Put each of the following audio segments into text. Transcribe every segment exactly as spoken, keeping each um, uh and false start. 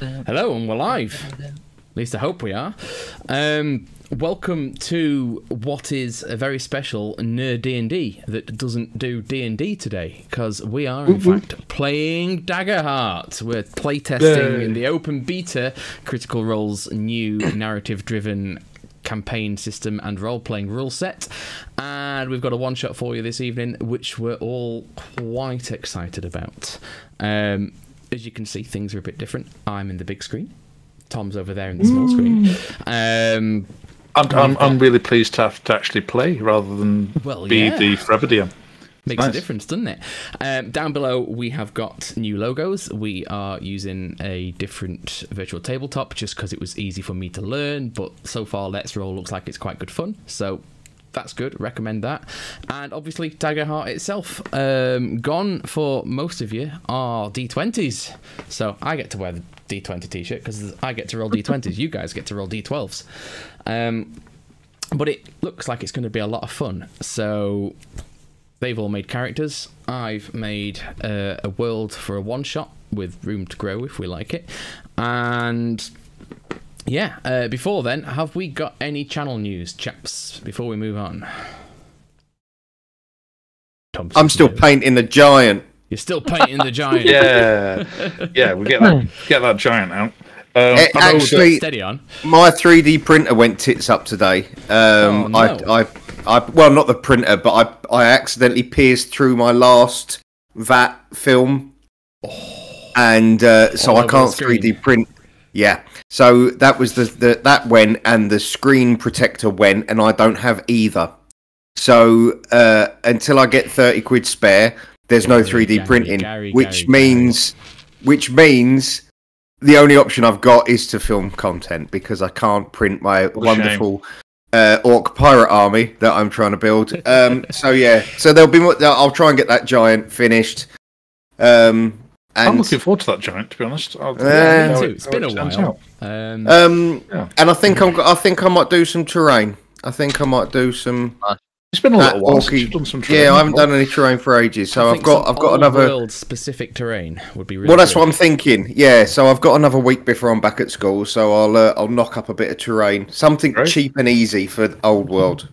Hello, and we're live. At least I hope we are. Um, welcome to what is a very special Nerd D and D that doesn't do D and D today, because we are, in mm-hmm. fact, playing Daggerheart. We're playtesting in the open beta Critical Role's new narrative-driven campaign system and role-playing rule set, and we've got a one-shot for you this evening, which we're all quite excited about. Um, as you can see, things are a bit different. I'm in the big screen. Tom's over there in the small mm. screen. Um, I'm, I'm, I'm really pleased to have to actually play rather than well, be yeah. the Frevadian. Makes nice. a difference, doesn't it? Um, down below, we have got new logos. We are using a different virtual tabletop just because it was easy for me to learn, but so far Let's Roll looks like it's quite good fun, so that's good. Recommend that. And obviously, Daggerheart itself. Um, gone for most of you are D twenties, so I get to wear the D twenty t-shirt because I get to roll D twenties. You guys get to roll D twelves. Um, but it looks like it's going to be a lot of fun, so they've all made characters. I've made uh, a world for a one-shot with room to grow if we like it. And yeah, uh, before then, have we got any channel news, chaps, before we move on? Thompson, I'm still painting the giant. You're still painting the giant. Yeah, yeah, we get that, get that giant out. Um, it, actually, steady on. My three D printer went tits up today. Um, oh, no. I, I, I, well, not the printer, but I, I accidentally pierced through my last V A T film, oh. and uh, so oh, I can't three D print. Yeah, so that was the, the that went, and the screen protector went, and I don't have either. So uh, until I get thirty quid spare, there's Gary, no three D Gary, printing, Gary, which Gary, means, Gary. which means. The only option I've got is to film content because I can't print my what wonderful uh, orc pirate army that I'm trying to build. Um, so yeah, so there'll be. More, I'll try and get that giant finished. Um, and I'm looking forward to that giant, to be honest. I'll, uh, yeah, me too. It's been a while. Um, um, yeah. And I think I'm, I think I might do some terrain. I think I might do some. It's been a little while. Since you've done some terrain. Yeah, I haven't done any terrain for ages, so I've got I've got another world specific terrain would be really well. That's what I'm thinking. Yeah, so I've got another week before I'm back at school, so I'll uh, I'll knock up a bit of terrain, something cheap and easy for the old world.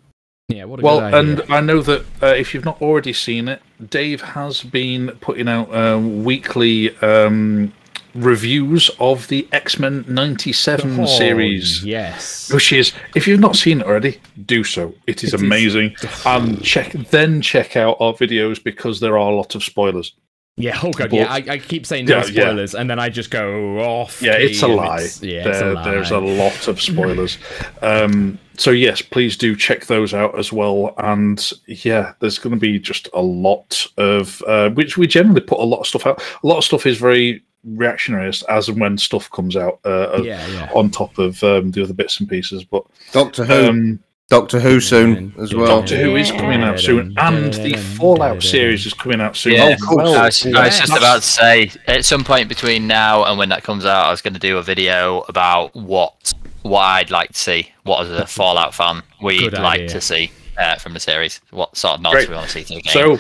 Yeah, what a good idea. Well, and I know that uh, if you've not already seen it, Dave has been putting out uh, weekly Um, reviews of the X Men ninety-seven oh, series. Yes. Which is, if you've not seen it already, do so. It is it amazing. Is... and check then check out our videos because there are a lot of spoilers. Yeah, oh god, but, yeah. I, I keep saying no yeah, spoilers yeah. and then I just go off. Yeah, it's a lie. It's, yeah, there, it's a lie. There's a lot of spoilers. um so yes, please do check those out as well. And yeah, there's gonna be just a lot of uh which we generally put a lot of stuff out. A lot of stuff is very reactionary as and when stuff comes out uh, yeah, yeah. on top of um, the other bits and pieces, but Doctor Who, um, Doctor Who soon as well. Doctor Who is coming out soon, and the Fallout series is coming out soon. Yeah. Oh, well, I, was, yeah. I was just about to say, at some point between now and when that comes out, I was going to do a video about what what I'd like to see, what as a Fallout fan we'd like to see uh, from the series, what sort of nods Great. we want to see to the game. So,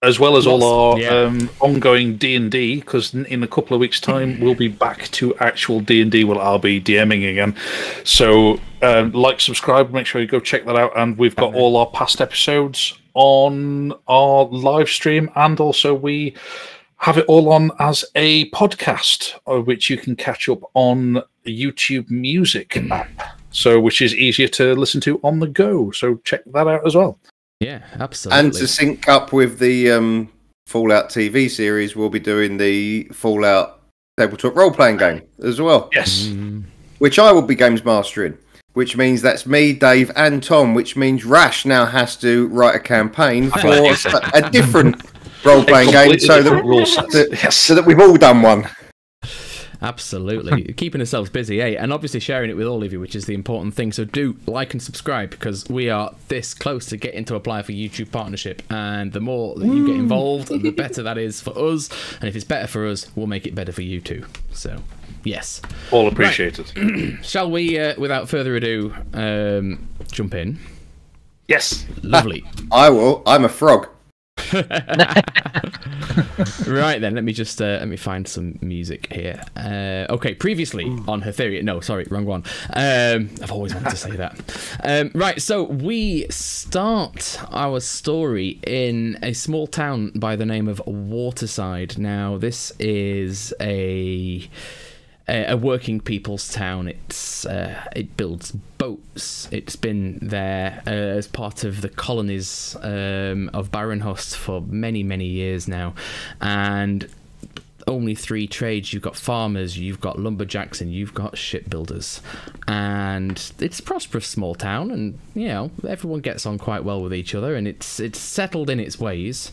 as well as all our yeah. um, ongoing D and D, because in a couple of weeks' time we'll be back to actual D and D. Well, I'll be DMing again. So, um, like, subscribe, make sure you go check that out. And we've got all our past episodes on our live stream, and also we have it all on as a podcast, which you can catch up on YouTube Music app. So, which is easier to listen to on the go. So, check that out as well. Yeah, absolutely. And to sync up with the um, Fallout T V series, we'll be doing the Fallout tabletop role-playing game as well. Yes. Mm. Which I will be games mastering, which means that's me, Dave, and Tom, which means Rash now has to write a campaign for a, a different role-playing game so that, that, yes. so that we've all done one. Absolutely. Keeping ourselves busy, eh? And obviously sharing it with all of you, which is the important thing. So do like and subscribe because we are this close to getting to apply for YouTube partnership. And the more that you get involved, the better that is for us. And if it's better for us, we'll make it better for you too. So, yes. All appreciated. Right. Shall we, uh, without further ado, um, jump in? Yes. Lovely. I will. I'm a frog. Right then, let me just uh, let me find some music here. Uh, okay, previously Ooh. on Etherea. No, sorry, wrong one. Um, I've always wanted to say that. Um, right, so we start our story in a small town by the name of Waterside. Now, this is a a working people's town. It's uh, it builds boats. It's been there uh, as part of the colonies um, of Barinhurst for many, many years now. And only three trades. You've got farmers, you've got lumberjacks, and you've got shipbuilders. And it's a prosperous small town, and, you know, everyone gets on quite well with each other, and it's it's settled in its ways.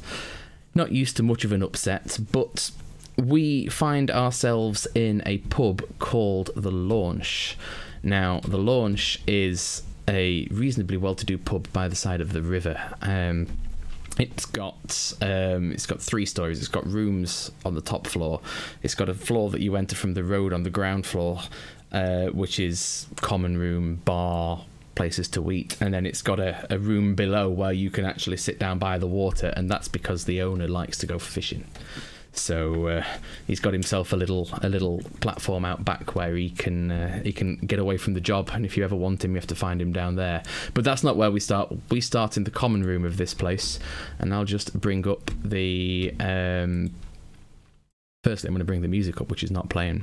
Not used to much of an upset, but we find ourselves in a pub called The Launch. Now, The Launch is a reasonably well-to-do pub by the side of the river. Um, it's got um, it's got three stories. It's got rooms on the top floor. It's got a floor that you enter from the road on the ground floor, uh, which is common room, bar, places to eat, and then it's got a, a room below where you can actually sit down by the water, and that's because the owner likes to go fishing. So uh, he's got himself a little a little platform out back where he can uh, he can get away from the job, and if you ever want him, you have to find him down there. But that's not where we start. We start in the common room of this place, and I'll just bring up the um firstly I'm going to bring the music up, which is not playing.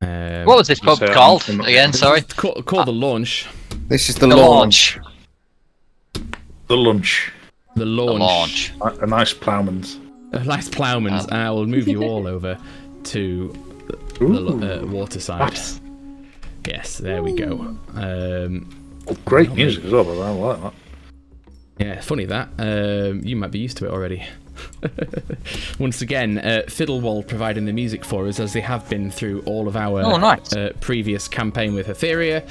Um, what was this pub called again? Sorry, called call The Launch. This is the, the launch. launch. The Lunch. The Launch. The Launch. A, a nice ploughman's. Nice ploughman's, and I will move you all over to the Ooh. uh, Waterside. Nice. Yes, there Ooh. we go. Um, oh, great music as well, but I like that. Yeah, funny that. Um, you might be used to it already. Once again, uh, Fiddlewall providing the music for us, as they have been through all of our oh, nice. uh, previous campaign with Etherea,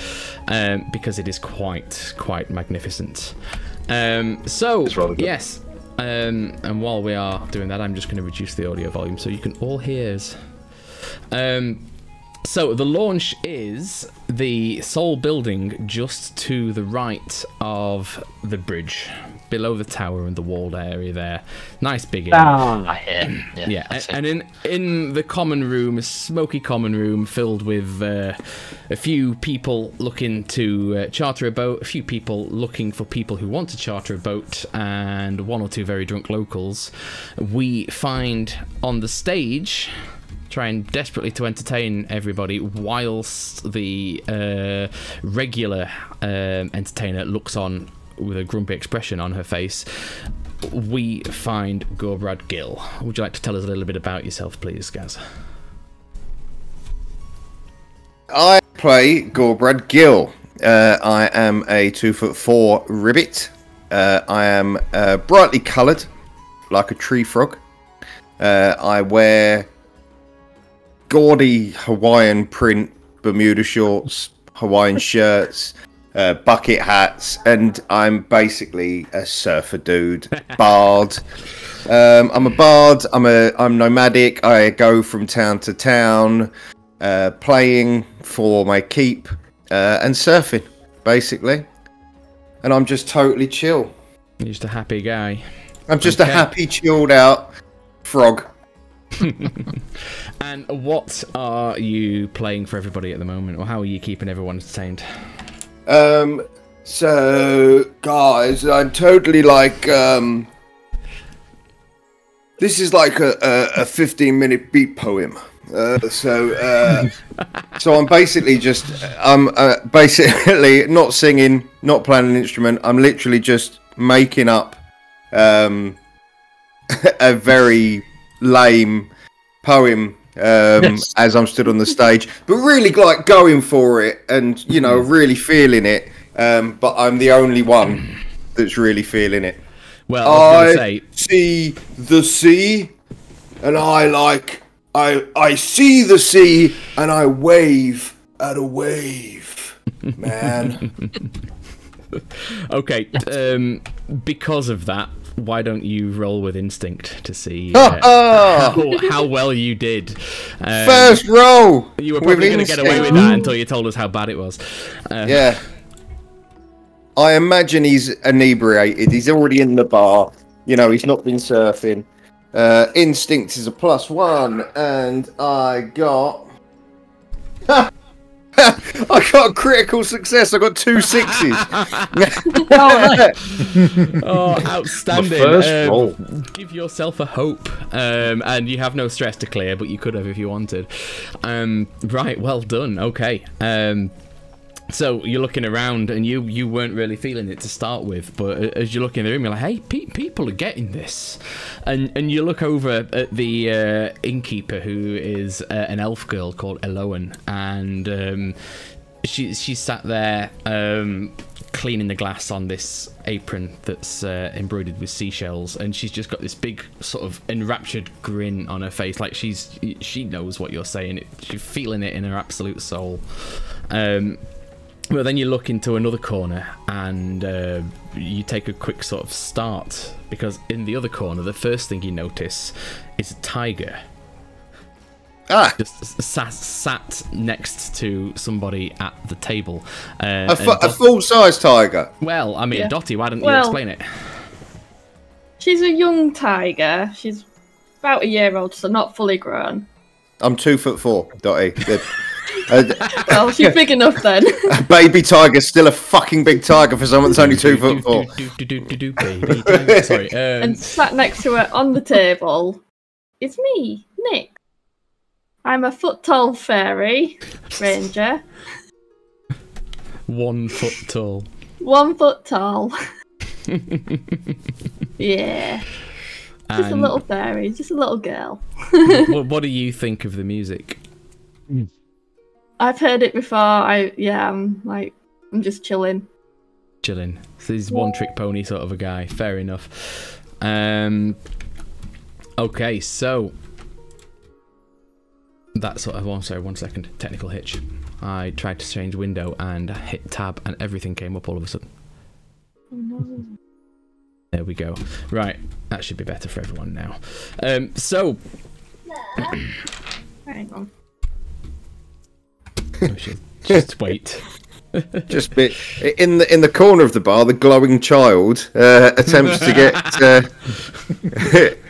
um, because it is quite, quite magnificent. Um, so, yes. Um, and while we are doing that, I'm just going to reduce the audio volume so you can all hear us. Um, so The Launch is the sole building just to the right of the bridge, below the tower and the walled area there. Nice big inn. Oh, I hear. Yeah, yeah. And, and in in the common room, a smoky common room filled with uh, a few people looking to uh, charter a boat, a few people looking for people who want to charter a boat, and one or two very drunk locals. We find on the stage, trying desperately to entertain everybody, whilst the uh, regular um, entertainer looks on with a grumpy expression on her face, we find Gorbrad Gill. Would you like to tell us a little bit about yourself, please, Gaz? I play Gorbrad Gill. Uh, I am a two foot four ribbit. Uh, I am uh, brightly coloured, like a tree frog. Uh, I wear gaudy Hawaiian print Bermuda shorts, Hawaiian shirts, Uh, bucket hats, and I'm basically a surfer dude, bard. Um, I'm a bard. I'm a I'm nomadic. I go from town to town, uh, playing for my keep uh, and surfing, basically. And I'm just totally chill. You're just a happy guy. I'm just okay. a happy, chilled out frog. And what are you playing for everybody at the moment, or how are you keeping everyone entertained? Um, so, guys, I'm totally like, um, this is like a, a, a fifteen minute beat poem. Uh, so, uh, so I'm basically just, I'm uh, basically not singing, not playing an instrument. I'm literally just making up, um, a very lame poem. Um, yes. As I'm stood on the stage, but really like going for it, and you know, really feeling it. Um, but I'm the only one that's really feeling it. Well, I, I say... see the sea, and I like I I see the sea, and I wave at a wave, man. Okay, um, because of that, why don't you roll with instinct to see uh, oh, oh. How, how well you did? Um, First roll. You were probably going to get away with that until you told us how bad it was. Um, yeah. I imagine he's inebriated. He's already in the bar. You know, he's not been surfing. Uh, instinct is a plus one, and I got... I got a critical success. I got two sixes. Oh, outstanding! First roll. Um, give yourself a hope, um, and you have no stress to clear, but you could have if you wanted. Um, right, well done. Okay. Um, so you're looking around, and you you weren't really feeling it to start with, but as you look in the room, you're like, "Hey, pe people are getting this," and and you look over at the uh, innkeeper, who is uh, an elf girl called Elowen, and um, she she sat there um, cleaning the glass on this apron that's uh, embroidered with seashells, and she's just got this big sort of enraptured grin on her face, like she's she knows what you're saying, she's feeling it in her absolute soul. Um, Well, then you look into another corner and uh, you take a quick sort of start, because in the other corner, the first thing you notice is a tiger. Ah! Just sat, sat next to somebody at the table. Uh, a a full-size tiger? Well, I mean, yeah. Dottie, why don't well, you explain it? She's a young tiger. She's about a year old, so not fully grown. I'm two foot four, Dottie. Well, she's big enough then. A baby tiger's still a fucking big tiger for someone that's only two foot four. Sorry. Um... And sat next to her on the table is me, Nix. I'm a foot tall fairy ranger. One foot tall. One foot tall. Yeah. And... Just a little fairy, just a little girl. Well, what do you think of the music? Mm. I've heard it before. I yeah, I'm like I'm just chilling. Chilling. So he's one trick pony sort of a guy. Fair enough. Um. Okay, so that sort of. Oh, sorry, one second. Technical hitch. I tried to change window and I hit tab, and everything came up all of a sudden. Oh, no. There we go. Right, that should be better for everyone now. Um. So. Hang on. Just wait. Just bit in the in the corner of the bar. The glowing child uh, attempts to get uh,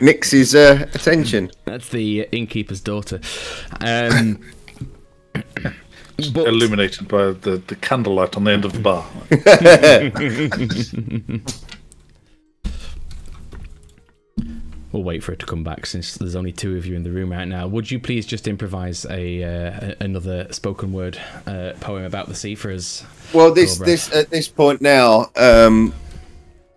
Nix's uh, attention. That's the innkeeper's daughter, um, but... illuminated by the the candlelight on the end of the bar. We'll wait for it to come back since there's only two of you in the room right now. Would you please just improvise a uh, another spoken word uh, poem about the sea for us? Well, this this at this point now, um,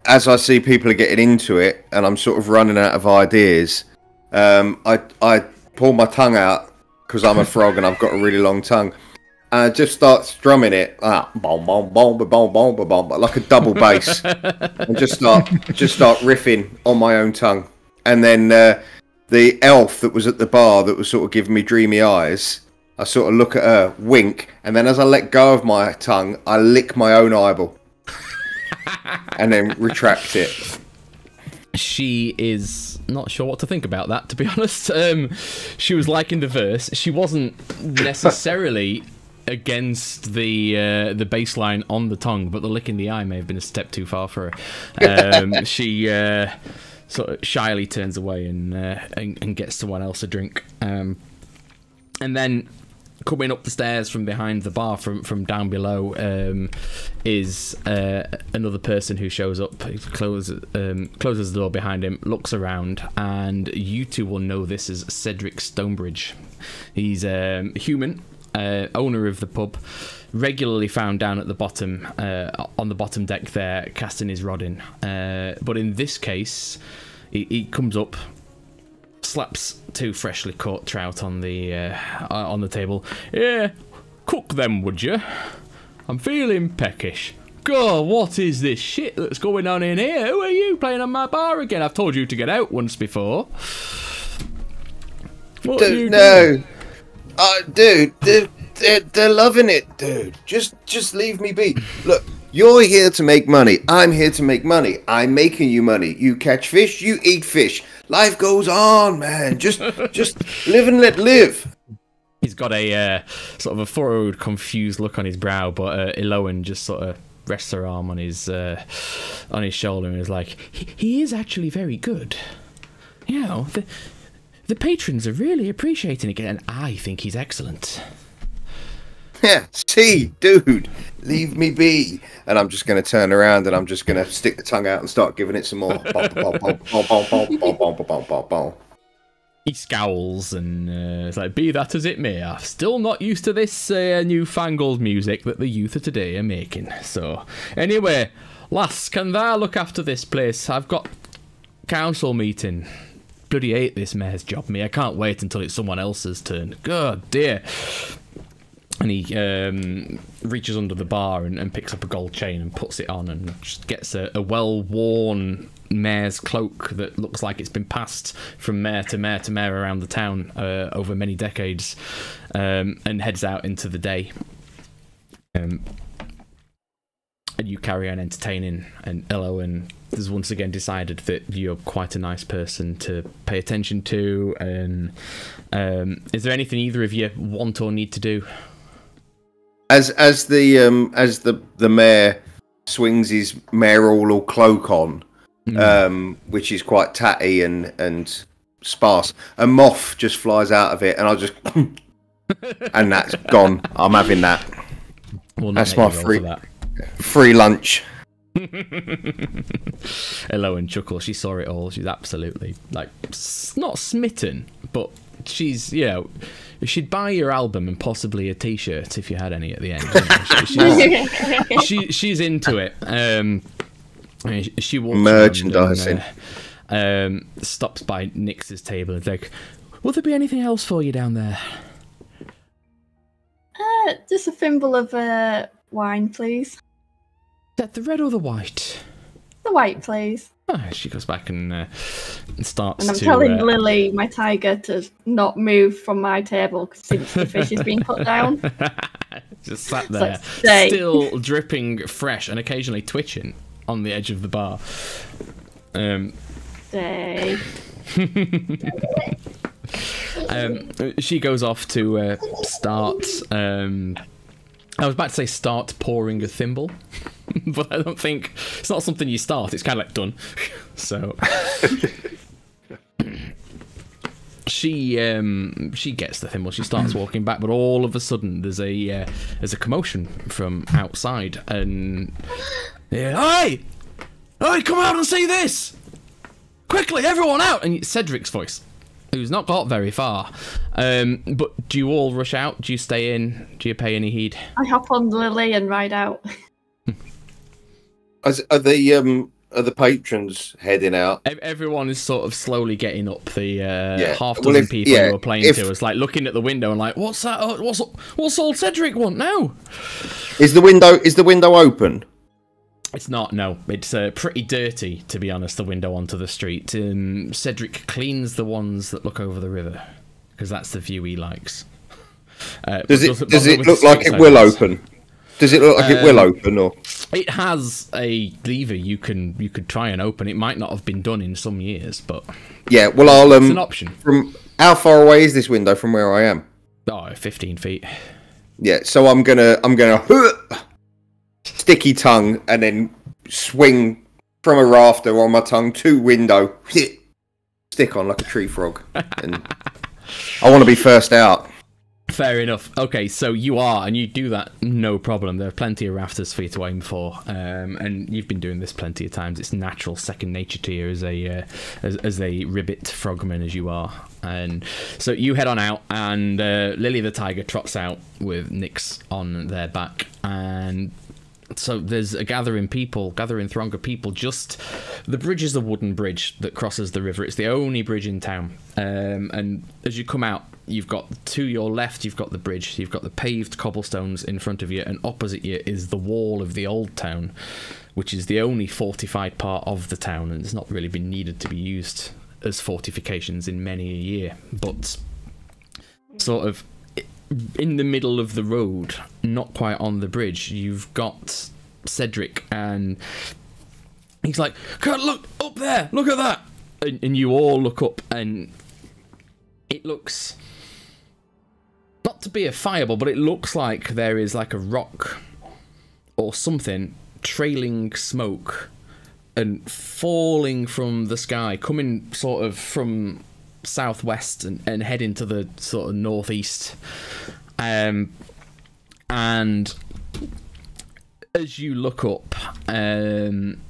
as I see people are getting into it and I'm sort of running out of ideas, um, I I pull my tongue out because I'm a frog and I've got a really long tongue. And I just start strumming it ah, boom, boom, boom, boom, boom, boom, boom, like a double bass, and just start just start riffing on my own tongue. And then uh, the elf that was at the bar that was sort of giving me dreamy eyes, I sort of look at her, wink, and then as I let go of my tongue, I lick my own eyeball. And then retract it. She is not sure what to think about that, to be honest. Um, she was liking the verse. She wasn't necessarily against the uh, the baseline on the tongue, but the lick in the eye may have been a step too far for her. Um, she... Uh, sort of shyly turns away and, uh, and and gets someone else a drink, um, and then coming up the stairs from behind the bar, from from down below, um, is uh, another person who shows up, closes um, closes the door behind him, looks around, and you two will know this as Cedric Stonebridge. He's um, human, uh, owner of the pub, regularly found down at the bottom, uh, on the bottom deck there, casting his rod in. Uh, but in this case, he, he comes up, slaps two freshly caught trout on the uh, on the table. Yeah, cook them, would you? I'm feeling peckish. God, what is this shit that's going on in here? Who are you playing on my bar again? I've told you to get out once before. What are you doing? No, uh, dude, dude. They're, they're loving it, dude. Just just leave me be. Look, you're here to make money. I'm here to make money. I'm making you money. You catch fish, you eat fish. Life goes on, man. Just just live and let live. He's got a uh, sort of a furrowed, confused look on his brow, but uh, Elowen just sort of rests her arm on his uh, on his shoulder and is like, he, he is actually very good. You know, the, the patrons are really appreciating it, and I think he's excellent. Yeah, see, dude, leave me be. And I'm just going to turn around and I'm just going to stick the tongue out and start giving it some more. He scowls and uh, it's like, be that as it may, I'm still not used to this uh, newfangled music that the youth of today are making. So, anyway, lass, can thou look after this place? I've got council meeting. Bloody hate this mayor's job, me. I can't wait until it's someone else's turn. God dear. And he um, reaches under the bar and, and picks up a gold chain and puts it on and just gets a, a well-worn mayor's cloak that looks like it's been passed from mayor to mayor to mayor around the town uh, over many decades, um, and heads out into the day. Um, and you carry on entertaining, and Elowen has once again decided that you're quite a nice person to pay attention to. And um, is there anything either of you want or need to do? As as the um as the the mayor swings his mayoral cloak on, mm. um, which is quite tatty and and sparse, a moth just flies out of it, and I just and that's gone. I'm having that. We'll that's my free that. free lunch. Elowen chuckles. She saw it all. She's absolutely like not smitten, but she's, you know, she'd buy your album and possibly a t-shirt if you had any at the end. She, she's, she, she's into it. Um, she walks merchandising. And, uh, um, stops by Nix's table and is like, will there be anything else for you down there? Uh, just a thimble of uh, wine, please. Is that the red or the white? The white, please. Oh, she goes back and uh, starts to... And I'm to, telling uh, Lily, my tiger, to not move from my table since the fish has been put down. Just sat there, like, still dripping fresh and occasionally twitching on the edge of the bar. Um, stay. um, she goes off to uh, start... Um, I was about to say start pouring a thimble. But I don't think it's not something you start. It's kind of like done. So she um, she gets the thimble. She starts walking back, but all of a sudden there's a uh, there's a commotion from outside, and yeah, hey, hey, come out and see this quickly, everyone out! And it's Cedric's voice, who's not got very far. Um, but do you all rush out? Do you stay in? Do you pay any heed? I hop on Lily and ride out. As, are the um are the patrons heading out? Everyone is sort of slowly getting up. The uh, yeah. half dozen well, if, people yeah, who are playing if, to us, like looking at the window and like, what's that? Oh, what's what's old Cedric want now? Is the window is the window open? It's not. No, it's uh, pretty dirty, to be honest. The window onto the street. Um, Cedric cleans the ones that look over the river because that's the view he likes. Uh, does it does it look like it will open? Does it look like um, it will open, or it has a lever you can you could try and open? It might not have been done in some years, but yeah. Well, I'll um. It's an option. From how far away is this window from where I am? Oh, fifteen feet. Yeah, so I'm gonna I'm gonna sticky tongue and then swing from a rafter on my tongue to window. Stick on like a tree frog, and I want to be first out. Fair enough. Okay, so you are, and you do that, no problem. There are plenty of rafters for you to aim for, um, and you've been doing this plenty of times. It's natural, second nature to you as a uh, as, as a ribbit frogman as you are. And so you head on out, and uh, Lily the tiger trots out with Nix on their back, and so there's a gathering people, gathering throng of people. Just the bridge is the wooden bridge that crosses the river. It's the only bridge in town, um, and as you come out, you've got to your left, you've got the bridge, you've got the paved cobblestones in front of you, and opposite you is the wall of the old town, which is the only fortified part of the town, and it's not really been needed to be used as fortifications in many a year. But sort of in the middle of the road, not quite on the bridge, you've got Cedric, and he's like, God, look up there, look at that! And, and you all look up, and it looks, not to be a fireball, but it looks like there is like a rock or something trailing smoke and falling from the sky, coming sort of from southwest and, and heading to the sort of northeast. Um, and as you look up, um,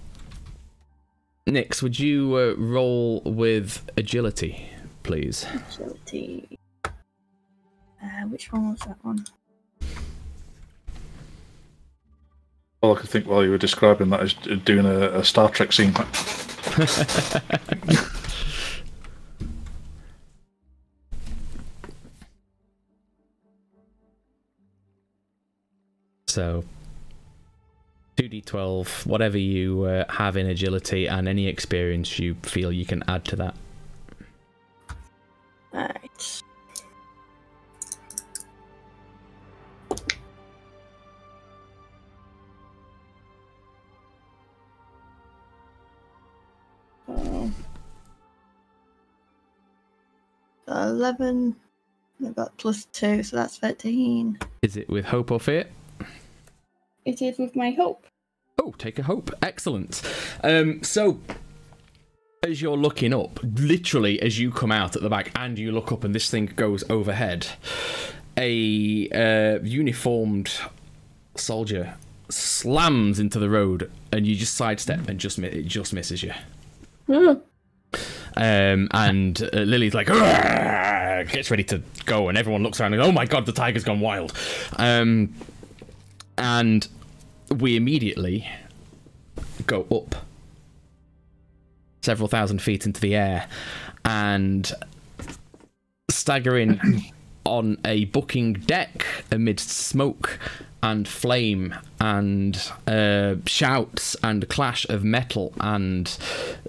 Nix, would you uh, roll with agility, please? Agility. Uh, which one was that one? All I could think while you were describing that is doing a, a Star Trek scene. So, two d twelve, whatever you uh, have in agility and any experience you feel you can add to that. Right. eleven, I've got plus two, so that's thirteen. Is it with hope or fear? It is with my hope. Oh, take a hope. Excellent. Um, so, as you're looking up, literally as you come out at the back and you look up and this thing goes overhead, a uh, uniformed soldier slams into the road and you just sidestep and just it just misses you. Mm. Um, and uh, Lily's like, gets ready to go, and everyone looks around and goes, oh my god, the tiger's gone wild. Um, and we immediately go up several thousand feet into the air and staggering on a bucking deck amidst smoke and flame and uh, shouts and clash of metal and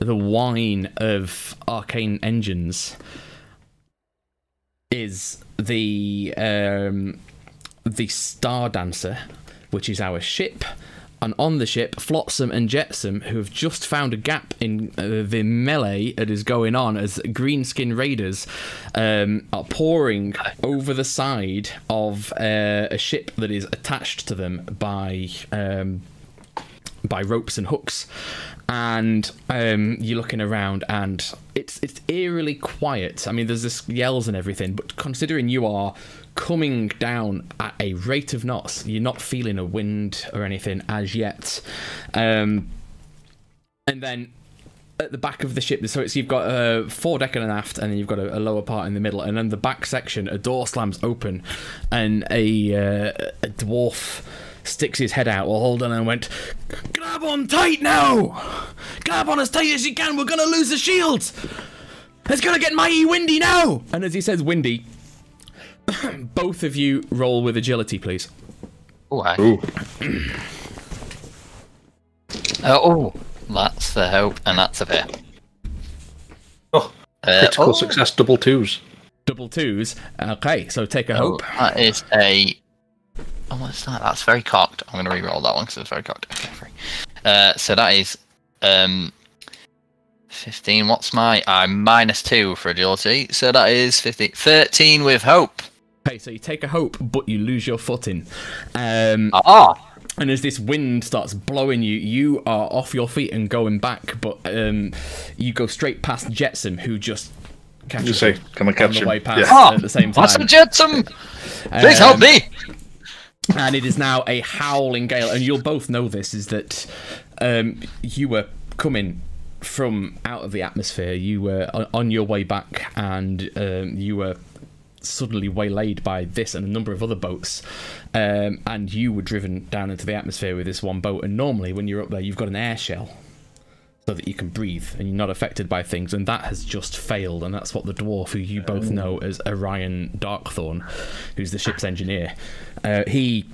the whine of arcane engines is the um, the Star Dancer, which is our ship, and on the ship Flotsam and Jetsam, who have just found a gap in uh, the melee that is going on as greenskin raiders um, are pouring over the side of uh, a ship that is attached to them by um, by ropes and hooks. And um, you're looking around and it's it's eerily quiet. I mean, there's this yells and everything, but considering you are coming down at a rate of knots, you're not feeling a wind or anything as yet. Um, and then at the back of the ship, so it's, you've got a foredeck and an aft, and then you've got a, a lower part in the middle, and then the back section, a door slams open, and a, uh, a dwarf sticks his head out, well, hold on, and went, grab on tight now! Grab on as tight as you can, we're gonna lose the shields! It's gonna get mighty windy now! And as he says windy, both of you roll with agility, please. Oh, I... uh, oh, that's the hope, and that's a fear. Oh, uh, critical oh. success, double twos. Double twos. Okay, so take a oh, hope. That is a. Oh, what's that? That's very cocked. I'm gonna re-roll that one because it's very cocked. Okay, uh, so that is um fifteen. What's my? I'm minus two for agility, so that is fifteen. Thirteen with hope. Okay, so you take a hope, but you lose your footing. Um, ah! And as this wind starts blowing you, you are off your feet and going back, but um, you go straight past Jetsam, who just catches you. Say, come and catch him. Yeah. Ah, at the same time. That's a Jetsam! Please um, help me! And it is now a howling gale, and you'll both know this, is that um, you were coming from out of the atmosphere. You were on your way back, and um, you were suddenly waylaid by this and a number of other boats, um, and you were driven down into the atmosphere with this one boat. And normally when you're up there, you've got an air shell so that you can breathe and you're not affected by things, and that has just failed. And that's what the dwarf, who you both know as Orion Darkthorn, who's the ship's engineer, uh, he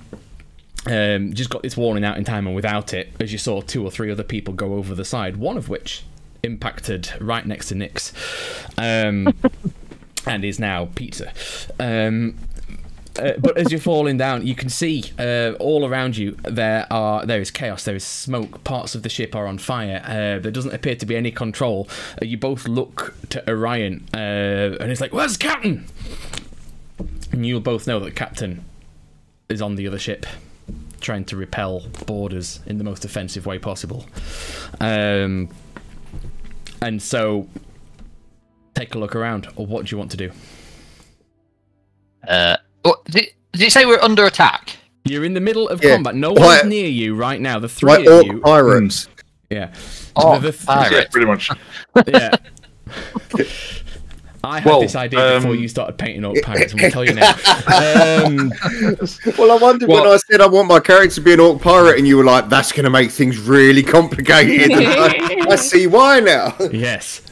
um, just got this warning out in time, and without it, as you saw two or three other people go over the side, one of which impacted right next to Nix. Um and is now pizza. Um, uh, but as you're falling down, you can see uh, all around you there are there is chaos, there is smoke, parts of the ship are on fire, uh, there doesn't appear to be any control. Uh, you both look to Orion, uh, and it's like, where's the captain? And you'll both know that the captain is on the other ship. trying to repel borders in the most offensive way possible. Um, and so, take a look around, or what do you want to do? Uh, oh, did, did it say we're under attack? You're in the middle of yeah. combat. No one's like, near you right now. The three like of you. Pirates. Yeah. Oh, the, the pirates. Yeah, pretty much. Yeah. I had Whoa, this idea um, before you started painting up pirates, and we'll tell you now. Um, well, I wondered well, when I said I want my character to be an orc pirate, and you were like, that's going to make things really complicated. I, I see why now. Yes.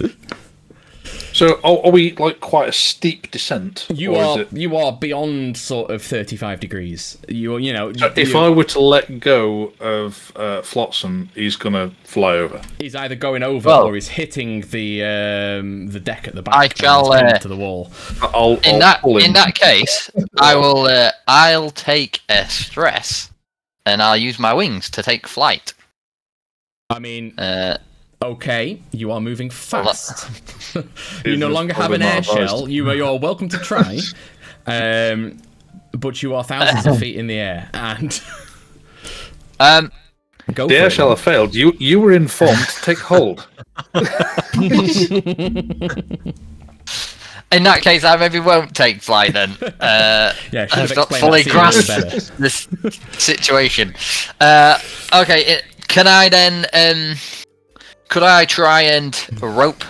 So are, are we like quite a steep descent? You are. It... You are beyond sort of thirty-five degrees. You you know. So if I were to let go of uh, Flotsam, he's gonna fly over. He's either going over well, or he's hitting the um, the deck at the back. I shall uh, to the wall. I'll, in I'll that in that case, I will. Uh, I'll take a stress, and I'll use my wings to take flight. I mean. Uh, Okay, you are moving fast. You no longer have an air shell. You are, you are welcome to try, um, but you are thousands of feet in the air. And um, go the air shell have failed. You you were informed to take hold. In that case, I maybe won't take flight then. Uh, yeah, I've not fully grasped this situation. Uh, okay, it, can I then? Um, Could I try and rope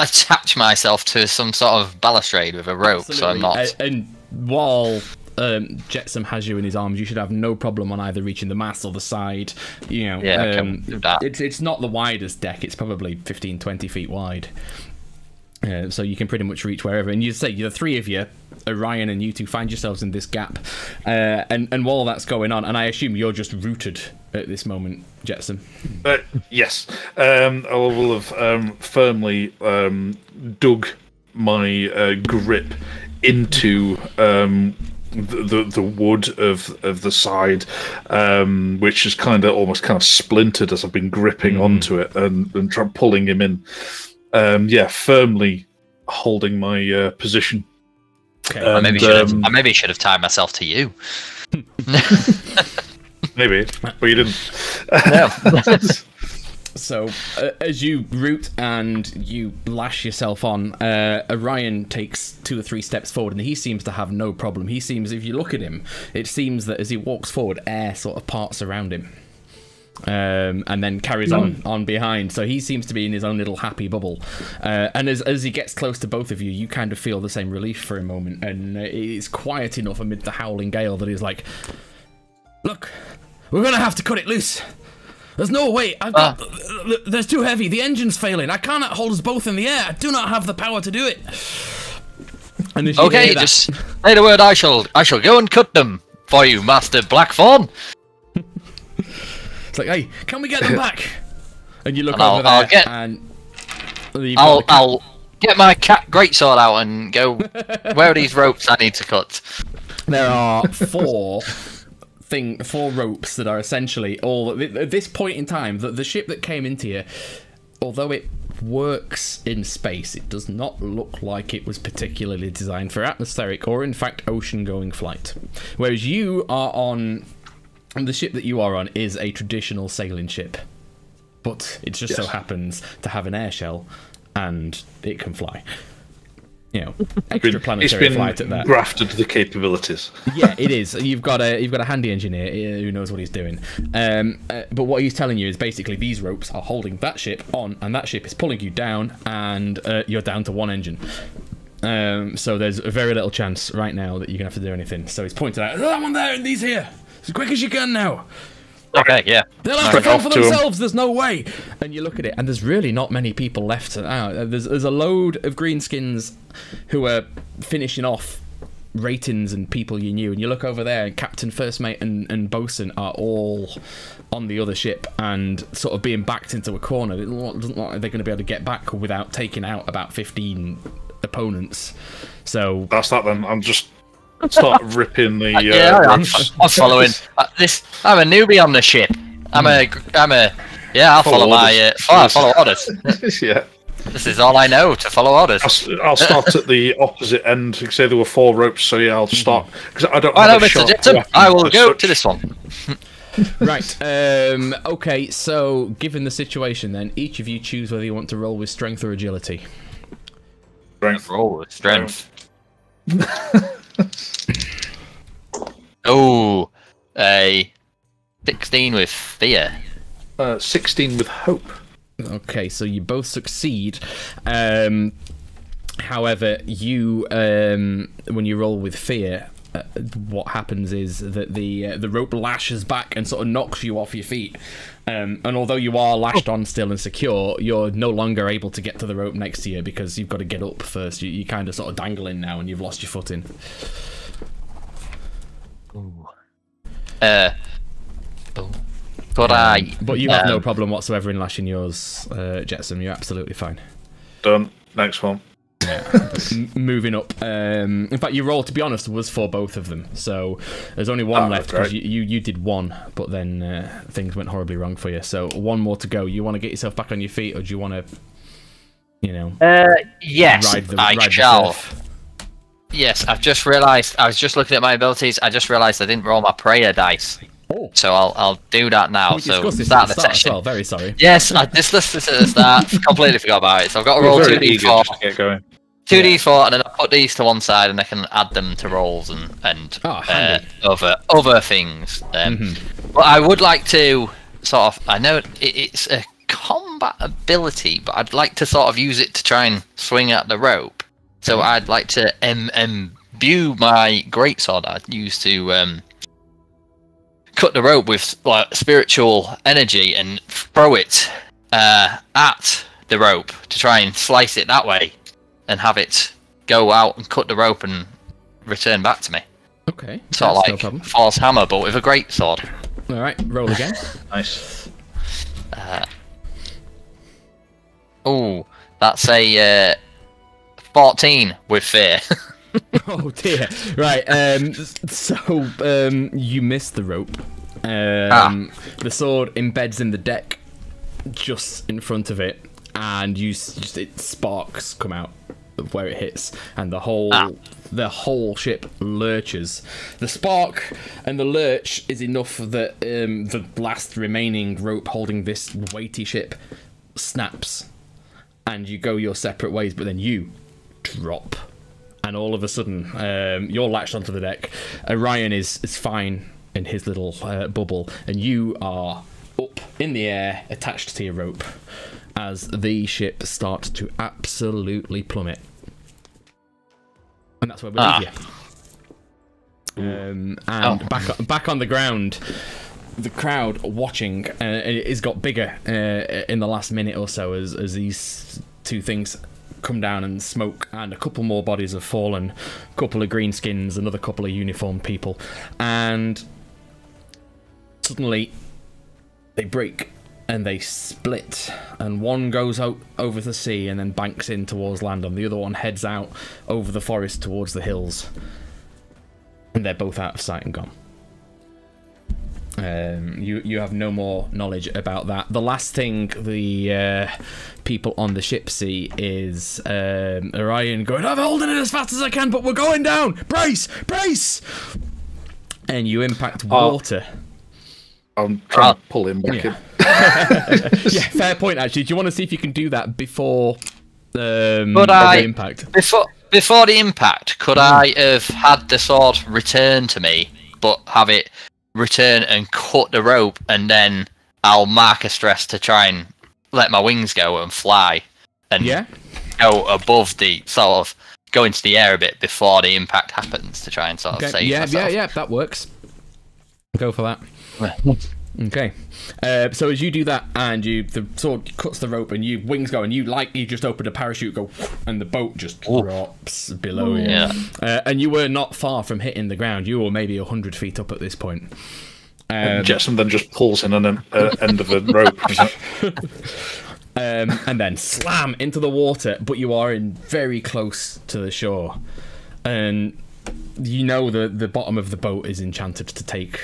attach myself to some sort of balustrade with a rope? Absolutely. So I'm not. Uh, and while um, Jetsam has you in his arms, you should have no problem on either reaching the mast or the side. You know, yeah, um, I can do that. It's it's not the widest deck; it's probably fifteen, twenty feet wide. Uh, so you can pretty much reach wherever. And you say the three of you, Orion and you two, find yourselves in this gap. Uh, and and while that's going on, and I assume you're just rooted at this moment, Jetsam. Uh, yes, um, I will have um, firmly um, dug my uh, grip into um, the, the the wood of of the side, um, which is kind of almost kind of splintered as I've been gripping mm. onto it and and try pulling him in. Um, yeah, firmly holding my uh, position. Okay, and, I maybe should have, um, I maybe should have tied myself to you. Maybe, but you didn't. No. So, uh, as you root and you lash yourself on, uh, Orion takes two or three steps forward, and he seems to have no problem. He seems, if you look at him, it seems that as he walks forward, air sort of parts around him. Um, and then carries on on behind, so he seems to be in his own little happy bubble. Uh, and as as he gets close to both of you, you kind of feel the same relief for a moment, and it's quiet enough amid the howling gale that he's like, "Look, we're gonna have to cut it loose. There's no way. I've got. Uh. There's too heavy. The engine's failing. I cannot hold us both in the air. I do not have the power to do it." And if okay, you that, just say the word. I shall. I shall go and cut them for you, Master Blackthorn. It's like, hey, can we get them back? And you look and over I'll, there I'll get, and... I'll, I'll get my cat greatsword out and go, where are these ropes I need to cut? There are four... thing, four ropes that are essentially all... At this point in time, the, the ship that came into you, although it works in space, it does not look like it was particularly designed for atmospheric or, in fact, ocean-going flight. Whereas you are on... And the ship that you are on is a traditional sailing ship, but it just yes. so happens to have an air shell, and it can fly. You know, extraplanetary flight at that. It's been grafted to the capabilities. Yeah, it is. You've got a you've got a handy engineer who knows what he's doing. Um, uh, but what he's telling you is basically these ropes are holding that ship on, and that ship is pulling you down, and uh, you're down to one engine. Um, so there's very little chance right now that you're gonna have to do anything. So he's pointed out, oh, that one there and these here. As quick as you can now. Okay, yeah. They'll have to fend for themselves. There's no way. And you look at it, and there's really not many people left. Uh, there's there's a load of greenskins who are finishing off ratings and people you knew. And you look over there, and Captain, First Mate, and and Bosun are all on the other ship and sort of being backed into a corner. It doesn't look like they're going to be able to get back without taking out about fifteen opponents. So that's that. Then I'm just. Start ripping the. Uh, yeah, I'm, I'm following uh, this. I'm a newbie on the ship. I'm a. I'm a. Yeah, I'll follow, follow my. Uh, follow, follow orders. Yeah. This is all I know to follow orders. I'll, I'll start at the opposite end. Say there were four ropes, so yeah, I'll start. Because I don't. Hello, Mister Jetsam. I will go to this one. Right. Um, okay. So, given the situation, then each of you choose whether you want to roll with strength or agility. Strength. Roll with strength. Oh, a sixteen with fear. Uh, sixteen with hope. Okay, so you both succeed. Um, however, you um, when you roll with fear, uh, what happens is that the uh, the rope lashes back and sort of knocks you off your feet. Um, and although you are lashed on still and secure, you're no longer able to get to the rope next to you because you've got to get up first. You, you're kind of sort of dangling now, and you've lost your footing. Ooh. Uh. Oh. But, I, but you have um, no problem whatsoever in lashing yours, uh, Jetsam. You're absolutely fine. Done. Next one. Yeah. Moving up. Um, in fact, your roll, to be honest, was for both of them. So there's only one oh, left because you, you, you did one, but then uh, things went horribly wrong for you. So one more to go. You want to get yourself back on your feet, or do you want to, you know? Uh, yes, ride the, I ride shall. Yes, I've just realised. I was just looking at my abilities. I just realised I didn't roll my prayer dice. Oh. So I'll I'll do that now. We so this start the, the start section. Well, very sorry. Yes, I just listened to the start. Completely forgot about it. So I've got to roll two d four. Two d four, and then I put these to one side, and I can add them to rolls and and oh, uh, other other things. Um, mm-hmm. But I would like to sort of. I know it, it's a combat ability, but I'd like to sort of use it to try and swing at the rope. So mm-hmm. I'd like to um, imbue my greatsword I used to. Um, cut the rope with like spiritual energy and throw it uh, at the rope to try and slice it that way and have it go out and cut the rope and return back to me. Okay. Sort of like no false hammer but with a great sword. Alright, roll again. Nice. Uh, oh, that's a uh, fourteen with fear. Oh dear! Right, um, so um, you missed the rope. Um, ah. The sword embeds in the deck, just in front of it, and you just, it sparks come out of where it hits, and the whole ah. the whole ship lurches. The spark and the lurch is enough that um, the last remaining rope holding this weighty ship snaps, and you go your separate ways. But then you drop. And all of a sudden, um, you're latched onto the deck. Orion is, is fine in his little uh, bubble. And you are up in the air, attached to your rope, as the ship starts to absolutely plummet. And that's where we ah. leave you. Um, and oh. back, back on the ground, the crowd watching, uh, it has got bigger uh, in the last minute or so as, as these two things come down and smoke, and a couple more bodies have fallen, a couple of greenskins, another couple of uniformed people, and suddenly they break and they split, and one goes out over the sea and then banks in towards land, and the other one heads out over the forest towards the hills, and they're both out of sight and gone. Um, you you have no more knowledge about that. The last thing the uh, people on the ship see is um, Orion going, "I'm holding it as fast as I can, but we're going down. Brace, brace!" And you impact water. Oh, I'm trying oh. to pull him back. Yeah. In. Yeah, fair point. Actually, do you want to see if you can do that before um, could I, the impact? Before before the impact, could oh. I have had the sword returned to me, but have it? Return and cut the rope, and then I'll mark a stress to try and let my wings go and fly and yeah. go above the sort of go into the air a bit before the impact happens to try and sort okay. of save yeah, myself. Yeah, yeah, that works. Go for that. Okay. Uh, so as you do that, and you the sword cuts the rope, and you wings go, and you like you just open a parachute, go, and the boat just drops Ooh. below you. Yeah. Uh, and you were not far from hitting the ground. You were maybe a hundred feet up at this point. Um, Jetsam then just pulls in an uh, end of the rope, um, and then slam into the water. But you are in very close to the shore, and you know the the bottom of the boat is enchanted to take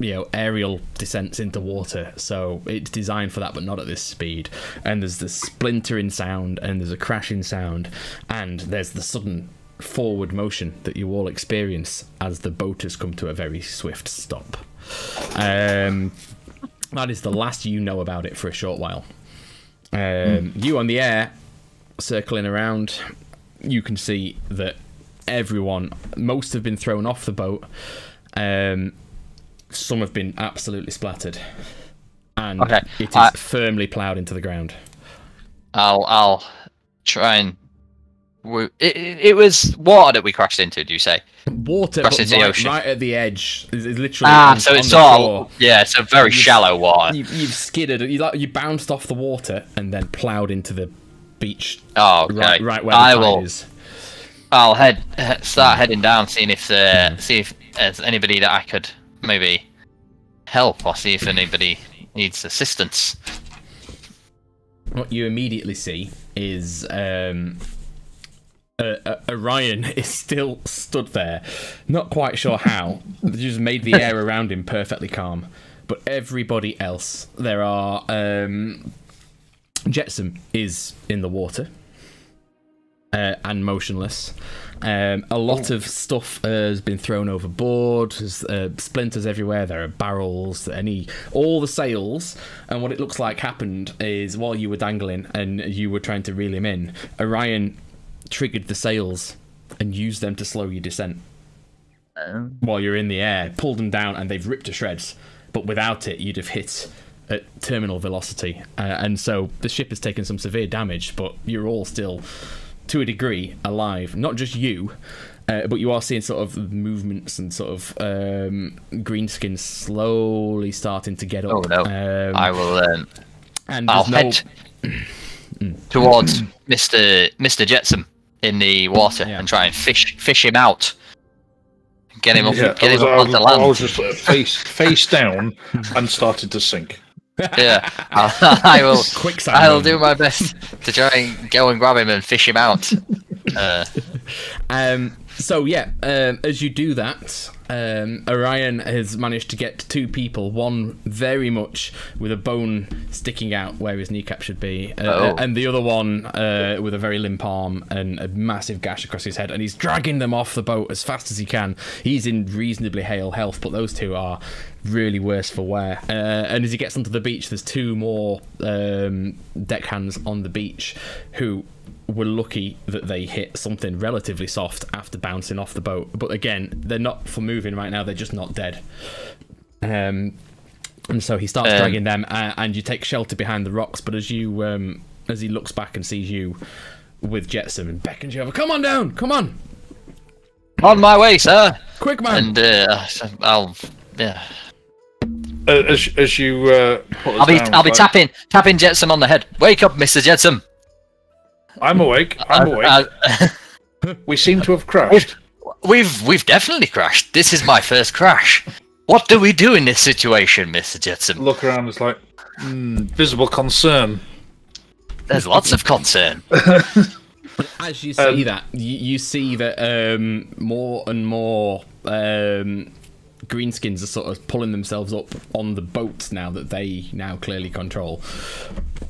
you know, aerial descents into water, so it's designed for that, but not at this speed. And there's the splintering sound, and there's a crashing sound, and there's the sudden forward motion that you all experience as the boat has come to a very swift stop. Um, that is the last you know about it for a short while. Um, mm. You on the air, circling around, you can see that everyone, most have been thrown off the boat, um, some have been absolutely splattered, and okay. it is I, firmly ploughed into the ground. I'll I'll try and. It, it, it was water that we crashed into. Do you say water? Crashed into right, the ocean, right at the edge. It's, it's literally ah, on, so it's all yeah. It's a very you've, shallow water. You've, you've skidded. You like you bounced off the water and then ploughed into the beach. Oh, okay. right, right where I the tide will, is. I'll head start heading down, seeing if uh, see if there's anybody that I could. Maybe help, or see if anybody needs assistance. What you immediately see is um, uh, uh, Orion is still stood there, not quite sure how. They just made the air around him perfectly calm. But everybody else, there are um, Jetsam is in the water uh, and motionless. Um, a lot of stuff uh, has been thrown overboard. There's uh, splinters everywhere. There are barrels, any, all the sails. And what it looks like happened is while you were dangling and you were trying to reel him in, Orion triggered the sails and used them to slow your descent. Um. While you're in the air, pulled them down, and they've ripped to shreds. But without it, you'd have hit at terminal velocity. Uh, and so the ship has taken some severe damage, but you're all still, to a degree, alive. Not just you, uh, but you are seeing sort of movements and sort of um, green skin slowly starting to get up. Oh no! Um, I will. Um, and I'll head no... towards Mister Mister Jetsam in the water yeah. and try and fish fish him out. Get him up. Yeah, get him up on the land. I was just uh, face face down and started to sink. Yeah, I'll, I will. I'll do my best to try and go and grab him and fish him out. Uh. Um, so yeah, um, as you do that, um, Orion has managed to get two people. One very much with a bone sticking out where his kneecap should be, uh, oh. and the other one uh, with a very limp arm and a massive gash across his head. And he's dragging them off the boat as fast as he can. He's in reasonably hale health, but those two are really worse for wear. Uh, and as he gets onto the beach, there's two more um, deckhands on the beach who were lucky that they hit something relatively soft after bouncing off the boat. But again, they're not for moving right now. They're just not dead. Um, and so he starts um, dragging them, uh, and you take shelter behind the rocks. But as you, um, as he looks back and sees you with Jetsam and beckons you over, come on down, come on. On my way, sir. Quick, man. And uh, I'll, yeah. As, as you uh, put I'll be down, I'll be like... tapping tapping Jetsam on the head. Wake up, Mister Jetsam. I'm awake. I'm awake. Uh, uh, we seem to have crashed. We've we've definitely crashed. This is my first crash. What do we do in this situation, Mister Jetsam? Look around. It's like mm, visible concern. There's lots of concern. As you see um, that, you, you see that um, more and more. Um, Greenskins are sort of pulling themselves up on the boats now that they now clearly control.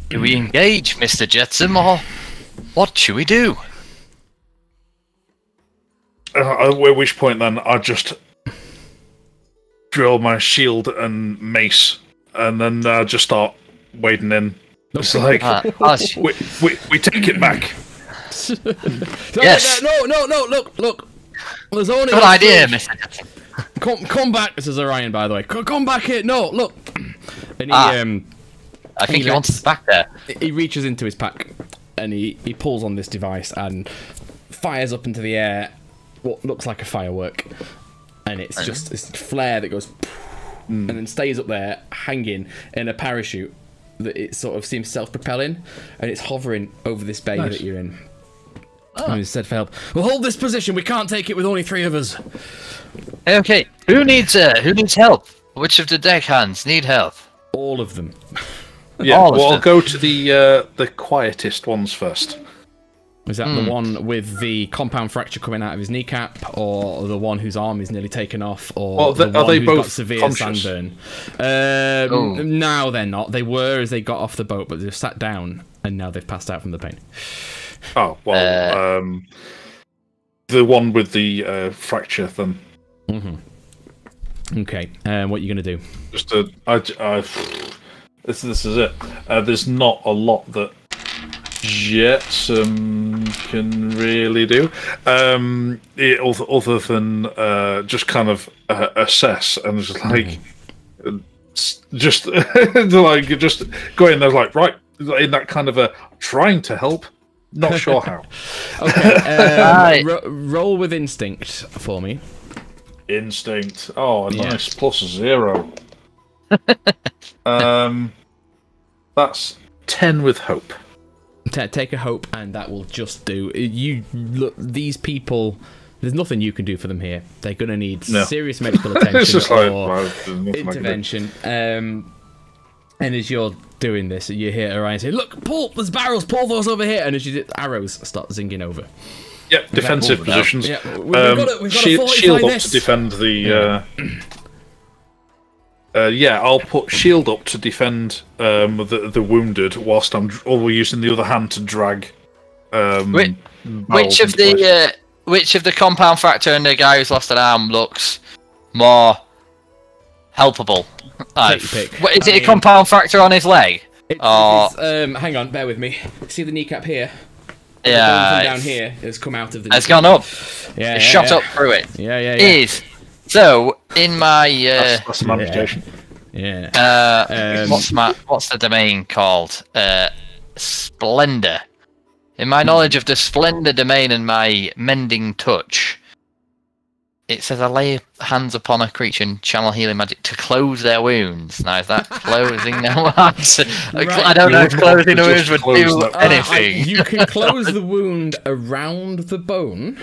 Do we engage, Mister Jetsam, or what should we do? Uh, at which point, then, I just drill my shield and mace, and then uh, just start wading in. It's like uh, we, we we take it back. Yes. No, no, no! Look, look. There's only good idea, Mister Jetsam. Come, come back! This is Orion, by the way. Come, come back here! No, look. And he, ah, um, I think he, he wants us back there. He reaches into his pack and he he pulls on this device and fires up into the air what looks like a firework, and it's just this flare that goes and then stays up there, hanging in a parachute that it sort of seems self-propelling, and it's hovering over this bay nice. that you're in. Oh. And he said for help. Well, hold this position. We can't take it with only three of us. Okay, who needs uh, who needs help? Which of the deckhands need help? All of them. Yeah, All well, of them. I'll go to the uh, the quietest ones first. Is that mm. the one with the compound fracture coming out of his kneecap, or the one whose arm is nearly taken off, or well, the, the one are they who's both got severe conscious? Sunburn? Um, oh. Now they're not. They were as they got off the boat, but they've sat down, and now they've passed out from the pain. Oh, well, uh, um, the one with the uh, fracture, then. Mm-hmm. Okay, um, what are you going to do? Just a, I, I, this, this is it. Uh, there's not a lot that Jetsam can really do, um, it, other, other than uh, just kind of uh, assess and just like, mm. just like just go in there like right in that kind of a trying to help, not sure how. Okay, um, right. ro roll with instinct for me. Instinct. Oh, a nice yeah. plus zero. um, that's ten with hope. Take a hope, and that will just do. You look, these people, there's nothing you can do for them here. They're going to need no. serious medical attention or like, well, intervention. Um, and as you're doing this, you hear Orion say, "Look, Paul, there's barrels. Pull those over here." And as you do, arrows start zinging over. Yep, defensive positions. Yep. We've, we've um, got to, we've got shield, to shield up to defend the. Yeah. Uh, uh, yeah, I'll put shield up to defend um, the the wounded, whilst I'm always using the other hand to drag. Um, which, which of the uh, which of the compound fracture and the guy who's lost an arm looks more helpable? Like, what, is I it mean, a compound fracture on his leg? It's, or... it's, um, hang on, bear with me. See the kneecap here. Yeah, down here has come out of the. It's gone up. Yeah, it's yeah, shot yeah. up through it. Yeah, yeah, yeah. It is. So in my. Uh, that's, that's my reputation. Yeah. yeah. Uh, um, what's my what's the domain called? Uh, Splendor. In my knowledge of the Splendor domain and my mending touch, it says I lay hands upon a creature and channel healing magic to close their wounds. Now is that closing their wounds? Right. I don't you know if closing the wounds would do that. anything. Uh, I, you can close the wound around the bone,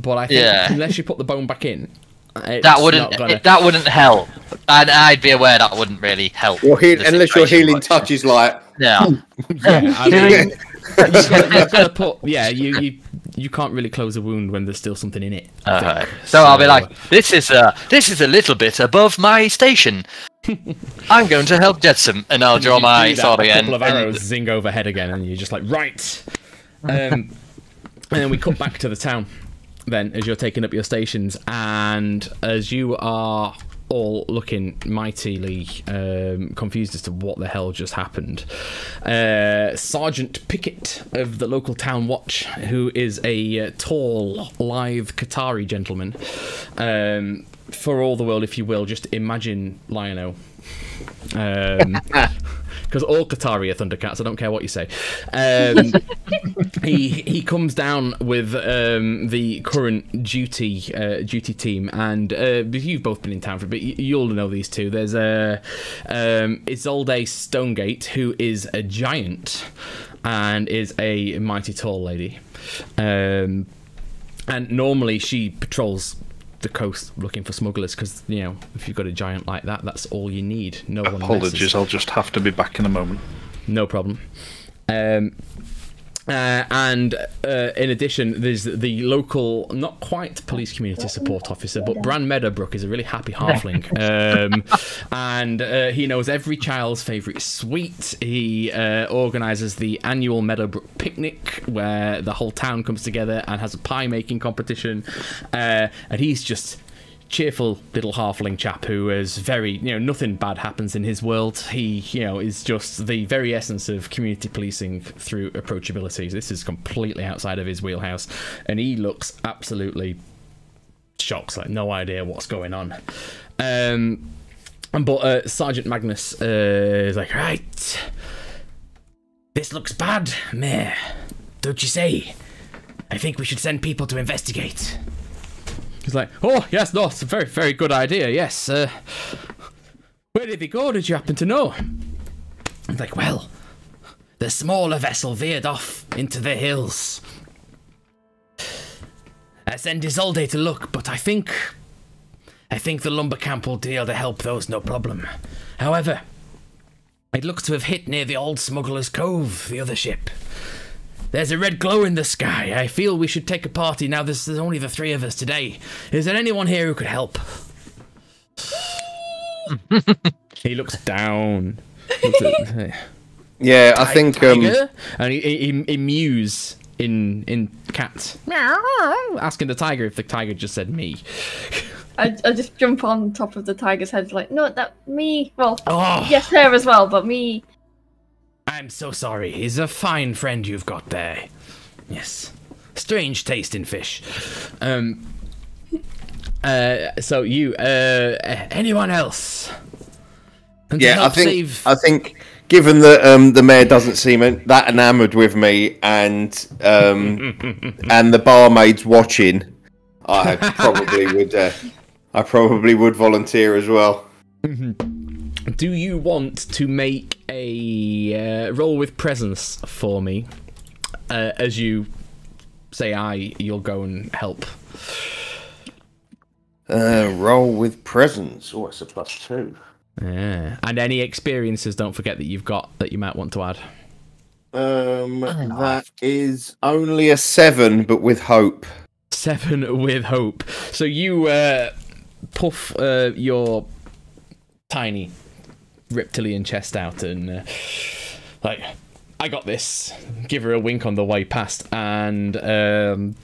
but I think yeah. unless you put the bone back in, it's that wouldn't not gonna... it, that wouldn't help. I'd, I'd be aware that wouldn't really help. Well, he, unless your healing much. touch is like yeah. yeah I mean, you've got, you've got to put, yeah, you, you you can't really close a wound when there's still something in it. Uh, so, so I'll be like, this is a this is a little bit above my station. I'm going to help Jetsam, and I'll draw my sword again. A couple of arrows and... zing overhead again, and you're just like, right. Um, and then we cut back to the town. Then, as you're taking up your stations, and as you are all looking mightily um, confused as to what the hell just happened. Uh, Sergeant Pickett of the local town watch, who is a uh, tall, lithe Qatari gentleman. Um, for all the world, if you will, just imagine Lion-O. Because um, all Qatari are Thundercats, I don't care what you say. Um, he he comes down with um, the current duty uh, duty team, and uh, you've both been in town for a bit. You'll know these two. There's a um, Isolde Stonegate, who is a giant and is a mighty tall lady, um, and normally she patrols the coast looking for smugglers, because you know if you've got a giant like that, that's all you need. No one apologies messes. I'll just have to be back in a moment. No problem. Um uh, and uh, in addition, there's the local, not quite police community support officer, but Bran Meadowbrook is a really happy halfling. Um and uh, he knows every child's favorite sweet. He uh, organizes the annual Meadowbrook picnic, where the whole town comes together and has a pie making competition, uh, and he's just cheerful little halfling chap who is very, you know, nothing bad happens in his world. He, you know, is just the very essence of community policing through approachability. This is completely outside of his wheelhouse, and he looks absolutely shocked, like no idea what's going on. Um, but uh, Sergeant Magnus uh, is like, right, this looks bad, Mayor, don't you say? I think we should send people to investigate. He's like, oh, yes, no, it's a very, very good idea, yes. Uh, where did they go? Did you happen to know? He's like, well, the smaller vessel veered off into the hills. I sent Isolde to look, but I think... I think the lumber camp will be able to help those, no problem. However, it looks to have hit near the old Smuggler's Cove, the other ship. There's a red glow in the sky. I feel we should take a party now. There's only the three of us today. Is there anyone here who could help? He looks down. Looks at, yeah, I think. Um... And he, he, he mews in in cat, asking the tiger if the tiger just said me. I, I just jump on top of the tiger's head like, no, that me. Well, oh. Yes, her as well, but me. I'm so sorry. He's a fine friend you've got there. Yes, strange taste in fish. Um. Uh. So you. Uh. Anyone else? And yeah, I think. Save... I think. Given that um, the mayor doesn't seem that enamoured with me, and um, and the barmaid's watching, I probably would. Uh, I probably would volunteer as well. Mm-hmm. Do you want to make a uh, roll with presence for me? Uh, as you say, "I," you'll go and help. Uh, roll with presence. Oh, it's a plus two. Yeah. And any experiences, don't forget, that you've got that you might want to add. Um, that is only a seven, but with hope. Seven with hope. So you uh, puff uh, your tiny reptilian chest out and uh, like, I got this. Give her a wink on the way past, and um,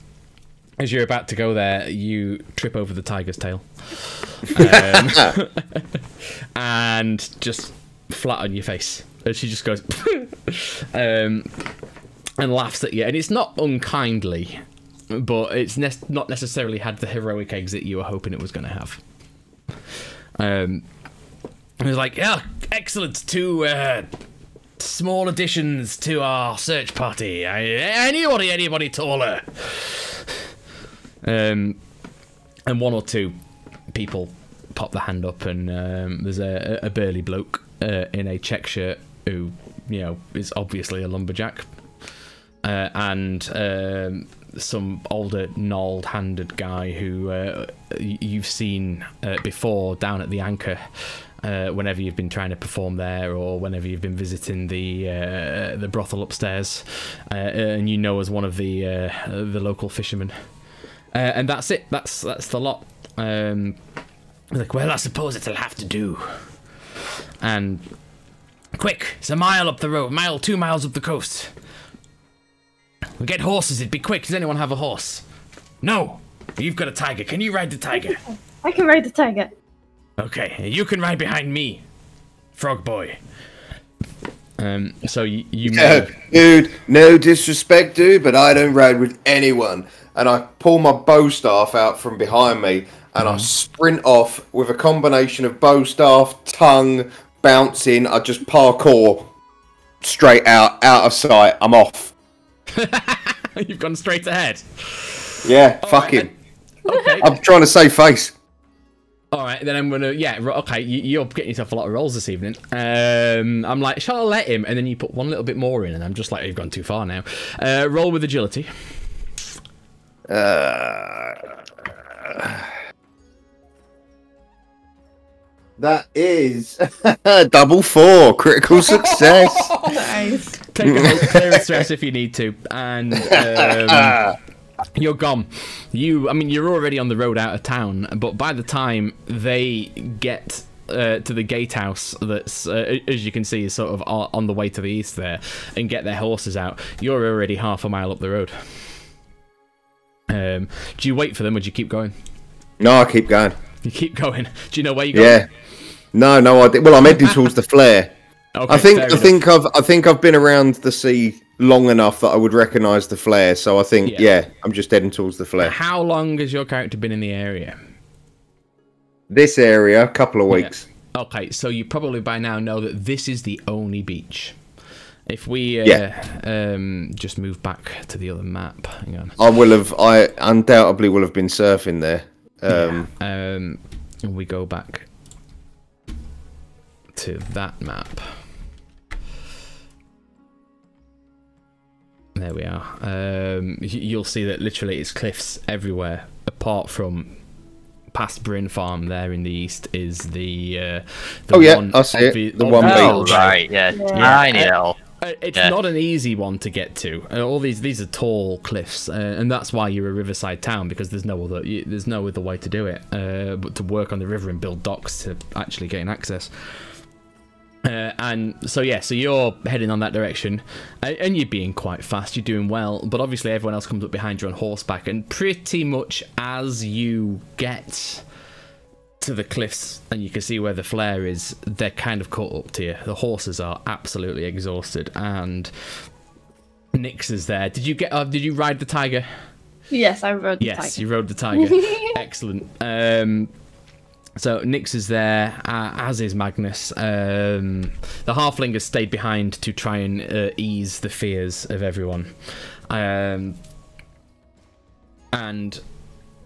as you're about to go there, you trip over the tiger's tail. Um, and just flat on your face. And she just goes um, and laughs at you. And it's not unkindly, but it's ne not necessarily had the heroic exit you were hoping it was going to have. Um, it was like, oh, excellent, two uh, small additions to our search party. I, anybody, anybody taller? Um, and one or two people pop the hand up, and um, there's a, a burly bloke uh, in a check shirt who, you know, is obviously a lumberjack, uh, and um, some older, gnarled-handed guy who uh, you've seen uh, before down at the anchor uh, whenever you've been trying to perform there, or whenever you've been visiting the uh, the brothel upstairs, uh, and you know as one of the uh, the local fishermen. Uh, and that's it. That's that's the lot. Um, like, well, I suppose it'll have to do. And quick, it's a mile up the road, mile, two miles up the coast. We get horses. It'd be quick. Does anyone have a horse? No. You've got a tiger. Can you ride the tiger? I can ride the tiger. Okay, you can ride behind me, frog boy. Um, so you, you no, may... dude, no disrespect, dude, but I don't ride with anyone. And I pull my bow staff out from behind me, and mm. I sprint off with a combination of bow staff, tongue, bouncing. I just parkour straight out, out of sight. I'm off. You've gone straight ahead. Yeah, all fucking. Right, okay. I'm trying to save face. All right, then I'm gonna. Yeah, okay. You, you're getting yourself a lot of rolls this evening. Um, I'm like, shall I let him? And then you put one little bit more in, and I'm just like, you've gone too far now. Uh, roll with agility. Uh, that is double four, critical success. Nice. Take a whole clear of stress if you need to, and um, you're gone. You, I mean, you're already on the road out of town. But by the time they get uh, to the gatehouse, that's uh, as you can see is sort of on the way to the east there, and get their horses out, you're already half a mile up the road. Um, do you wait for them, or do you keep going? No, I keep going. You keep going. Do you know where you're going? Yeah. No, no idea. Well, I'm heading towards the flare. Okay, I think I enough. think I've I think I've been around the sea long enough that I would recognise the flare. So I think yeah. yeah, I'm just heading towards the flare. How long has your character been in the area? This area, a couple of weeks. Yeah. Okay, so you probably by now know that this is the only beach. If we uh, yeah. um, just move back to the other map, hang on. I will have, I undoubtedly will have been surfing there. Um, yeah. um, we go back to that map. There we are. Um, you'll see that literally it's cliffs everywhere, apart from past Bryn Farm. There in the east is the. Uh, the oh yeah, one I see it. The one beach. Oh, right, yeah, yeah. Nine L. It's yeah. not an easy one to get to. All these these are tall cliffs, uh, and that's why you're a riverside town, because there's no other you, there's no other way to do it uh, but to work on the river and build docks to actually gain access. Uh, and so yeah, so you're heading on that direction, and, and you're being quite fast. You're doing well, but obviously everyone else comes up behind you on horseback, and pretty much as you get to the cliffs and you can see where the flare is, they're kind of caught up to you. The horses are absolutely exhausted, and Nix is there. Did you get? Uh, did you ride the tiger? Yes, I rode. The yes, tiger. you rode the tiger. Excellent. Um, so Nix is there, uh, as is Magnus. Um, the halfling has stayed behind to try and uh, ease the fears of everyone, um, and.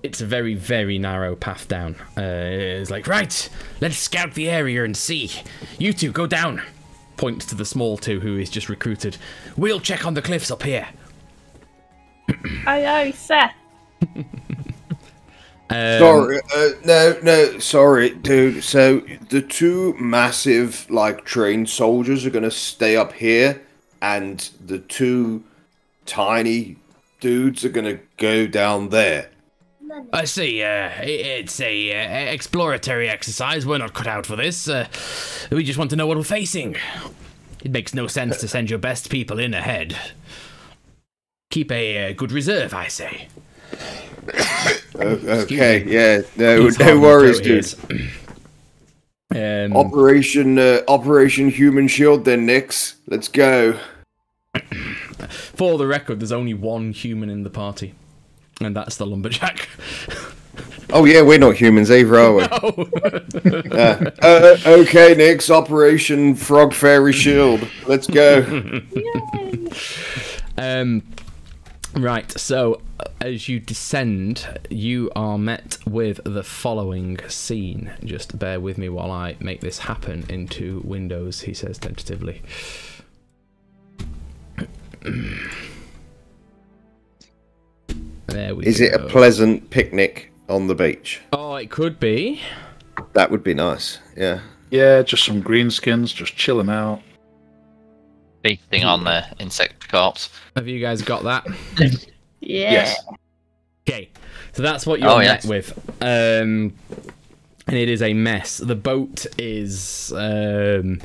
It's a very, very narrow path down. Uh, it's like, right, let's scout the area and see. You two, go down. Points to the small two who is just recruited. We'll check on the cliffs up here. Aye, aye, sir. um, sorry, uh, no, no, sorry, dude. So the two massive, like, trained soldiers are going to stay up here, and the two tiny dudes are going to go down there. I see. Uh, it's a uh, exploratory exercise. We're not cut out for this. Uh, we just want to know what we're facing. It makes no sense to send your best people in ahead. Keep a uh, good reserve, I say. Okay. Yeah. No. It's no worries, dude. Um, Operation uh, Operation Human Shield, then, Nix. Let's go. For the record, there's only one human in the party. And that's the lumberjack. Oh yeah, we're not humans either, are we? No. uh, uh, okay, Nix. Operation Frog Fairy Shield. Let's go. Yay. Um, right. So, as you descend, you are met with the following scene. Just bear with me while I make this happen into Windows. He says tentatively. There we Is go. It a pleasant picnic on the beach? Oh, it could be. That would be nice, yeah. Yeah, just some greenskins, just chilling out. Feasting on the insect corpse. Have you guys got that? Yeah. Yes. Okay, so that's what you're oh, yes. met with. Um, and it is a mess. The boat is um,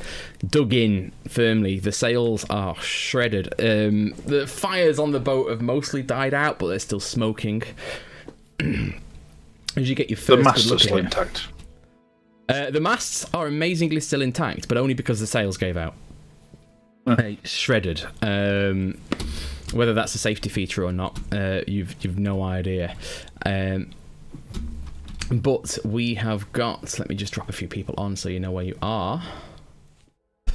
dug in firmly. The sails are shredded. Um, the fires on the boat have mostly died out, but they're still smoking. As you get your first the mast are still intact. Uh, the masts are amazingly still intact, but only because the sails gave out. Huh. They're shredded. Um, whether that's a safety feature or not, uh, you've you've no idea. Um, But we have got... Let me just drop a few people on so you know where you are. I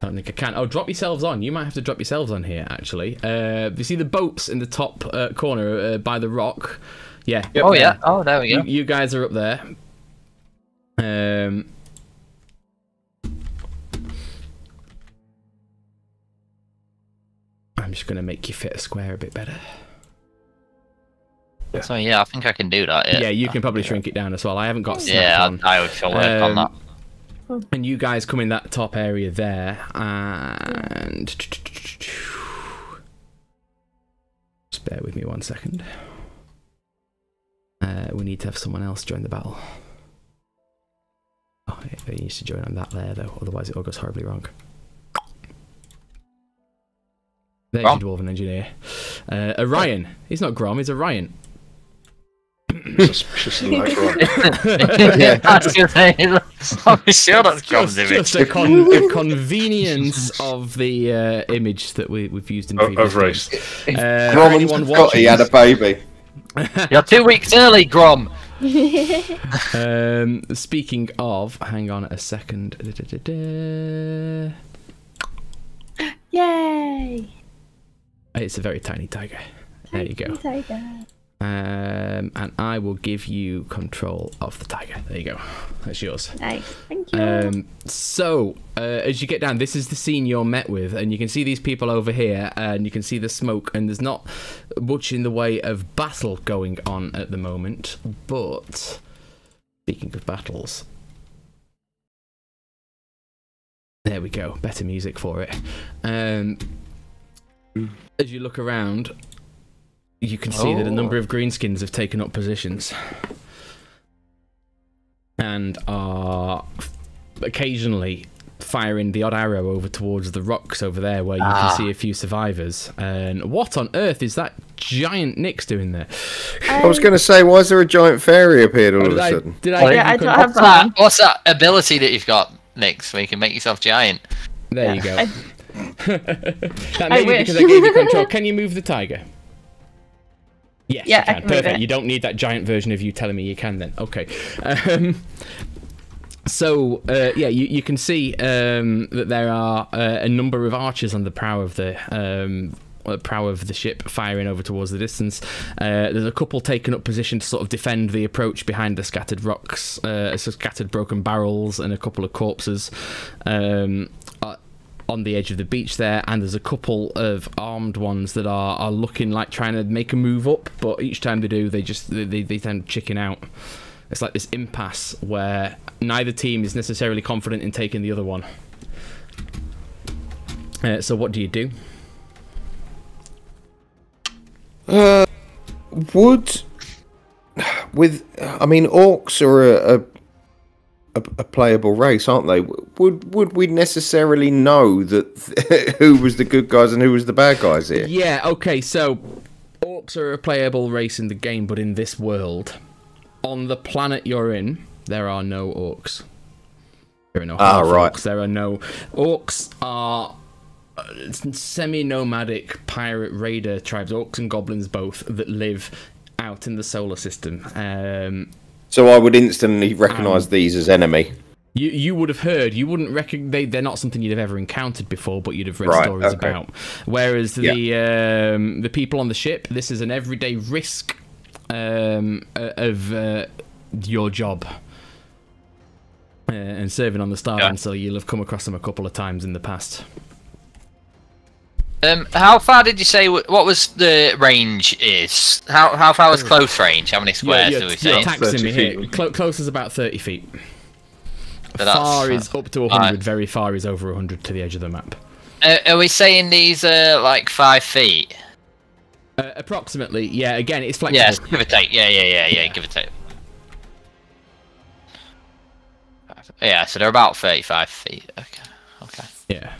don't think I can. Oh, drop yourselves on. You might have to drop yourselves on here, actually. Uh, you see the boats in the top uh, corner uh, by the rock? Yeah. Oh, yeah. Oh, there we go. You, you guys are up there. Um... I'm just going to make you fit a square a bit better. Yeah. So yeah, I think I can do that. Yeah, yeah you can probably shrink it down as well. I haven't got snapped yeah, on. I would still work um, on that. And you guys come in that top area there, and just bear with me one second. Uh, we need to have someone else join the battle. Oh, he needs to join on that layer though, otherwise it all goes horribly wrong. There's your dwarven engineer, uh, Orion. He's not Grom. He's Orion. Suspiciously like Grom. Yeah, that's your name. I'm sure that's Grom's image. Just a, con a convenience of the uh, image that we, we've used in previous games. Uh, Grom's got he had a baby. You're two weeks early, Grom. um, speaking of, hang on a second. Da, da, da, da. Yay! It's a very tiny tiger. There you go. Tiger. Um, and I will give you control of the tiger. There you go. That's yours. Nice. Thank you. Um, so, uh, as you get down, this is the scene you're met with, and you can see these people over here, and you can see the smoke, and there's not much in the way of battle going on at the moment, but speaking of battles... There we go, better music for it. Um, as you look around, you can see oh. that a number of greenskins have taken up positions and are occasionally firing the odd arrow over towards the rocks over there where you ah. can see a few survivors. And what on earth is that giant Nix doing there? Um, I was going to say, why is there a giant fairy appeared all of a I, sudden? Did I, oh, yeah, I don't have that. What's that ability that you've got, Nix, where you can make yourself giant? There yeah. you go. I... that may I be wish. Because I gave you control. Can you move the tiger? Yes, yeah, you can. I can Perfect. You don't need that giant version of you telling me you can then. Okay. Um, so, uh, yeah, you, you can see um, that there are uh, a number of archers on the prow of the... Um, prow of the ship firing over towards the distance. Uh, there's a couple taken up position to sort of defend the approach behind the scattered rocks, uh, scattered broken barrels and a couple of corpses um, on the edge of the beach there, and there's a couple of armed ones that are, are looking like trying to make a move up, but each time they do they just they, they tend to chicken out. It's like this impasse where neither team is necessarily confident in taking the other one. Uh, so what do you do? Uh, would with I mean orcs are a, a a playable race, aren't they? Would would we necessarily know that who was the good guys and who was the bad guys here? Yeah. Okay. So orcs are a playable race in the game, but in this world, on the planet you're in, there are no orcs. There are no ah, right. orcs. There are no orcs are. Semi-nomadic pirate raider tribes, orcs and goblins both, that live out in the solar system. Um, so I would instantly recognise these as enemy. You you would have heard, you wouldn't recognize. They, they're not something you'd have ever encountered before, but you'd have read right, stories okay. about. Whereas the yeah. um, the people on the ship, this is an everyday risk um, of uh, your job. Uh, and serving on the Star Dancer, yeah. you'll have come across them a couple of times in the past. Um, how far did you say? What was the range? Is how how far was close range? How many squares yeah, yeah, do we say? Taxing me here. Cl close is about thirty feet. So far is up to a hundred. Right. Very far is over a hundred to the edge of the map. Uh, are we saying these are like five feet? Uh, approximately, yeah. Again, it's flexible. Yeah, give or take. Yeah, yeah, yeah, yeah. yeah. Give or take. Yeah, so they're about thirty-five feet. Okay. Okay. Yeah.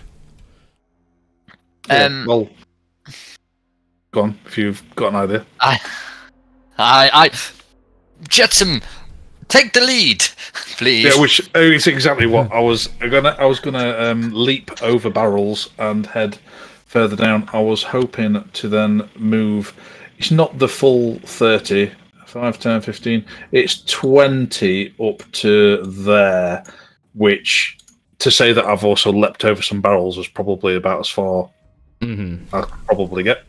Yeah, um, well, go on, if you've got an idea. I, I, I, Jetsam, take the lead, please. Yeah, which is exactly what I was gonna. I was gonna um, leap over barrels and head further down. I was hoping to then move. It's not the full thirty, five, ten, fifteen. It's twenty up to there, which to say that I've also leapt over some barrels was probably about as far. Mm-hmm. I'll probably get,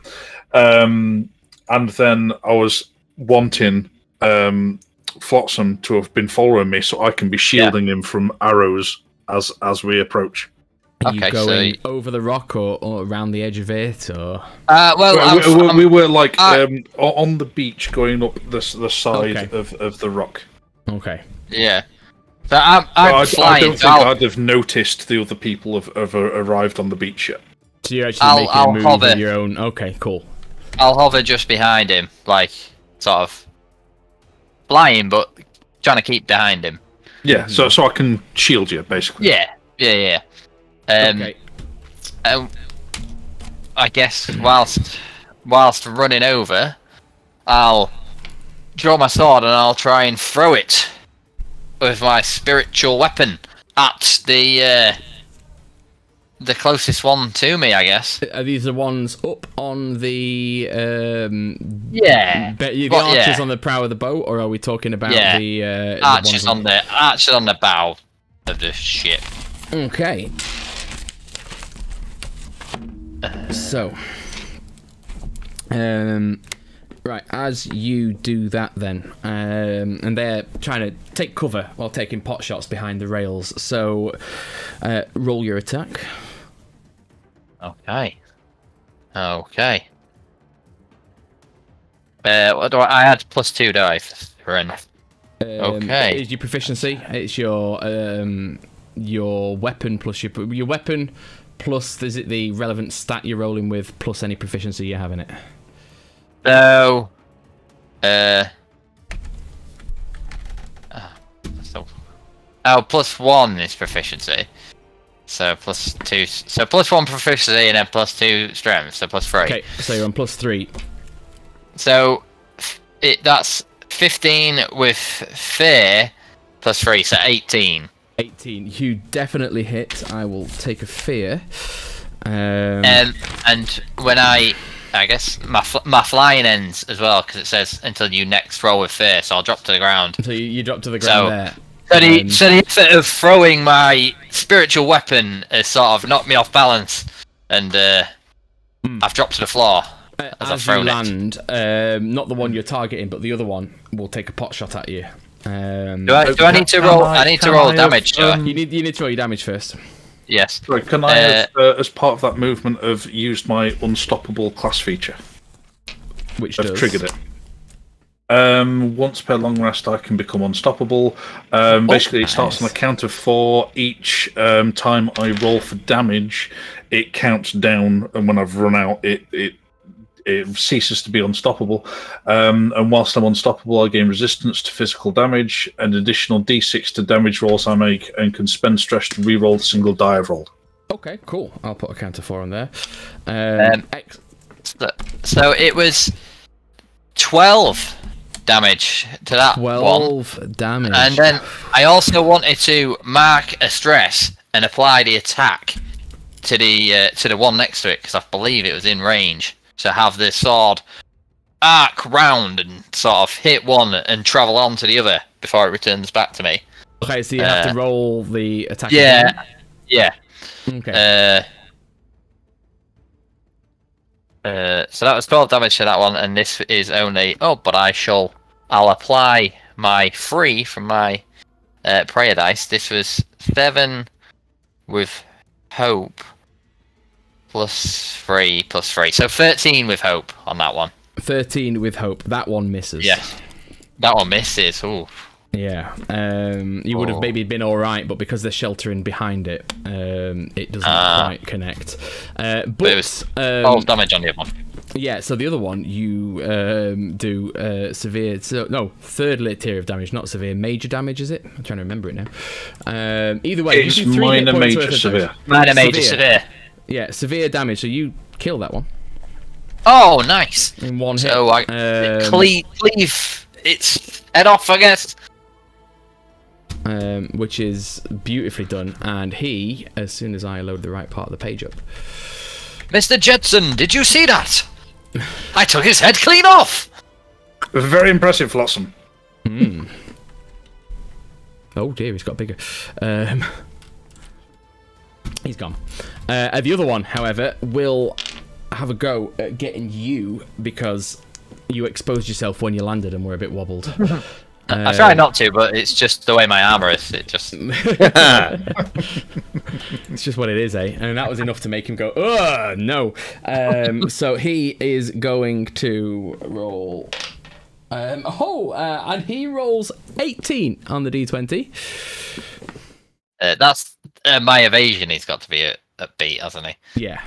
um, and then I was wanting um, Flotsam to have been following me, so I can be shielding yeah. him from arrows as as we approach. Are you okay, going so... over the rock or, or around the edge of it, or uh, well, we, we, we were like I... um, on the beach, going up the the side okay. of of the rock. Okay. Yeah. So I'm, I'm well, I, I don't think I'll... I'd have noticed the other people have, have arrived on the beach yet. So you're actually I'll, making I'll a move hover. on your own. Okay, cool. I'll hover just behind him, like, sort of flying, but trying to keep behind him. Yeah, so so I can shield you, basically. Yeah, yeah, yeah. Um, okay. Um, I guess whilst whilst running over, I'll draw my sword and I'll try and throw it with my spiritual weapon at the... Uh, the closest one to me, I guess. Are these the ones up on the um yeah the but, archers yeah. on the prow of the boat, or are we talking about yeah. the uh archers the on the archers on the bow of the ship? Okay. Uh, so um right, as you do that then, um, and they're trying to take cover while taking pot shots behind the rails, so uh, roll your attack. Okay. Okay. Uh, what do I, I had plus two dice. Um, okay. It's your proficiency. It's your um, your weapon plus your your weapon plus is it the relevant stat you're rolling with plus any proficiency you have in it? No. Uh. Oh, plus one is proficiency. So plus two. So plus one proficiency and then plus two strength. So plus three. Okay. So you're on plus three. So it that's fifteen with fear plus three. So eighteen. eighteen. You definitely hit. I will take a fear. Um. And, and when I, I guess my fl my flying ends as well because it says until you next roll with fear. So I'll drop to the ground. So you, you drop to the ground so, there. So the, so the effort of throwing my spiritual weapon has sort of knocked me off balance, and uh, mm. I've dropped to the floor uh, as, as I've thrown you land, it. Um, not the one you're targeting, but the other one will take a pot shot at you. Um, do I, do I need to roll? I, I need to roll I damage. Have, um, you need you need to roll your damage first. Yes. Sorry, can I, uh, have, uh, as part of that movement, have used my unstoppable class feature, which I've does. triggered it? Um, once per long rest, I can become unstoppable. Um, basically, oh, nice. It starts on a count of four. Each um, time I roll for damage, it counts down, and when I've run out, it it, it ceases to be unstoppable. Um, and whilst I'm unstoppable, I gain resistance to physical damage, an additional D six to damage rolls I make, and can spend stress to re-roll the single die I've rolled. Okay, cool. I'll put a count of four on there. Um, um, so it was twelve. Damage to that twelve one. Damage. And then I also wanted to mark a stress and apply the attack to the uh, to the one next to it because I believe it was in range. So have the sword arc round and sort of hit one and travel on to the other before it returns back to me. Okay, so you uh, have to roll the attack. Yeah, again. yeah. Okay. Uh, uh, so that was twelve damage to that one, and this is only oh, but I shall. I'll apply my three from my uh, prayer dice. This was seven with hope plus three plus three, so thirteen with hope on that one. Thirteen with hope. That one misses. Yes, that one misses. Ooh. Yeah. Um, you would have maybe been all right, but because they're sheltering behind it, um, it doesn't uh, quite connect. Uh, but, but it was um, all damage on the other one. Yeah, so the other one, you um, do uh, severe... So, no, third tier of damage, not severe. Major damage, is it? I'm trying to remember it now. Um, either way... It's you do minor, major, severe. Minor, major, severe. Yeah, severe damage, so you kill that one. Oh, nice. In one hit. So, I... Um, cleave, cleave. It's head off, I guess. Um, which is beautifully done. And he, as soon as I load the right part of the page up... Mister Jetson, did you see that? I took his head clean off! Very impressive, Flotsam. Mm. Oh dear, he's got bigger. Um, he's gone. Uh, the other one, however, will have a go at getting you because you exposed yourself when you landed and were a bit wobbled. uh, I try not to, but it's just the way my armour is. It just... It's just what it is, eh? And that was enough to make him go, ugh, no. Um, so he is going to roll... Um, oh, uh, and he rolls eighteen on the D twenty. Uh, that's uh, my evasion. He's got to be a, a beat, hasn't he? Yeah.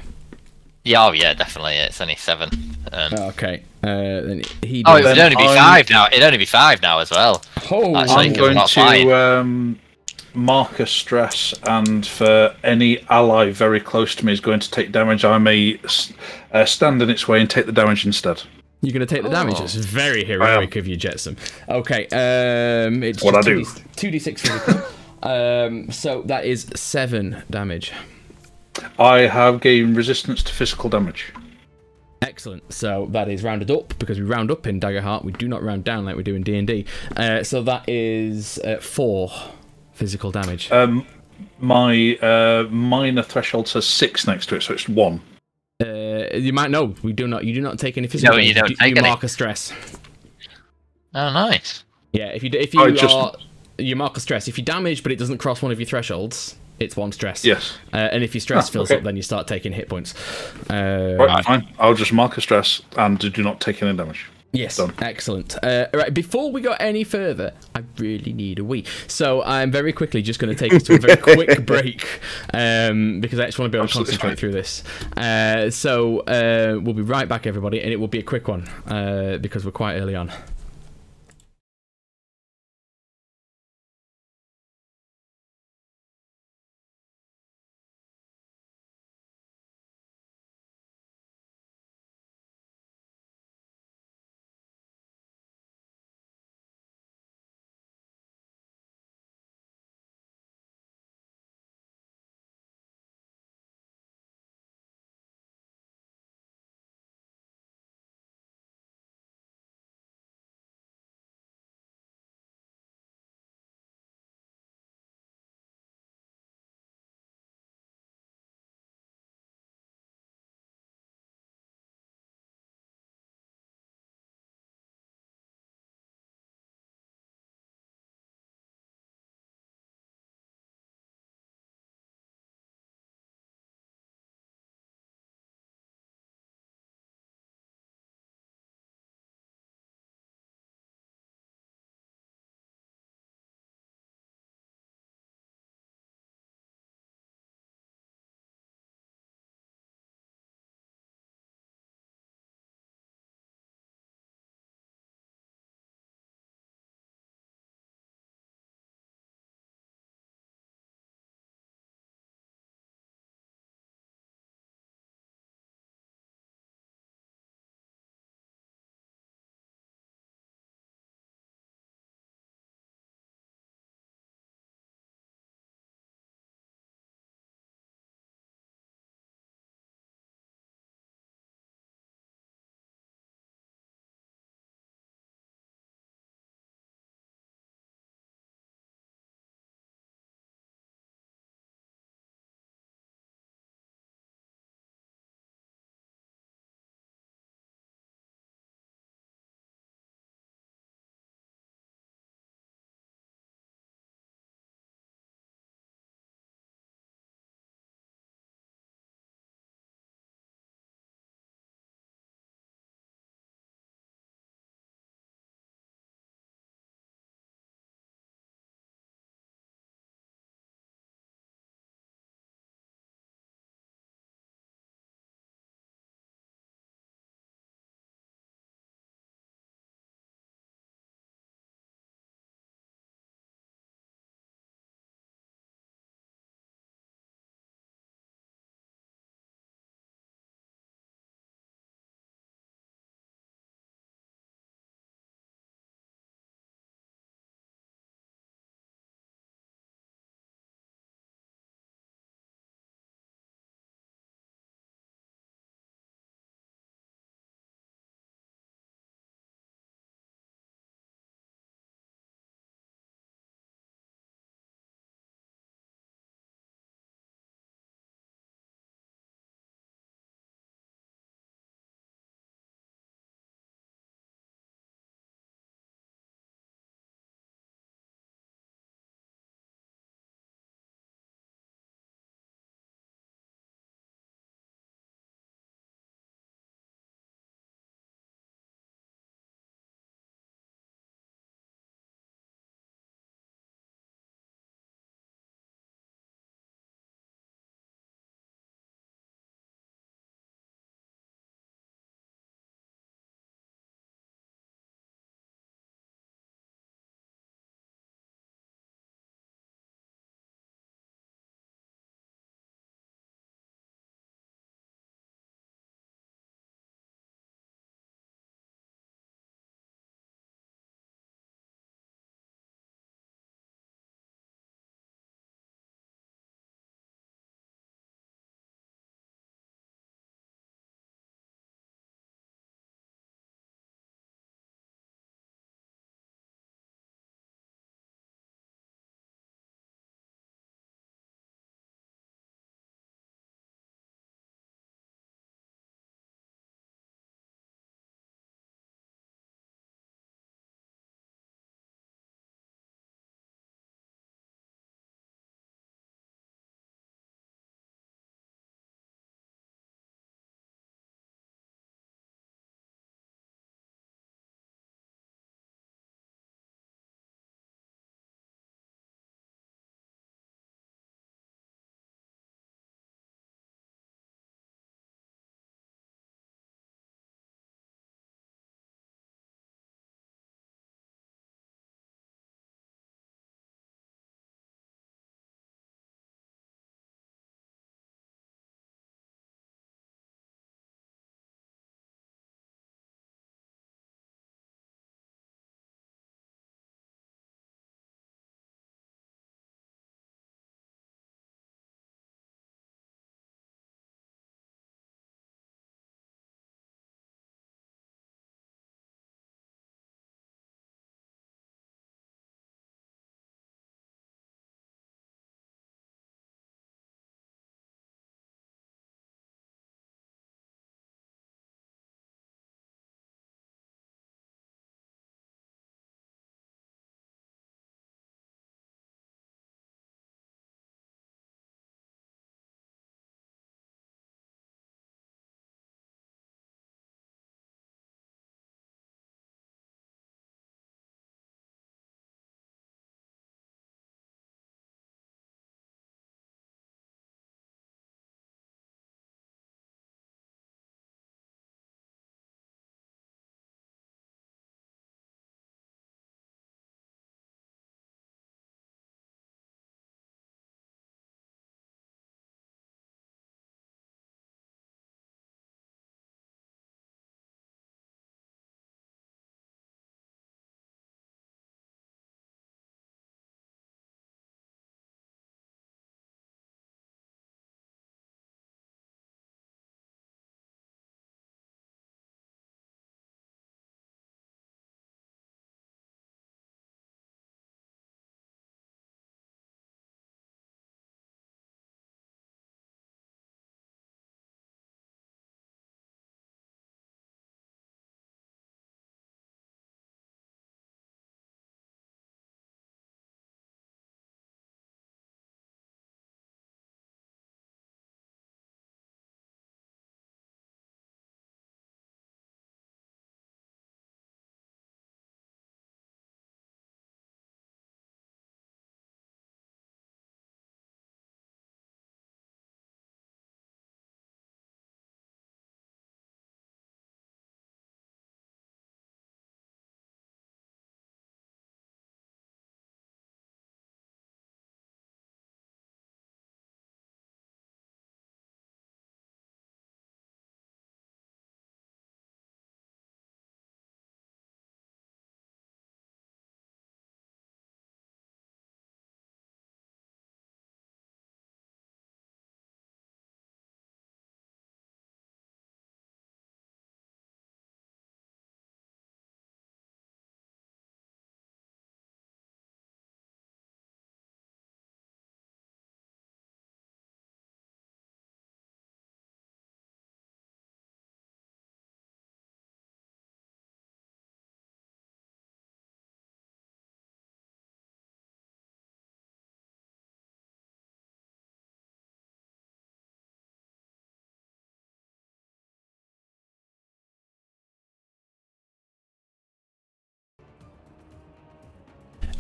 Yeah, oh, yeah, definitely. It's only seven. Um, okay. Uh, then he oh, it'd only be I'm... five now. It'd only be five now as well. Oh, actually, I'm going not to... Um... marker stress, and for any ally very close to me is going to take damage, I may uh, stand in its way and take the damage instead. You're going to take the oh. damage? It's very heroic of you, Jetsam. Okay, um, it's what I do. two D six physical. um, so that is seven damage. I have gained resistance to physical damage. Excellent. So that is rounded up, because we round up in Daggerheart. We do not round down like we do in D and D. Uh, so that is uh, four. Physical damage. Um, my uh, minor threshold says six next to it, so it's one. Uh, you might know we do not. You do not take any physical. No, damage. you don't you, take you any. Mark a stress. Oh, nice. Yeah, if you if you I are just... you mark a stress. If you damage, but it doesn't cross one of your thresholds, it's one stress. Yes. Uh, and if your stress ah, fills okay. up, then you start taking hit points. Uh, right, fine. I'll just mark a stress and do not take any damage. Yes, done. Excellent. Uh, all right, before we go any further, I really need a wee. So I'm very quickly just going to take us to a very quick break um, because I just want to be able to Absolutely concentrate fine. through this. Uh, so uh, we'll be right back, everybody, and it will be a quick one uh, because we're quite early on.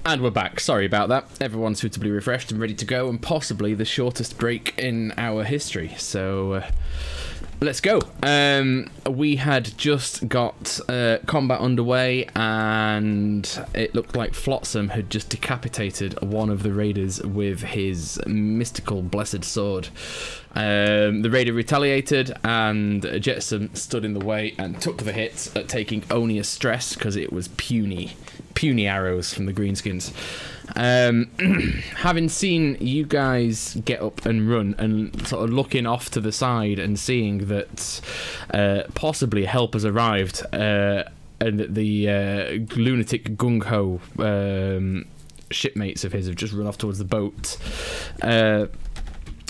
And we're back. Sorry about that. Everyone suitably refreshed and ready to go, and possibly the shortest break in our history. So uh, let's go. Um, we had just got uh, combat underway, and it looked like Flotsam had just decapitated one of the raiders with his mystical blessed sword. Um, the raider retaliated, and Jetsam stood in the way and took the hit at taking only a stress because it was puny. Puny arrows from the greenskins. Um, having seen you guys get up and run and sort of looking off to the side and seeing that uh, possibly help has arrived uh, and that the uh, lunatic gung-ho um, shipmates of his have just run off towards the boat, uh,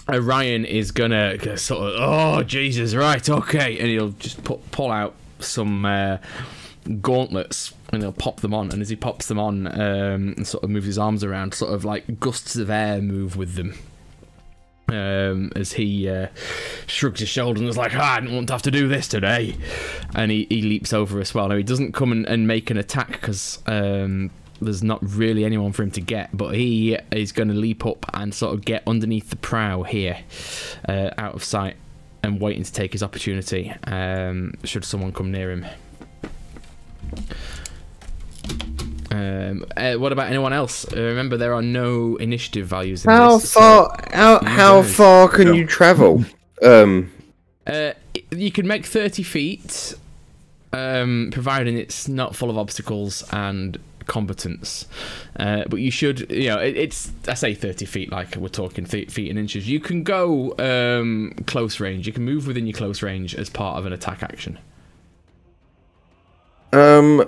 Orion is gonna sort of, oh, Jesus, right, okay, and he'll just put, pull out some uh, gauntlets, and he'll pop them on, and as he pops them on, um, and sort of moves his arms around, sort of like gusts of air move with them. Um, as he uh, shrugs his shoulders and is like, ah, I didn't want to have to do this today. And he, he leaps over as well. Now, he doesn't come and, and make an attack because um, there's not really anyone for him to get, but he is going to leap up and sort of get underneath the prow here, uh, out of sight, and waiting to take his opportunity um, should someone come near him. Um, uh, what about anyone else? Uh, remember, there are no initiative values in how this. Far, so how far? How knows. far can no. you travel? Um, uh, you can make thirty feet, um, providing it's not full of obstacles and combatants. Uh, but you should, you know, it, it's. I say thirty feet, like we're talking th feet and inches. You can go um, close range. You can move within your close range as part of an attack action. Um.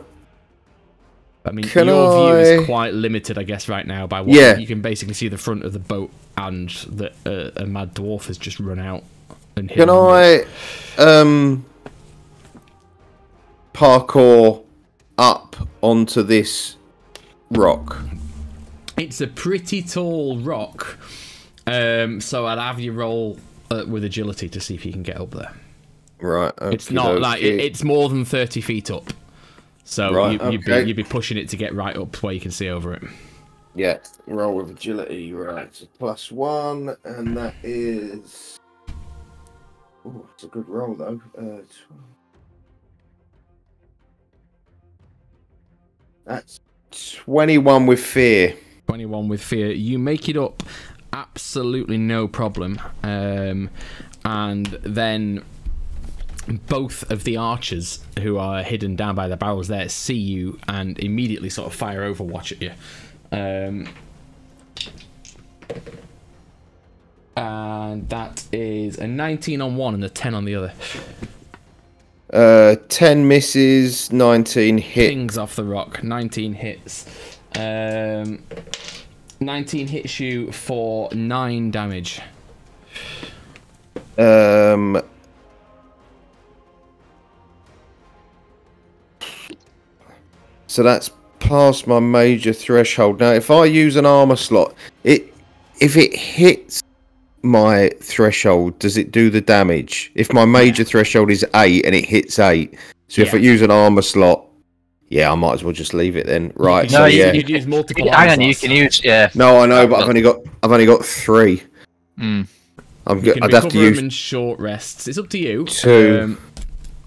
I mean, can your view I... is quite limited, I guess, right now. By what yeah. you can basically see the front of the boat, and that uh, a mad dwarf has just run out. And hit can I um, parkour up onto this rock? It's a pretty tall rock, um, so I'd have you roll uh, with agility to see if you can get up there. Right. Okay, it's not like it, it's more than thirty feet up. So right, you, you'd, okay. be, you'd be pushing it to get right up where you can see over it. Yeah, roll with agility, right. So plus one, and that is... Oh, it's a good roll, though. Uh, that's twenty-one with fear. twenty-one with fear. You make it up, absolutely no problem. Um, and then... both of the archers who are hidden down by the barrels there see you and immediately sort of fire overwatch at you. Um, and that is a nineteen on one and a ten on the other. Uh, ten misses, nineteen hits. Pings off the rock, nineteen hits. Um, nineteen hits you for nine damage. Um... So that's past my major threshold. Now, if I use an armor slot, it if it hits my threshold, does it do the damage? If my major yeah. threshold is eight and it hits eight, so yeah. if I use an armor slot, yeah, I might as well just leave it then, right? No, so, you, yeah. you use multiple. Hang on, you can use yeah. No, I know, but I've only got I've only got three. Mm. I'm you can I'd have to use in short rests. It's up to you. Two. Um,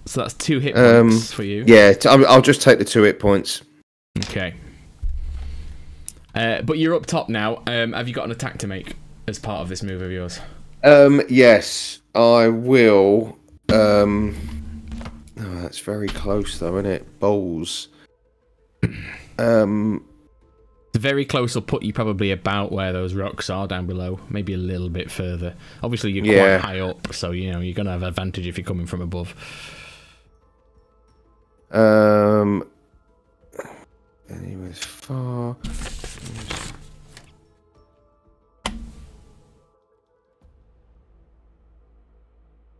So that's two hit points um, for you. Yeah, I'll, I'll just take the two hit points. Okay. Uh, but you're up top now. Um, have you got an attack to make as part of this move of yours? Um, yes, I will. Um, oh, that's very close, though, isn't it? Balls. Um, very close will put you probably about where those rocks are down below. Maybe a little bit further. Obviously, you're quite yeah. high up, so you know you're going to have advantage if you're coming from above. Um. Anyways, far.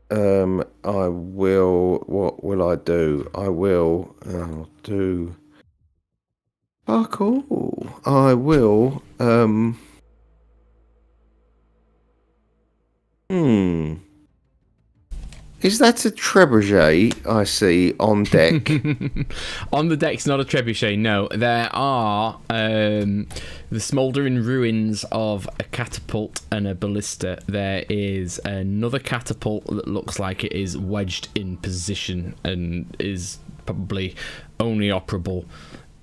Um. I will. What will I do? I will. I'll do. Oh, cool. I will. Um. Hmm. Is that a trebuchet I see on deck? On the deck's not a trebuchet, no. There are um, the smouldering ruins of a catapult and a ballista. There is another catapult that looks like it is wedged in position and is probably only operable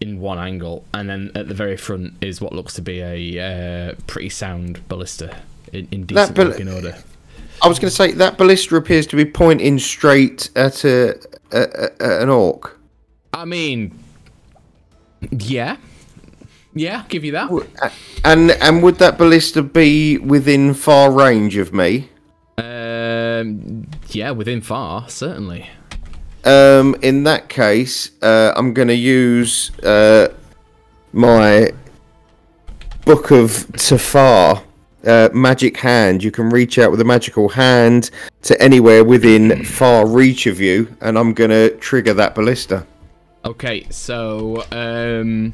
in one angle. And then at the very front is what looks to be a uh, pretty sound ballista in, in decent working order. I was going to say, that ballista appears to be pointing straight at a, a, a an orc. I mean, yeah. Yeah, I'll give you that. And and would that ballista be within far range of me? Um, yeah, within far, certainly. Um, in that case, uh, I'm going to use uh, my Book of Tafar. Uh, magic hand. You can reach out with a magical hand to anywhere within far reach of you, and I'm gonna trigger that ballista. Okay, so um,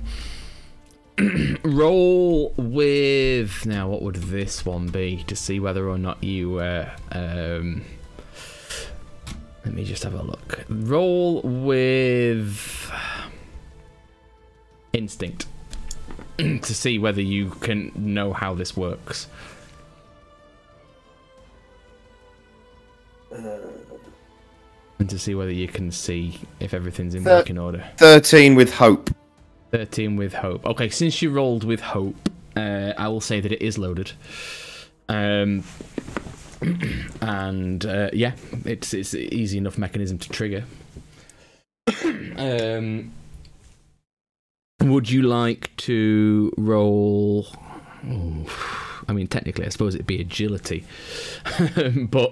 roll with now. What would this one be to see whether or not you? Uh, um, let me just have a look. Roll with instinct to see whether you can know how this works. Uh, and to see whether you can see if everything's in working order. thirteen with hope. thirteen with hope. Okay, since you rolled with hope, uh, I will say that it is loaded. Um, and uh, yeah, it's, it's an easy enough mechanism to trigger. Um... Would you like to roll? Oh, I mean, technically, I suppose it'd be agility, but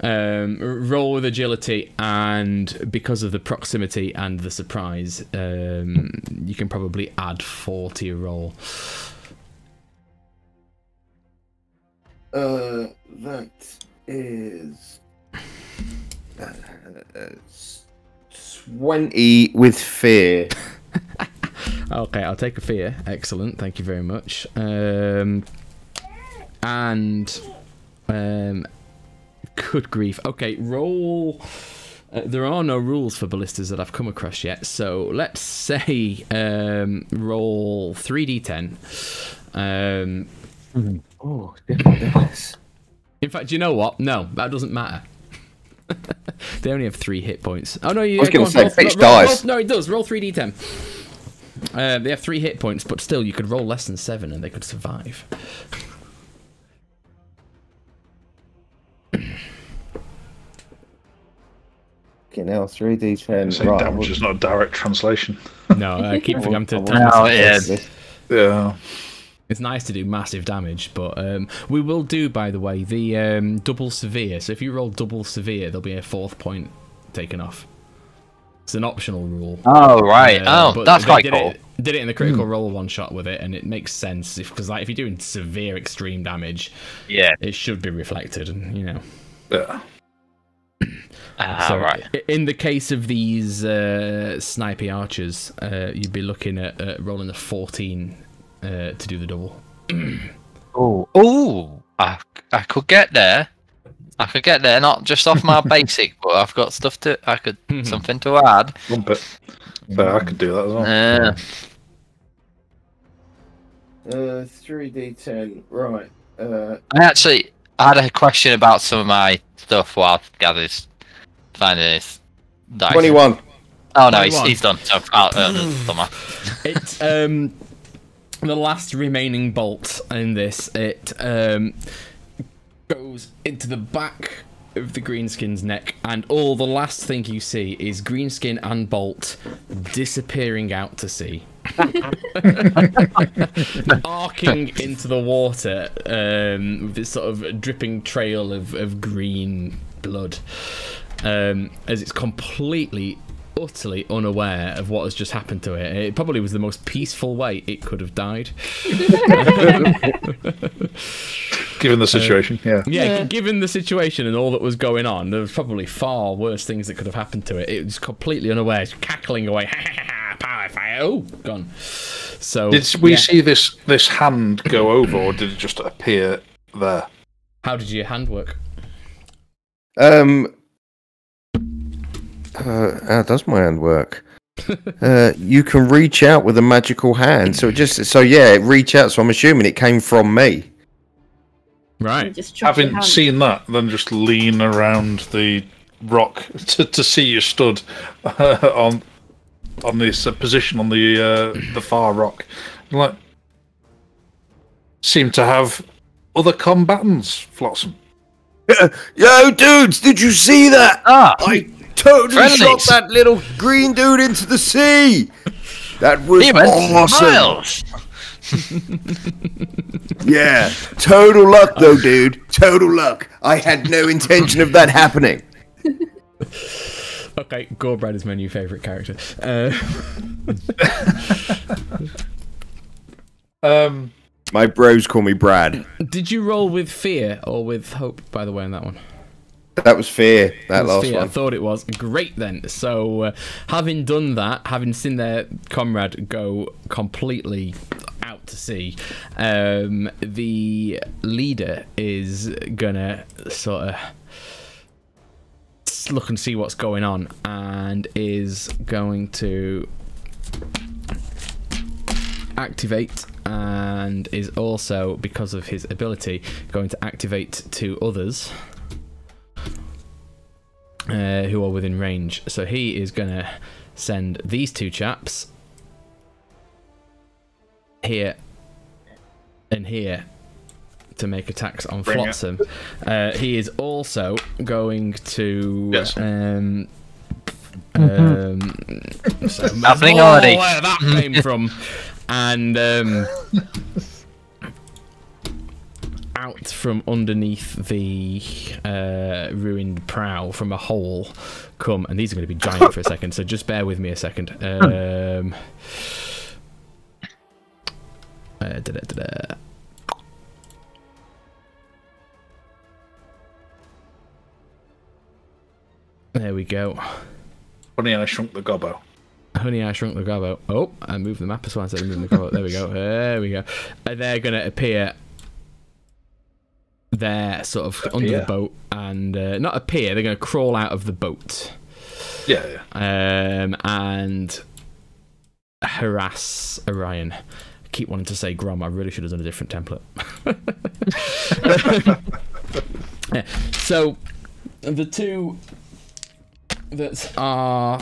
um, roll with agility, and because of the proximity and the surprise, um, you can probably add four to your roll. Uh, that is uh, twenty with fear. Okay, I'll take a fear. Excellent, thank you very much. Um, and um, good grief. Okay, roll. Uh, there are no rules for ballistas that I've come across yet, so let's say um, roll three d ten. Um, oh, in fact, you know what? No, that doesn't matter. They only have three hit points. Oh no, you. I was going to say roll, pitch roll, dies. Roll, no, it does. Roll three d ten. Uh, they have three hit points, but still, you could roll less than seven, and they could survive. Okay, now three d ten. So right, damage is not a direct translation. No, I keep forgetting to. No, it is. Yeah. It's nice to do massive damage, but um, we will do, by the way, the um, double severe. So if you roll double severe, there'll be a fourth point taken off. It's an optional rule. Oh, right. Uh, oh, that's quite did cool. It, did it in the critical mm. role one shot with it, and it makes sense because, like, if you're doing severe extreme damage, yeah, it should be reflected, and you know. Yeah. Uh, so, right. In the case of these uh, snipey archers, uh, you'd be looking at uh, rolling a fourteen. Uh, to do the double. Oh, oh! I I could get there. I could get there, not just off my basic, but I've got stuff to. I could something to add. Lump it. So I could do that as well. Yeah. Uh, three d ten. Right. Uh, I actually I had a question about some of my stuff while Gathers finding this. Dice. Twenty-one. Oh no, twenty-one. he's he's done. So, I'll, uh, it's um. The last remaining bolt in this, it um, goes into the back of the greenskin's neck, and all the last thing you see is greenskin and bolt disappearing out to sea, arcing into the water um, with this sort of dripping trail of, of green blood, um, as it's completely utterly unaware of what has just happened to it. It probably was the most peaceful way it could have died. Given the situation, uh, yeah. yeah. Yeah, given the situation and all that was going on, there was probably far worse things that could have happened to it. It was completely unaware, cackling away, ha ha ha, power fire, oh, gone. So, did we yeah. see this, this hand go over, or did it just appear there? How did your hand work? Um, uh, how does my hand work? uh, you can reach out with a magical hand. So it just, so yeah, it reach out. So I'm assuming it came from me. Right. Just having seen that, then just lean around the rock to to see you stood uh, on on this uh, position on the uh, the far rock. Like, seem to have other combatants, Flotsam. Uh, yo, dudes, did you see that? Ah, I totally friendlies. shot that little green dude into the sea. That was Demons. awesome. Miles. Yeah, total luck though, dude. Total luck. I had no intention of that happening. Okay, Gorbrad is my new favourite character. Uh... um, my bros call me Brad. Did you roll with fear or with hope, by the way, in that one? That was fear. That was last fear. one. I thought it was. Great then. So, uh, having done that, having seen their comrade go completely out to sea, um, the leader is gonna sort of look and see what's going on, and is going to activate, and is also, because of his ability, going to activate two others uh, who are within range. So he is going to send these two chaps here and here to make attacks on Bring Flotsam. Uh, he is also going to... Yes. Um, um, so happening already. Where that came from. And um, out from underneath the uh, ruined prow from a hole come... And these are going to be giant for a second, so just bear with me a second. Um, uh, da -da -da -da. There we go. Honey, I shrunk the gobbo. Honey, I shrunk the gobbo. Oh, I moved the map as well. I said I moved the gobbo. There we go. There we go. And they're going to appear there, sort of appear. under the boat, and uh, not appear. They're going to crawl out of the boat. Yeah. yeah. Um, and harass Orion. I keep wanting to say Grom. I really should have done a different template. yeah. So the two that are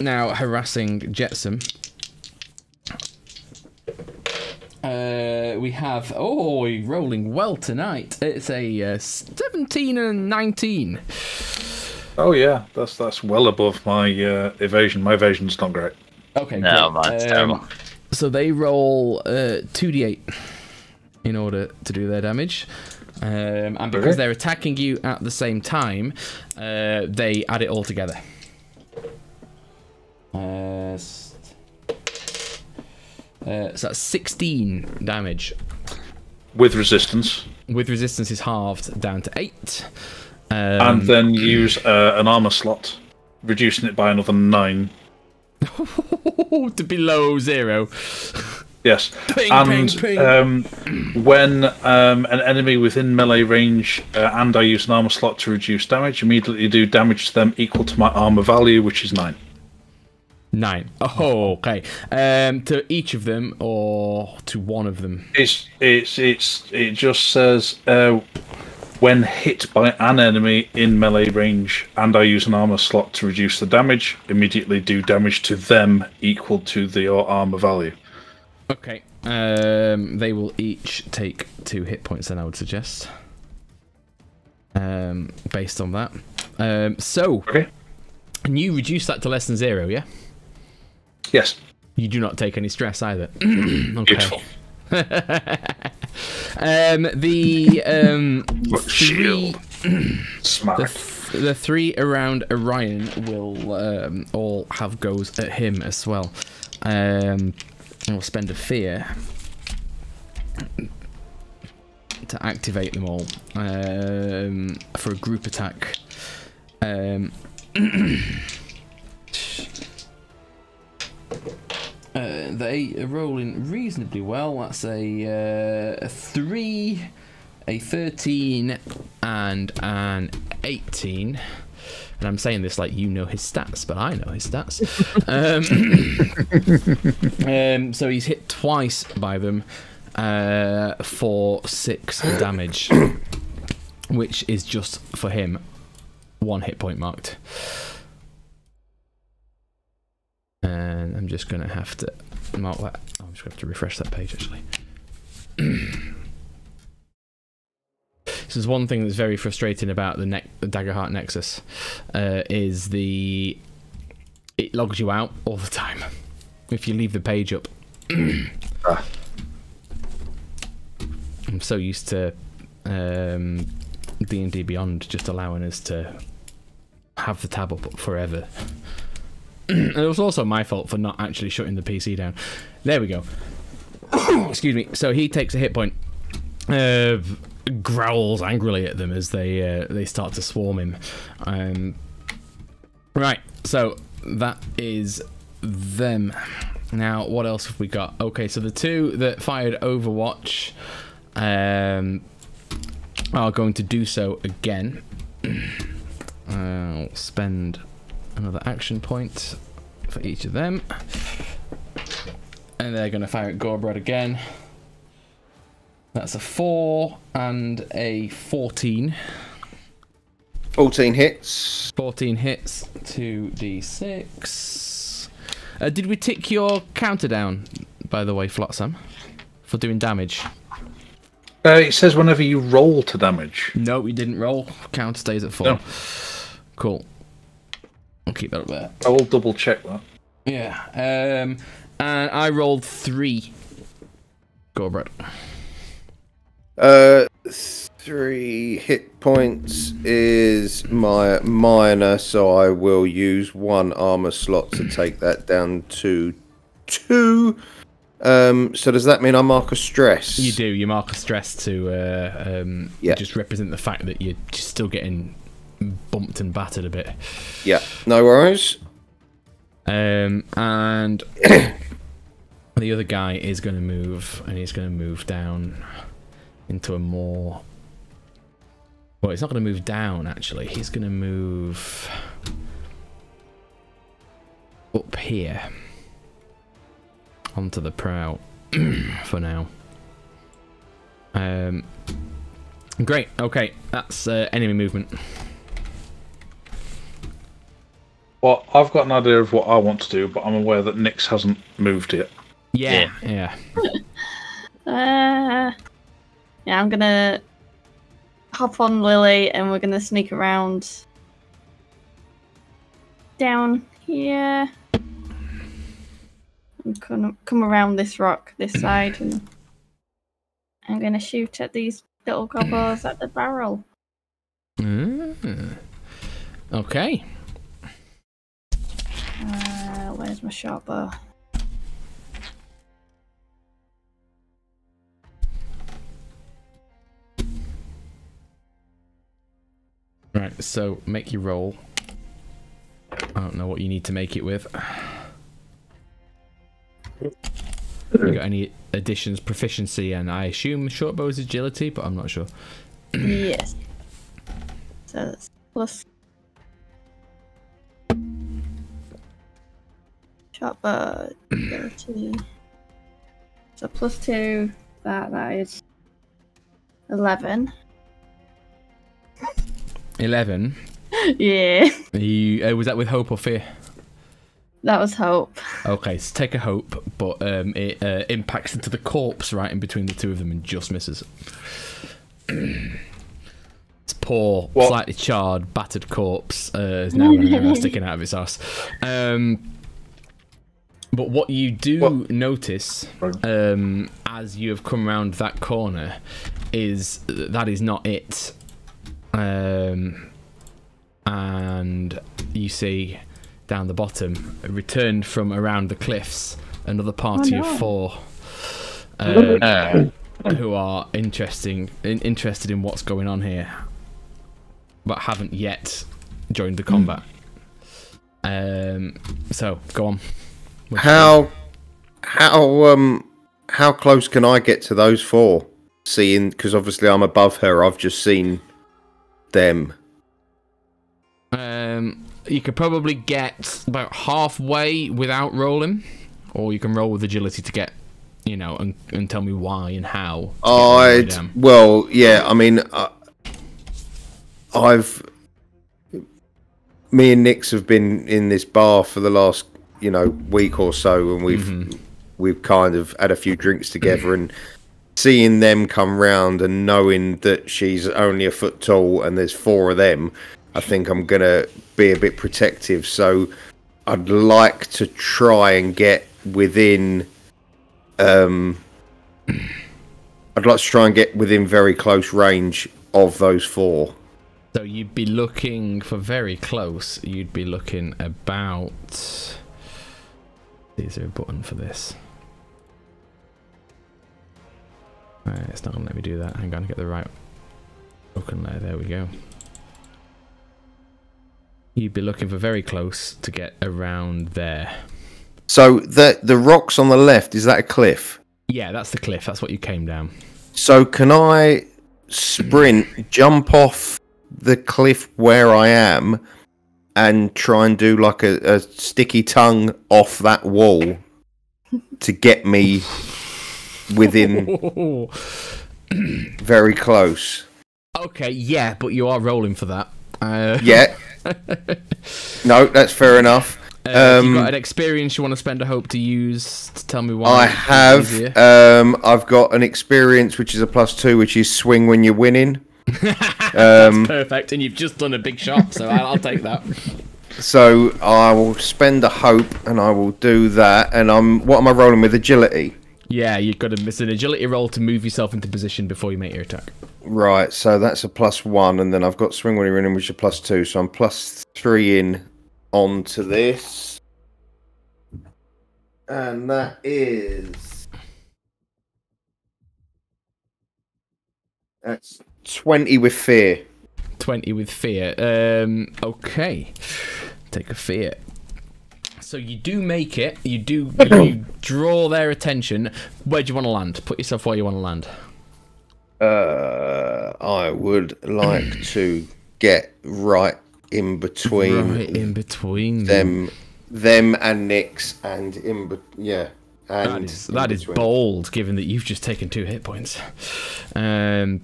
now harassing Jetsam. Uh, we have, oh, rolling well tonight. It's a uh, seventeen and a nineteen. Oh yeah, that's that's well above my uh, evasion. My evasion's not great. Okay, no, great. mine's um, terrible. So they roll uh, two d eight in order to do their damage. Um, and because they're attacking you at the same time, uh, they add it all together. Uh, uh, so that's sixteen damage. With resistance. With resistance is halved down to eight. Um, and then use uh, an armor slot, reducing it by another nine. To below zero. Yes, ping, and ping, ping. Um, when um, an enemy within melee range uh, and I use an armor slot to reduce damage, immediately do damage to them equal to my armor value, which is nine. Nine. Oh, okay. Um, to each of them or to one of them? It's it's it's it just says uh, when hit by an enemy in melee range and I use an armor slot to reduce the damage, immediately do damage to them equal to your armor value. Okay, um, they will each take two hit points then, I would suggest, um, based on that. Um, so, okay. And you reduce that to less than zero, yeah? Yes. You do not take any stress either. Okay. Beautiful. um, the um, three, shield. Smart. The, th the three around Orion will um, all have goes at him as well. Um... And we'll spend a fear to activate them all um, for a group attack. Um, uh, they are rolling reasonably well. That's a, uh, a three, a thirteen and an eighteen. And I'm saying this like you know his stats, but I know his stats. Um, um, so he's hit twice by them uh, for six damage, which is just for him one hit point marked. And I'm just going to have to mark that. I'm just going to have to refresh that page, actually. This is one thing that's very frustrating about the, ne the Daggerheart Nexus, uh, is the... It logs you out all the time if you leave the page up. ah. I'm so used to um, D and D Beyond just allowing us to have the tab up forever. And it was also my fault for not actually shutting the P C down. There we go. Excuse me. So he takes a hit point, uh, growls angrily at them as they uh, they start to swarm him. Um, right. So that is them. Now, what else have we got? Okay, so the two that fired Overwatch um, are going to do so again. I'll spend another action point for each of them. And they're going to fire at Gorbrad again. That's a four and a fourteen. fourteen hits. fourteen hits, two d six. Uh, did we tick your counter down, by the way, Flotsam, for doing damage? Uh, it says whenever you roll to damage. No, we didn't roll. Counter stays at four. No. Cool. I'll keep that up there. I will double check that. Yeah. Um, and I rolled three. Gorbrad. Uh, three hit points is my minor, so I will use one armor slot to take that down to two. Um, so does that mean I mark a stress? You do. You mark a stress to uh, um, yeah. just represent the fact that you're just still getting bumped and battered a bit. Yeah, no worries. Um, and the other guy is going to move, and he's going to move down into a more... Well, he's not going to move down, actually. He's going to move up here onto the prow for now. Um, great, okay. That's uh, enemy movement. Well, I've got an idea of what I want to do, but I'm aware that Nix hasn't moved yet. Yeah, yeah. yeah. uh, yeah, I'm gonna hop on Lily, and we're gonna sneak around down here. I'm gonna come around this rock, this side, and I'm gonna shoot at these little gobbles at the barrel. Mm. Okay. Uh, where's my short bow? Right, so make your roll. I don't know what you need to make it with. You got any additions? Proficiency, and I assume short bow is agility, but I'm not sure. Yes. So that's plus. Shot bird, thirty. So plus two, that, that is eleven. eleven? Yeah. You, uh, was that with hope or fear? That was hope. Okay, so take a hope, but um, it uh, impacts into the corpse right in between the two of them and just misses. It's poor, what? Slightly charred, battered corpse uh, is now sticking out of its ass. Um... But what you do what? notice um, as you have come around that corner is that is not it. Um, and you see down the bottom, returned from around the cliffs, another party oh, no. of four um, uh, who are interesting, interested in what's going on here, but haven't yet joined the combat. Mm. Um, so, go on. How, how, um, how close can I get to those four? seeing, because obviously I'm above her, I've just seen them. Um, you could probably get about halfway without rolling, or you can roll with agility to get, you know, and, and tell me why and how. I well, yeah, I mean, uh, I've, me and Nix have been in this bar for the last, you know, week or so, and we've mm-hmm. we've kind of had a few drinks together, and seeing them come round and knowing that she's only a foot tall and there's four of them, I think I'm gonna be a bit protective. So I'd like to try and get within. Um, I'd like to try and get within very close range of those four. So you'd be looking for very close. You'd be looking about. Is there a button for this? Right, it's not gonna let me do that. Hang on, get the right button there. There we go. You'd be looking for very close to get around there. So the the rocks on the left, is that a cliff? Yeah, that's the cliff. That's what you came down. So can I sprint, jump off the cliff where I am, and try and do like a, a sticky tongue off that wall to get me within very close? Okay, yeah, but you are rolling for that. Uh... Yeah. No, that's fair enough. Uh, um, have you got an experience you want to spend a hope to use to tell me why? I have. Um, I've got an experience which is a plus two, which is swing when you're winning. um, That's perfect, and you've just done a big shot, so I'll, I'll take that. So I will spend a hope, and I will do that. And I'm. What am I rolling with? Agility. Yeah, you've got to miss an agility roll to move yourself into position before you make your attack. Right, so that's a plus one, and then I've got swing when you're in, which is a plus two, so I'm plus three in onto this. And that is... That's twenty with fear. twenty with fear. Um, okay. Take a fear. So you do make it. You do you draw their attention. Where do you want to land? Put yourself where you want to land. Uh, I would like to get right in between, right in between them, them, them and Nix, and in be yeah. And that is, that is bold, given that you've just taken two hit points. Um.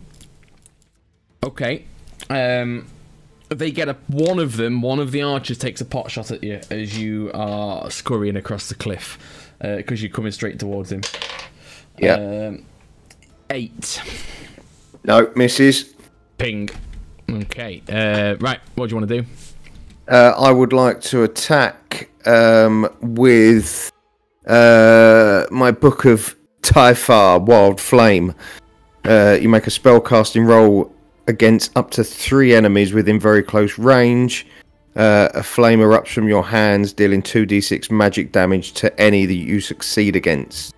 Okay. Um. They get a one of them. One of the archers takes a pot shot at you as you are scurrying across the cliff, because uh, you're coming straight towards him. Yeah. Um, eight. No, misses. Ping. Okay. Uh, right. What do you want to do? Uh, I would like to attack um, with uh, my book of Typhar, Wild Flame. Uh, you make a spell casting roll against up to three enemies within very close range. Uh, a flame erupts from your hands, dealing two d six magic damage to any that you succeed against.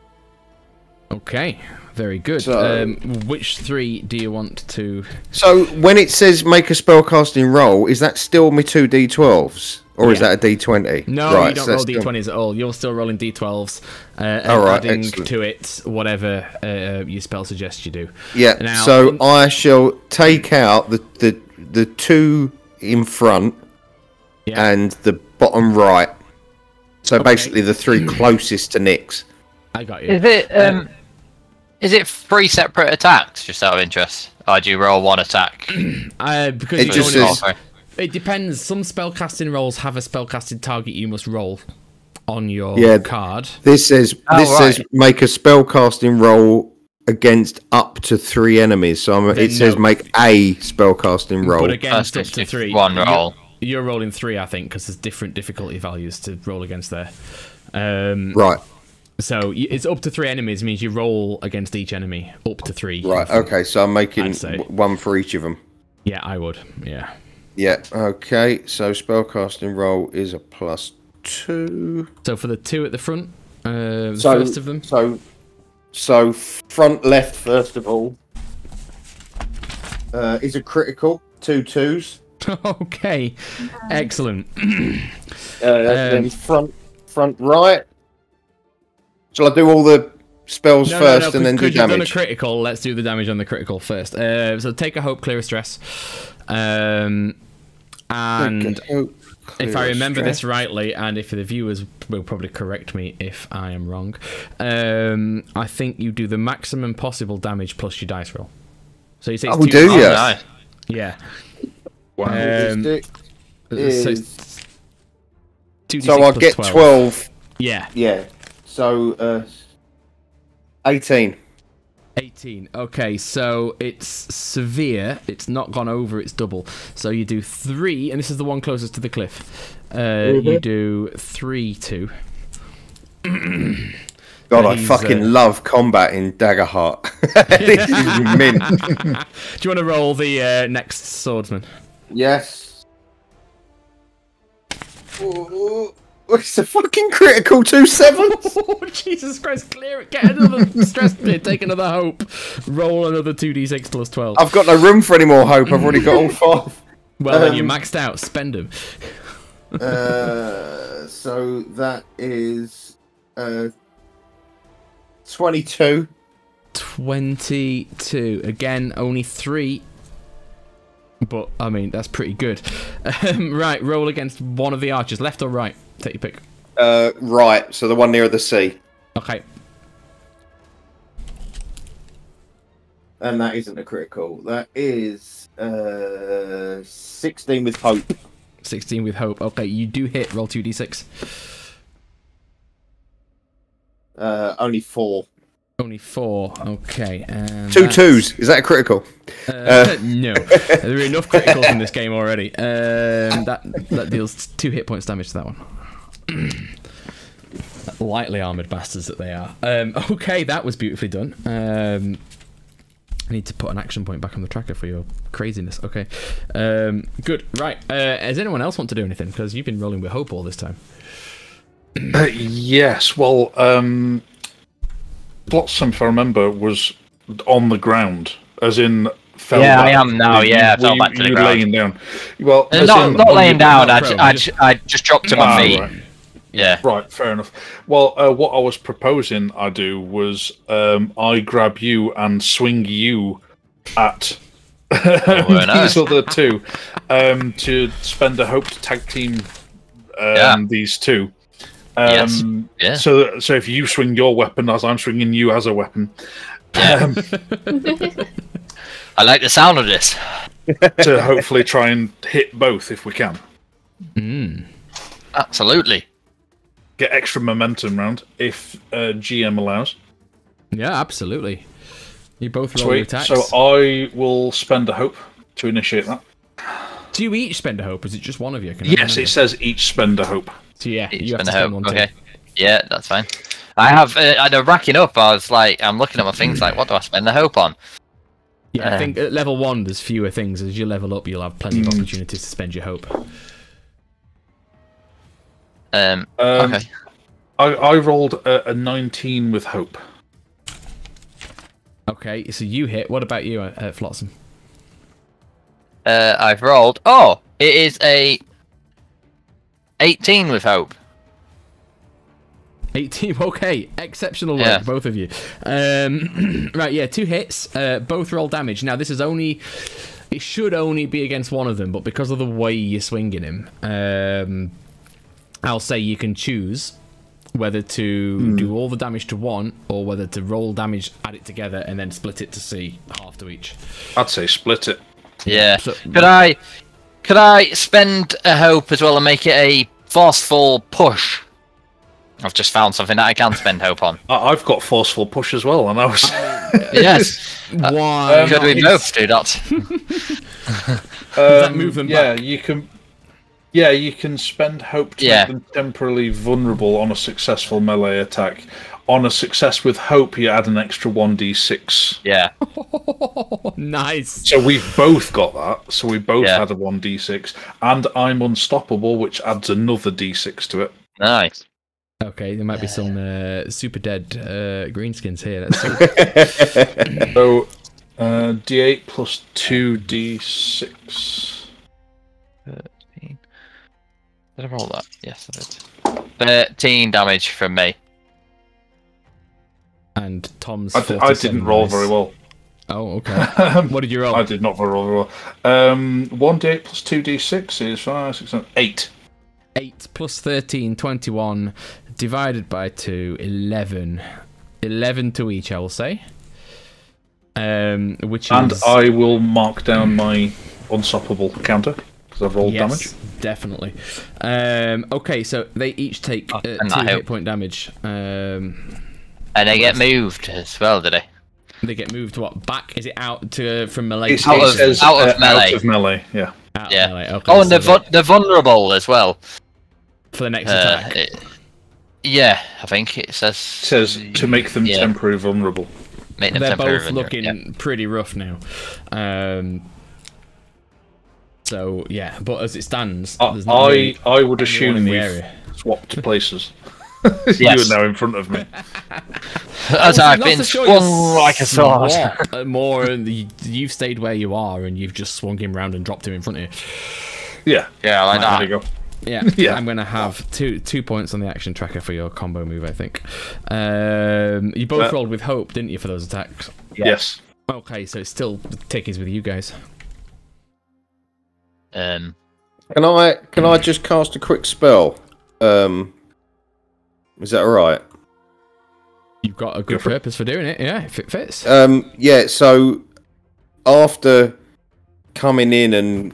Okay. Very good. So, um, which three do you want to... So, when it says make a spellcasting roll, is that still my two d twelves? Or yeah. Is that a d twenty? No, right, you don't so roll d twenties still... at all. You're still rolling d twelves, uh, and all right, adding excellent. to it whatever uh, your spell suggests you do. Yeah, now, so in... I shall take out the, the, the two in front yeah. and the bottom right. So, okay. basically the three closest to Nix. I got you. Is it... Um... Um, Is it three separate attacks, just out of interest? Or do you roll one attack? uh, because it, you just is... roll. It depends. Some spellcasting rolls have a spellcasting target you must roll on your yeah, card. This says oh, this right. says make a spellcasting roll against up to three enemies. So I'm, it no. says make a spellcasting roll. But against That's up to three. One roll. You're, you're rolling three, I think, because there's different difficulty values to roll against there. Um, right. So it's up to three enemies, means you roll against each enemy up to three. Right, okay, so I'm making one for each of them. Yeah, I would, yeah. Yeah, okay, so spellcasting roll is a plus two. So for the two at the front, uh, the so, first of them? So, so front left, first of all, uh, is a critical, two twos. Okay, excellent. uh, that's um, front, front right. Shall I do all the spells no, first no, no, and then do damage. Done a critical, let's do the damage on the critical first. Uh, so take a hope, clear a stress. Um, and hope, if I remember stress. this rightly, and if the viewers will probably correct me if I am wrong, um, I think you do the maximum possible damage plus your dice roll. So you say it's oh, two do you? Yeah. yeah. Wow. Um, so it's so I get twelve. twelve. Yeah. Yeah. So uh, eighteen. eighteen. Okay, so it's severe. It's not gone over. It's double. So you do three, and this is the one closest to the cliff. Uh, mm-hmm. You do three, two. God, I fucking uh, love combat in Daggerheart. This is mint. Do you want to roll the uh, next swordsman? Yes. Ooh. It's a fucking critical two sevens. Oh, Jesus Christ, clear it. Get another stress clear. Take another hope. Roll another two d six plus twelve. I've got no room for any more hope. I've already got all five. Well, um, then you're maxed out. Spend them. uh, so that is uh, twenty-two. twenty-two. Again, only three. But, I mean, that's pretty good. Um, right, roll against one of the archers. Left or right? Take your pick. Uh, right, so the one nearer the sea. Okay. And that isn't a critical. That is uh, sixteen with hope. sixteen with hope. Okay, you do hit. Roll two d six. Uh, only four. Only four. Okay. Um, Two that's... twos. Is that a critical? Uh, uh. No. There are enough criticals in this game already. Um, that that deals two hit points damage to that one. Lightly armoured bastards that they are. Um, okay, that was beautifully done. Um, I need to put an action point back on the tracker for your craziness. Okay. Um, good. Right. Uh, does anyone else want to do anything? Because you've been rolling with hope all this time. Uh, yes. Well... Um... Flotsam, if I remember, was on the ground, as in fell yeah, down. Yeah, I am now. You, yeah, I fell you, back to the ground. Laying down. Well, not, in, not laying down. I, I, just... I just dropped to my ah, feet. Right. Yeah. Right. Fair enough. Well, uh, what I was proposing I do was um, I grab you and swing you at oh, these other two um, to spend a hope to tag team um, yeah. these two. Um, yes. yeah. So, so if you swing your weapon as I'm swinging you as a weapon, yeah. um, I like the sound of this. To hopefully try and hit both if we can. Mm. Absolutely. Get extra momentum round if uh, G M allows. Yeah, absolutely. You both roll attacks. So I will spend a hope to initiate that. Do you each spend a hope? Is it just one of you? Can yes, it you? says each spend a hope. So yeah, each you have to spend hope. one okay. too. Yeah, that's fine. I have. Uh, I'm racking up. I was like, I'm looking at my things like, what do I spend the hope on? Yeah, um, I think at level one there's fewer things. As you level up, you'll have plenty of opportunities to spend your hope. Um. um okay. I I rolled a, a nineteen with hope. Okay, so you hit. What about you, uh, Flotsam? Uh, I've rolled. Oh, it is a eighteen with hope. eighteen. Okay, exceptional work, yeah. both of you. Um, right, yeah, two hits. Uh, both roll damage. Now, this is only. It should only be against one of them, but because of the way you're swinging him, um, I'll say you can choose whether to mm. do all the damage to one or whether to roll damage, add it together, and then split it to see half to each. I'd say split it. Yeah. So, could I could I spend a hope as well and make it a forceful push? I've just found something that I can spend hope on. I've got forceful push as well, and I was yes. Why um, could we both do that? um, that move them yeah, back? you can. Yeah, you can spend hope to yeah. make them temporarily vulnerable on a successful melee attack. On a success with hope, you add an extra one d six. Yeah. Nice. So we've both got that. So we both yeah. had a one d six. And I'm unstoppable, which adds another d six to it. Nice. Okay, there might be some uh, super dead uh, greenskins here. That's so uh, d eight plus two d six. thirteen. Did I roll that? Yes, I did. thirteen damage from me. And Tom's. I, d I didn't roll very well. Oh, okay. What did you roll? I did not roll very well. Um, one d eight plus two d six is five, six, seven, eight. eight plus thirteen, twenty-one, divided by two, eleven. eleven to each, I will say. Um, which and is... I will mark down my unstoppable counter, because I've rolled yes, damage. definitely. Um, okay, so they each take uh, oh, two hit point damage. Um, and they get moved as well, do they? They get moved what? Back? Is it out to from melee? It's out of, out, uh, of melee. out of melee. Yeah. Out yeah. Of melee. Okay, oh, and so they're, vu they're vulnerable as well. For the next uh, attack. It, yeah, I think it says. It says to make them yeah. temporarily vulnerable. Make them they're temporary both vulnerable. looking yeah. pretty rough now. Um. So yeah, but as it stands, uh, there's I really, I would assume we've swapped places. Yes. You are now in front of me. As I've been swung like a sword. More, and you've stayed where you are, and you've just swung him round and dropped him in front of you. Yeah, yeah, like that. There you go. Yeah, yeah. I'm going to have two two points on the action tracker for your combo move, I think. Um, you both uh, rolled with hope, didn't you, for those attacks? Yeah. Yes. Okay, so it's still tickies with you guys. Um, can I can I just cast a quick spell? Um. Is that all right? You've got a good purpose for doing it, yeah, if it fits. Um, yeah, so after coming in and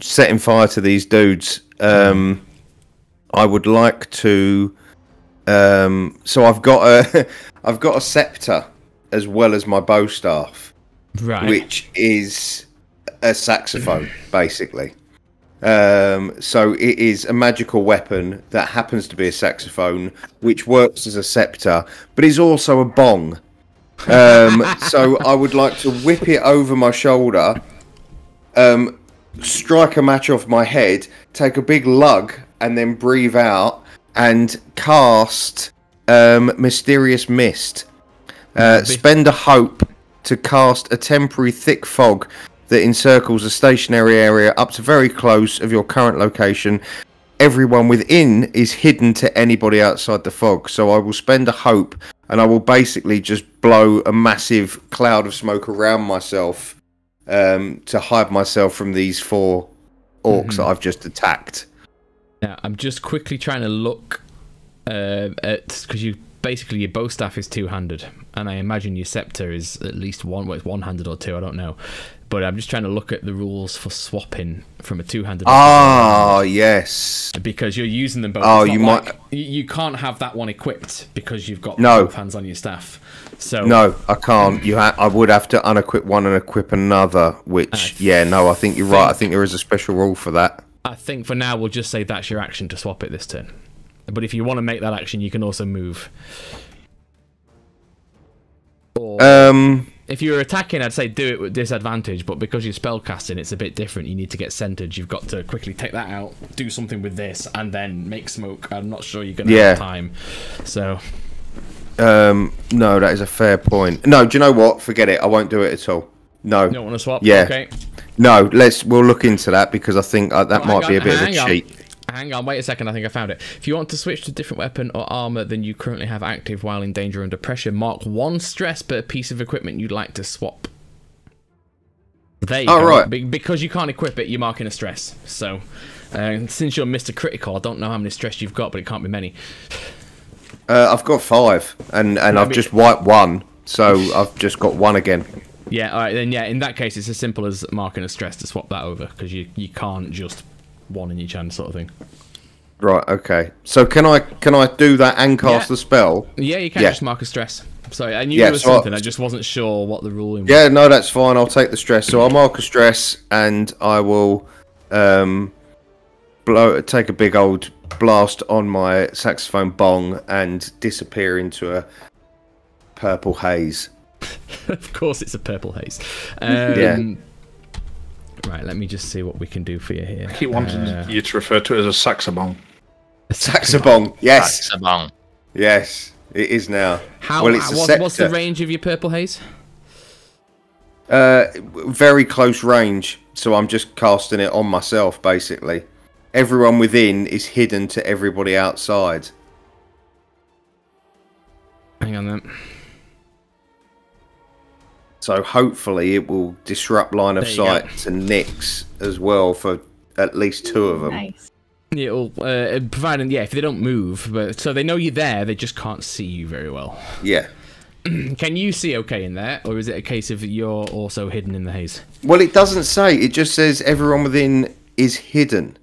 setting fire to these dudes, um, I would like to... Um, so I've got a, I've got a scepter as well as my bow staff, right. which is a saxophone, basically. Um, so it is a magical weapon that happens to be a saxophone, which works as a scepter, but is also a bong. Um, so I would like to whip it over my shoulder, um, strike a match off my head, take a big lug, and then breathe out and cast um, Mysterious Mist. Uh, spend a hope to cast a temporary thick fog that encircles a stationary area up to very close of your current location. Everyone within is hidden to anybody outside the fog. So I will spend a hope, and I will basically just blow a massive cloud of smoke around myself um, to hide myself from these four orcs mm-hmm. that I've just attacked. Now, I'm just quickly trying to look uh, at... because you basically your bow staff is two-handed, and I imagine your scepter is at least one, well, it's one-handed or two, I don't know. But I'm just trying to look at the rules for swapping from a two-handed. Ah, yes. Because you're using them both. Oh, you like, might. You can't have that one equipped because you've got no. both hands on your staff. So no, I can't. You, ha I would have to unequip one and equip another. Which, yeah, no, I think you're think, right. I think there is a special rule for that. I think for now we'll just say that's your action to swap it this turn. But if you want to make that action, you can also move. Or... Um. If you were attacking, I'd say do it with disadvantage, but because you're spellcasting, it's a bit different. You need to get centered. You've got to quickly take that out, do something with this, and then make smoke. I'm not sure you're going to yeah. have time. So, um, no, that is a fair point. No, do you know what? Forget it. I won't do it at all. No. You don't want to swap? Yeah. Okay. No, let's. We'll look into that because I think uh, that well, might be a bit of a on. cheat. Hang on, wait a second, I think I found it. If you want to switch to a different weapon or armour than you currently have active while in danger or under pressure, mark one stress per piece of equipment you'd like to swap. There you oh, go. Right. Be because you can't equip it, you're marking a stress. So, uh, since you're Mister Critical, I don't know how many stress you've got, but it can't be many. Uh, I've got five, and, and I've just wiped one, so I've just got one again. Yeah, alright, then yeah, in that case, it's as simple as marking a stress to swap that over, because you, you can't just... one in each hand sort of thing. Right, okay. So can I can I do that and cast yeah. the spell? Yeah, you can yeah. just mark a stress. Sorry, I knew yeah, there was so something, I, I just wasn't sure what the ruling was. Yeah, no, that's fine, I'll take the stress. So I'll mark a stress and I will um blow take a big old blast on my saxophone bong and disappear into a purple haze. Of course it's a purple haze. Um yeah. Right, let me just see what we can do for you here. I keep wanting uh, you to refer to it as a saxabong. A saxabong, yes. Saxabong. Yes, it is now. How, well, it's what, what's the range of your purple haze? Uh, very close range, so I'm just casting it on myself, basically. Everyone within is hidden to everybody outside. Hang on then. So hopefully it will disrupt line of sight to Nix as well for at least two of them. Nice. It'll uh, providing yeah if they don't move, but so they know you're there, they just can't see you very well. Yeah. Can you see okay in there, or is it a case of you're also hidden in the haze? Well, it doesn't say. It just says everyone within is hidden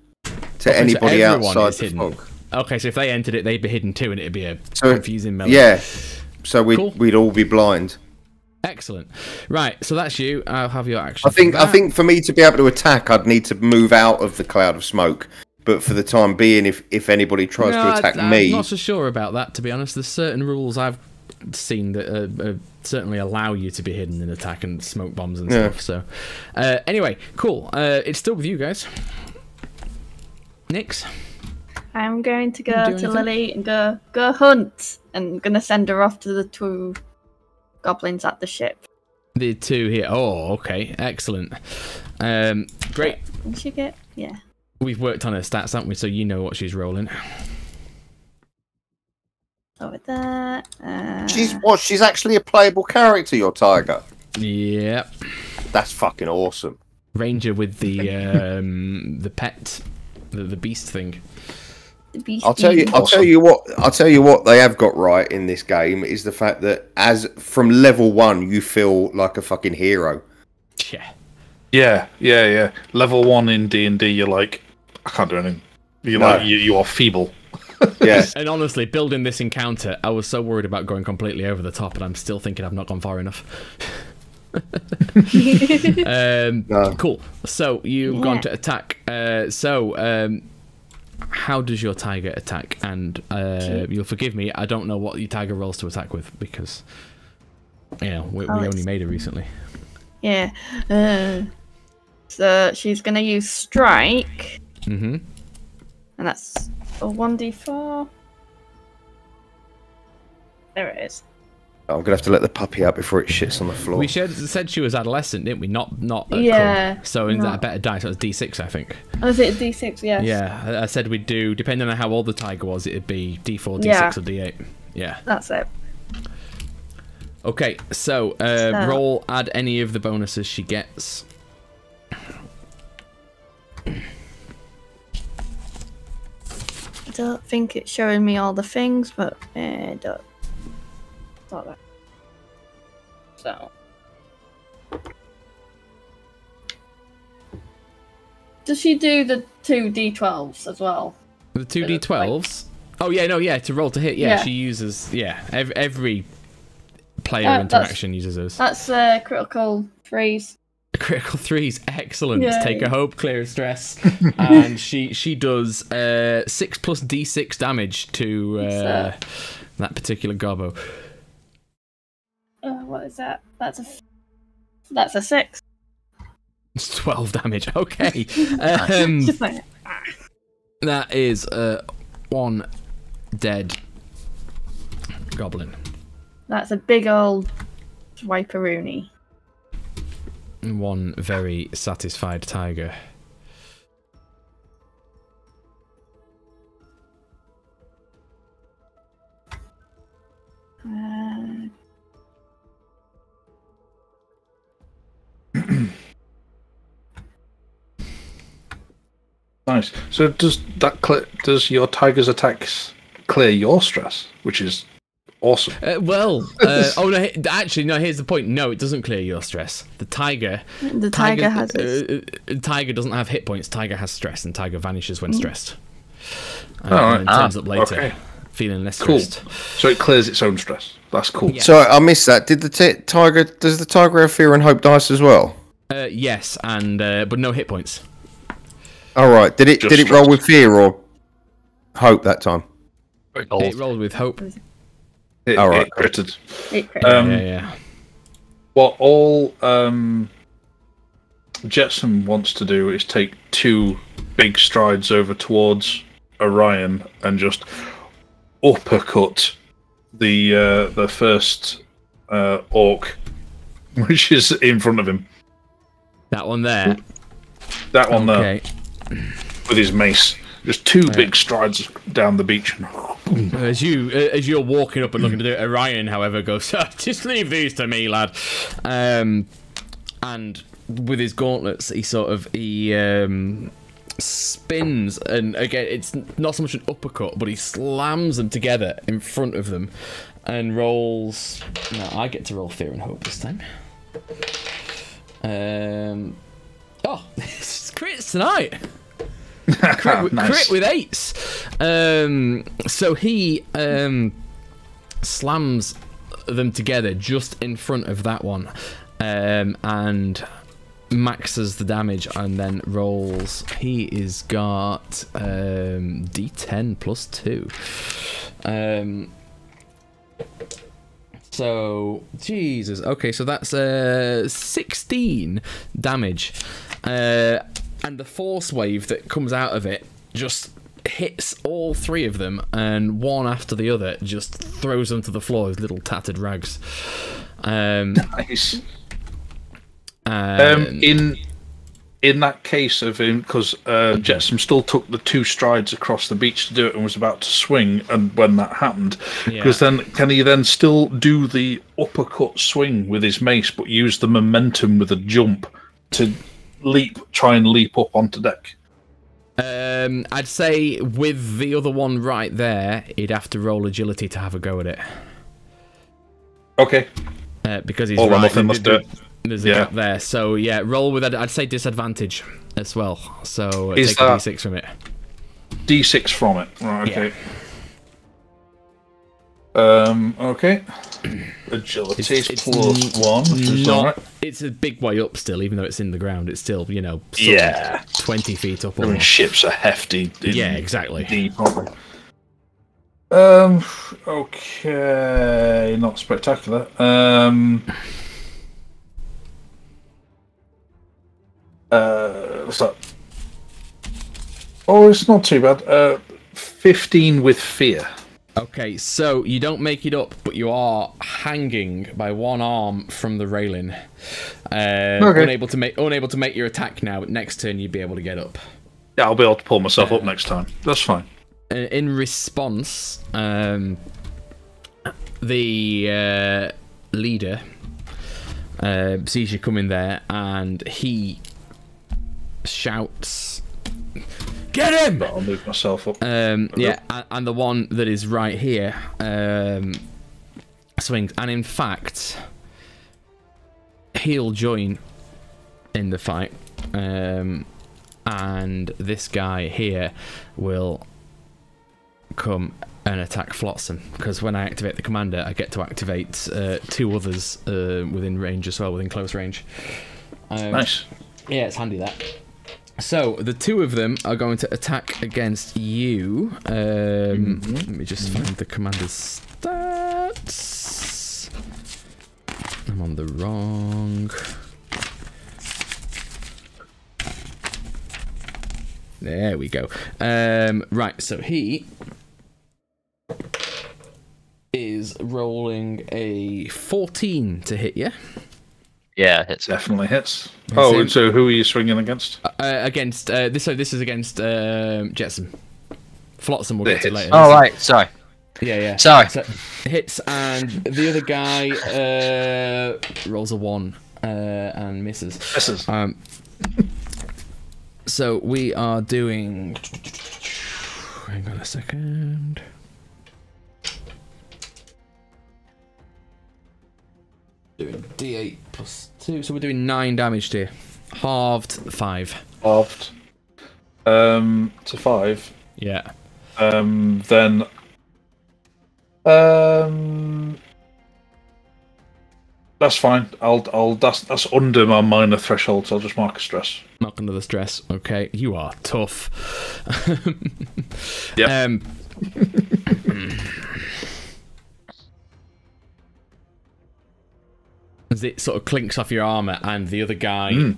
to okay, anybody so outside the fog. Okay, so if they entered it, they'd be hidden too, and it'd be a so, confusing melody. Yeah. So we'd cool. we'd all be blind. Excellent. Right, so that's you. I'll have your action. I think I think for me to be able to attack, I'd need to move out of the cloud of smoke. But for the time being, if if anybody tries no, to attack I, I'm me, I'm not so sure about that. To be honest, there's certain rules I've seen that uh, uh, certainly allow you to be hidden in attack and smoke bombs and yeah. stuff. So, uh, anyway, cool. Uh, it's still with you guys. Nix. I'm going to go to Lily and go go hunt, and I'm gonna send her off to the two. Goblins at the ship. The two here. Oh, okay, excellent. Um, great. Did she get? Yeah. We've worked on her stats, haven't we? So you know what she's rolling. Over there. Uh... She's what? She's actually a playable character. Your tiger. Yep. That's fucking awesome. Ranger with the um the pet, the, the beast thing. I'll tell you. I'll tell you what. I'll tell you what they have got right in this game is the fact that as from level one, you feel like a fucking hero. Yeah, yeah, yeah, yeah. Level one in D and D, you're like, I can't do anything. You're no. like, you, you are feeble. Yeah. And honestly, building this encounter, I was so worried about going completely over the top, and I'm still thinking I've not gone far enough. um, no. Cool. So you've yeah. gone to attack. Uh, so. Um, How does your tiger attack? And uh, you'll forgive me, I don't know what your tiger rolls to attack with because, you know, we, oh, we only made it recently. Yeah. Uh, so she's going to use strike. Mm-hmm. And that's a one d four. There it is. I'm going to have to let the puppy out before it shits on the floor. We shared, said she was adolescent, didn't we? Not not. Yeah. Cool. So in that better die, so it was D six, I think. Oh, is it D six? Yes. Yeah. I, I said we'd do, depending on how old the tiger was, it'd be D four, D six, yeah. or D eight. Yeah. That's it. Okay, so, uh, so roll, add any of the bonuses she gets. I don't think it's showing me all the things, but I uh, don't. Like that. So does she do the two d twelves as well? The two d twelves? Oh yeah, no, yeah, to roll to hit. Yeah, yeah. She uses yeah. Ev every player uh, interaction uses those. That's uh, critical threes. Critical threes, excellent. Yay. Take a hope, clear of stress, and she she does uh, six plus d six damage to uh, so. that particular gobbo. Uh, what is that? That's a that's a six. It's twelve damage. Okay, um, just like ah. that is uh, one dead goblin. That's a big old wiperoonie. One very satisfied tiger. Uh... Nice. So does that clear, does your tiger's attacks clear your stress, which is awesome? Uh, well, uh, oh no, actually no. Here's the point. No, it doesn't clear your stress. The tiger, the tiger, tiger has uh, uh, tiger doesn't have hit points. Tiger has stress, and tiger vanishes when stressed. Mm. Uh, right. And ah, turns up later, okay. feeling less cool. stressed. So it clears its own stress. That's cool. Yeah. So I missed that. Did the t tiger? Does the tiger have fear and hope dice as well? Uh, yes, and uh, but no hit points. All right. Did it Just did it roll with fear or hope that time? It rolled, it rolled with hope. It, all right. It critted. It critted. Um, yeah, yeah. What all um, Jetsam wants to do is take two big strides over towards Orion and just uppercut the uh, the first uh, orc, which is in front of him. That one there. That one okay. there. With his mace. Just two yeah. big strides down the beach. As you as you're walking up and looking to do it, Orion, however, goes, "Just leave these to me, lad." Um, and with his gauntlets, he sort of he um, spins, and again, it's not so much an uppercut, but he slams them together in front of them, and rolls. No, I get to roll Fear and Hope this time. Um, oh, it's crits tonight. Crit with, nice. Crit with eights. Um, so he um, slams them together just in front of that one, um, and maxes the damage and then rolls. He is got um, D ten plus two. Um, so Jesus. Okay, so that's uh, sixteen damage. Uh, And the force wave that comes out of it just hits all three of them, and one after the other just throws them to the floor as little tattered rags. Um, nice. Um, um, in in that case of him, because uh, Jetsam still took the two strides across the beach to do it and was about to swing, and when that happened, because yeah. then can he then still do the uppercut swing with his mace, but use the momentum with a jump to leap, try and leap up onto deck? Um, I'd say with the other one right there, he'd have to roll agility to have a go at it. Okay. Uh, because he's all right. Nothing must do it. There's a yeah. gap there, so yeah, roll with that. I'd say disadvantage as well. So Is take a d six from it. D six from it. Right. Okay. Yeah. Um. Okay. Agility it's, it's plus one. Which not, right. It's a big way up still, even though it's in the ground. It's still, you know, yeah, twenty feet up. I mean, ships are hefty. Yeah, exactly. Deep, aren't they? Um. Okay, not spectacular. Um. Uh. What's that? Oh, it's not too bad. Uh, fifteen with fear. Okay, so you don't make it up, but you are hanging by one arm from the railing, uh, okay. unable to make unable to make your attack now. But next turn, you'd be able to get up. Yeah, I'll be able to pull myself uh, up next time. That's fine. In response, um, the uh, leader uh, sees you coming there, and he shouts, "Get him!" But I'll move myself up. Um, yeah, and the one that is right here um, swings. And in fact, he'll join in the fight. Um, and this guy here will come and attack Flotsam. Because when I activate the commander, I get to activate uh, two others uh, within range as well, within close range. Um, nice. Yeah, it's handy, that. So, the two of them are going to attack against you. Um, mm-hmm. Let me just find the commander's stats. I'm on the wrong... There we go. Um, right, so he is rolling a fourteen to hit you. Yeah, it hits. Definitely hits. Oh, so, and so who are you swinging against? Uh, against uh, this. So this is against um, Jetsam. Flotsam will it get hits. to later. Oh right, sorry. Yeah, yeah. Sorry. So, hits, and the other guy uh, rolls a one uh, and misses. Misses. Um, so we are doing. Hang on a second. Doing D eight plus two, so we're doing nine damage to you. Halved five. Halved. Um, to five. Yeah. Um, then. Um. That's fine. I'll. I'll. That's. That's under my minor threshold. So I'll just mark a stress. Mark under the stress. Okay. You are tough. yeah. Um, as it sort of clinks off your armour, and the other guy mm.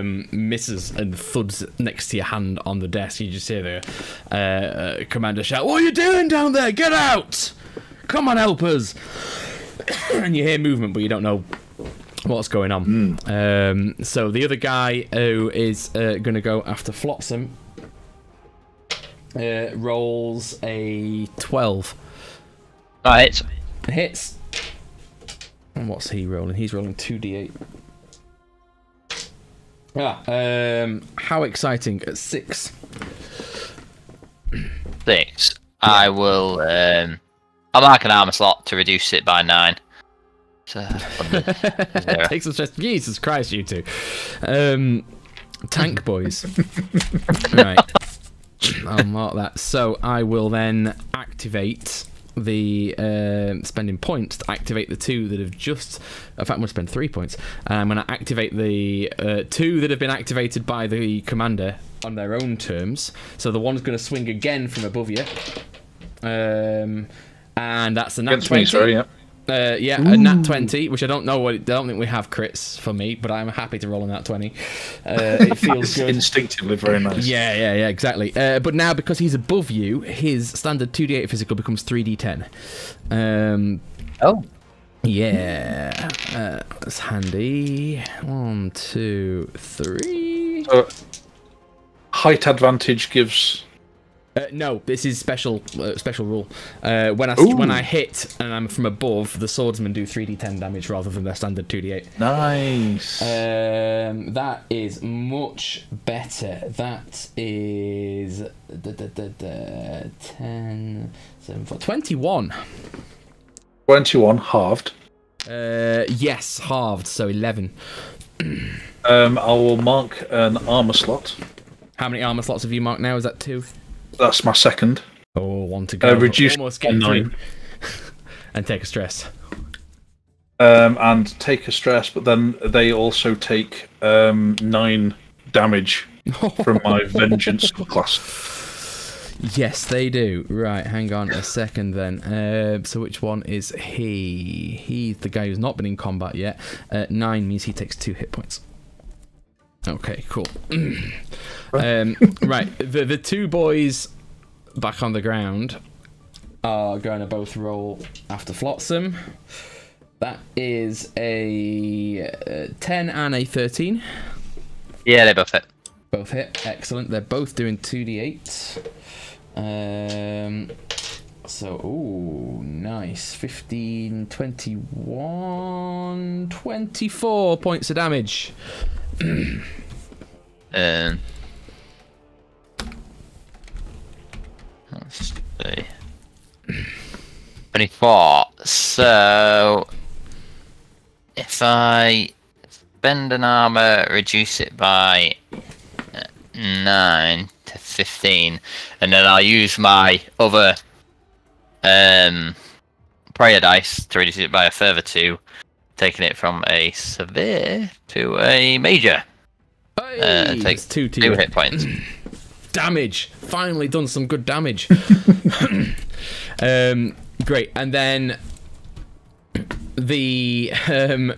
um, misses and thuds next to your hand on the desk. You just hear the uh, commander shout, "What are you doing down there? Get out! Come on, help us!" And you hear movement, but you don't know what's going on. Mm. Um, so the other guy who is uh, going to go after Flotsam Uh, rolls a twelve. That hits. It hits. And what's he rolling? He's rolling two d eight. Yeah. Um, how exciting. At six. Six. Yeah. I will. Um, I'll mark an armor slot to reduce it by nine. So, take some stress. Jesus Christ, you two. Um, tank boys. Right. I'll mark that. So I will then activate the uh, spending points to activate the two that have just. In fact, I'm going to spend three points. And I'm going to activate the uh, two that have been activated by the commander on their own terms. So the one's going to swing again from above you. Um, and that's a nat twenty. Me, sorry, yeah, uh, yeah a nat twenty, which I don't know what. It, I don't think we have crits for me, but I'm happy to roll on that twenty. Uh, it feels good. Instinctively very nice. Yeah, yeah, yeah, exactly. Uh, but now because he's above you, his standard two d eight physical becomes three d ten. Um, oh. Yeah. Uh, that's handy. One, two, three. Uh, height advantage gives. Uh, no, this is special uh, special rule. Uh, when I Ooh. when I hit and I'm from above, the swordsmen do three d ten damage rather than their standard two d eight. Nice. Um, that is much better. That is da, da, da, da, ten, seven, four, twenty-one. twenty-one halved. Uh, yes, halved, so eleven. um, I will mark an armor slot. How many armor slots have you marked now? Is that two? That's my second. Oh, one to go. Uh, reduce almost get nine. And take a stress. Um, and take a stress, but then they also take um, nine damage from my vengeance class. Yes, they do. Right, hang on a second then. Uh, so which one is he? He's the guy who's not been in combat yet. Uh, nine means he takes two hit points. Okay, cool. um, right, the the two boys back on the ground are going to both roll after Flotsam. That is a uh, ten and a thirteen. Yeah, they both hit. Both hit. Excellent. They're both doing two d eight. Um, so, ooh, nice. fifteen, twenty-one, twenty-four points of damage. um, let's see. twenty-four. So, if I spend an armor, reduce it by nine to fifteen, and then I'll use my other um prayer dice to reduce it by a further two. Taking it from a severe to a major. Hey, uh, takes two, two hit points. Damage. Finally done some good damage. um, great. And then the um,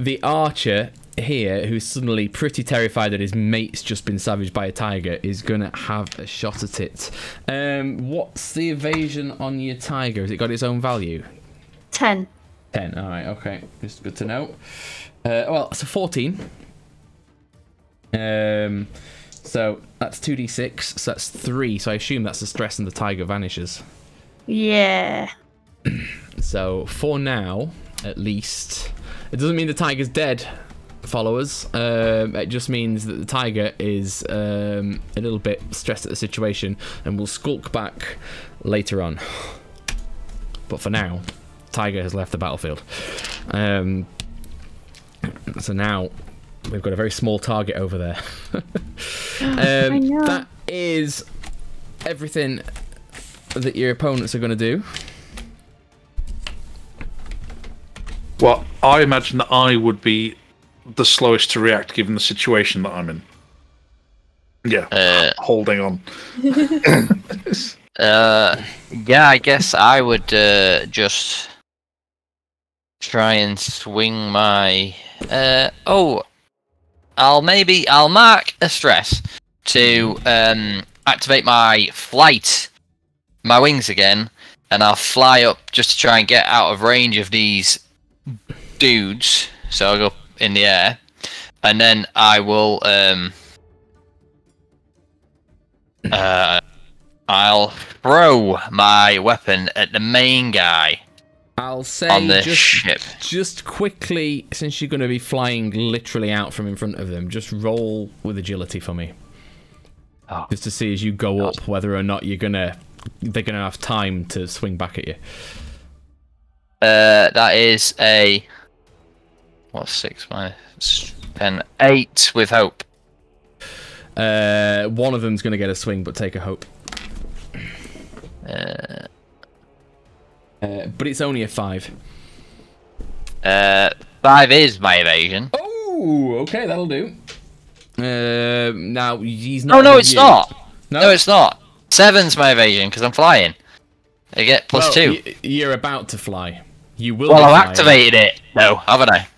the archer here, who's suddenly pretty terrified that his mate's just been savaged by a tiger, is gonna have a shot at it. Um, what's the evasion on your tiger? Has it got its own value? Ten. ten, alright, okay. Just good to know. Uh, well, it's a fourteen. Um, so that's two d six, so that's three. So I assume that's the stress and the tiger vanishes. Yeah. So for now, at least, it doesn't mean the tiger's dead, followers. Uh, it just means that the tiger is um, a little bit stressed at the situation and will skulk back later on. But for now, tiger has left the battlefield. Um, so now we've got a very small target over there. um, I know. That is everything that your opponents are going to do. Well, I imagine that I would be the slowest to react given the situation that I'm in. Yeah, uh, holding on. uh, yeah, I guess I would uh, just... try and swing my uh oh I'll maybe I'll mark a stress to um activate my flight, my wings again, and I'll fly up just to try and get out of range of these dudes. So I'll go in the air and then I will um uh I'll throw my weapon at the main guy. I'll say on the just, ship. Just quickly, since you're going to be flying literally out from in front of them, just roll with agility for me. Oh. Just to see as you go God. up whether or not you're gonna they're gonna have time to swing back at you. Uh, that is a what six minus ten eight with hope. Uh, one of them's gonna get a swing, but take a hope. Uh, uh, but it's only a five. Uh, five is my evasion. Oh, okay, that'll do. Uh, now he's not. Oh no, it's you. not. No? no, it's not. Seven's my evasion because I'm flying. I get plus well, two. Y you're about to fly. You will. Well, I've activated it. No, haven't I?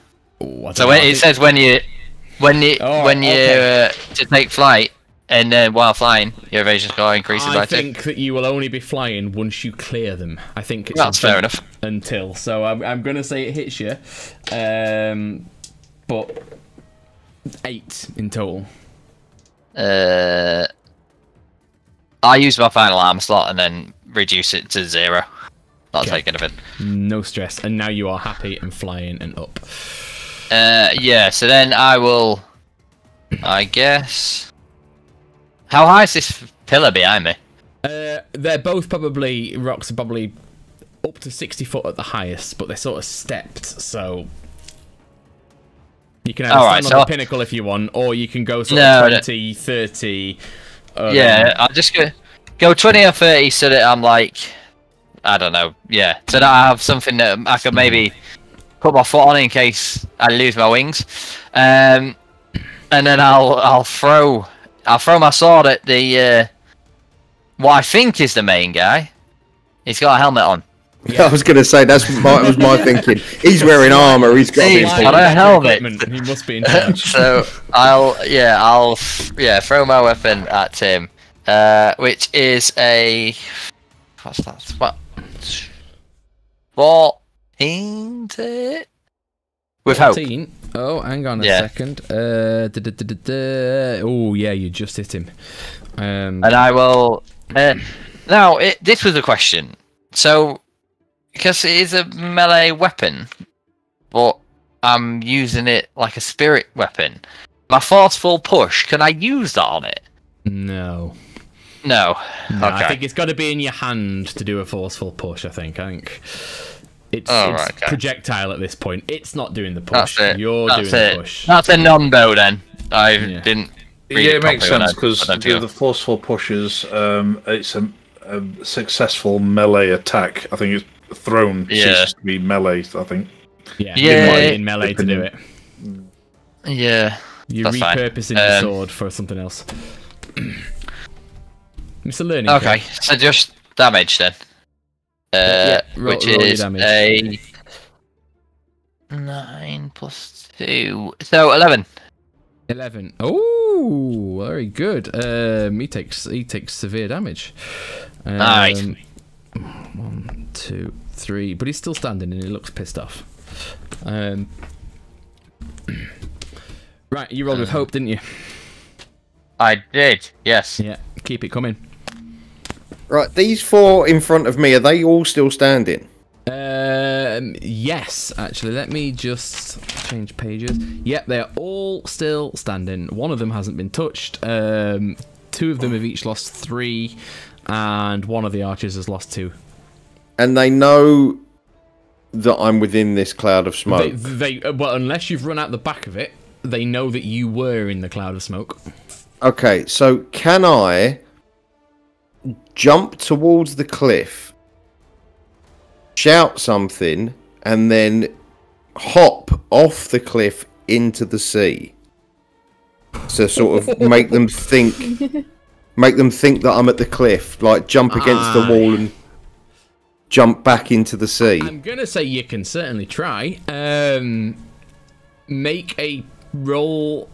Oh, I so when, it says when you, when you, oh, when you okay. uh, to take flight. And then while flying, your evasion score increases by two. I think that you will only be flying once you clear them. I think it's that's fair enough. Until so, I'm I'm gonna say it hits you, um, but eight in total. Uh, I use my final arm slot and then reduce it to zero. Not taking anything. No stress. And now you are happy and flying and up. Uh, yeah. So then I will, I guess. How high is this pillar behind me? Uh, they're both probably, rocks are probably up to sixty foot at the highest, but they're sort of stepped, so you can either right, stand so on the I... pinnacle if you want, or you can go sort no, of twenty, thirty... Um... Yeah, I'll just go, go twenty or thirty so that I'm like, I don't know, yeah, so that I have something that I can maybe put my foot on in case I lose my wings. Um, and then I'll, I'll throw... I'll throw my sword at the, uh, what I think is the main guy. He's got a helmet on. Yeah. I was going to say, that's my, that was my thinking. He's wearing armour, he's got he's got a helmet. He must be in charge. So, I'll, yeah, I'll, yeah, throw my weapon at him. Uh, which is a, what's that, what? fourteen to... With hope. Oh, hang on a yeah. second. Uh, da, da, da, da, da. Oh, yeah, you just hit him. Um, and I will... Uh, now, it, this was a question. So, because it is a melee weapon, but I'm using it like a spirit weapon. My forceful push, can I use that on it? No. No. no okay. I think it's got to be in your hand to do a forceful push, I think. I think... It's, oh, it's right, okay. projectile at this point. It's not doing the push. That's it. You're That's doing it. the push. That's a non-bow then. I yeah. didn't. Read yeah, it, it makes sense because the other forceful pushes. Um, it's a, a successful melee attack. I think it's thrown yeah. ceases to be melee. I think. Yeah. yeah. In, in melee to do it. Yeah. You're That's repurposing fine. the um, sword for something else. It's a learning. Okay, curve. So just damage then. Uh, yeah, roll, which roll is a nine plus two, so eleven. Eleven. Oh, very good. Um, he takes he takes severe damage. Um, nice. One, two, three. But he's still standing and he looks pissed off. Um. Right, you rolled um, with hope, didn't you? I did. Yes. Yeah. Keep it coming. Right, these four in front of me, are they all still standing? Um, yes, actually. Let me just change pages. Yep, they're all still standing. One of them hasn't been touched. Um, two of them have each lost three, and one of the archers has lost two. And they know that I'm within this cloud of smoke. They, they, well, unless you've run out the back of it, they know that you were in the cloud of smoke. Okay, so can I... jump towards the cliff, shout something, and then hop off the cliff into the sea. So sort of make them think, make them think that I'm at the cliff. Like jump against Aye. the wall and jump back into the sea. I'm gonna say you can certainly try. Um, make a roll,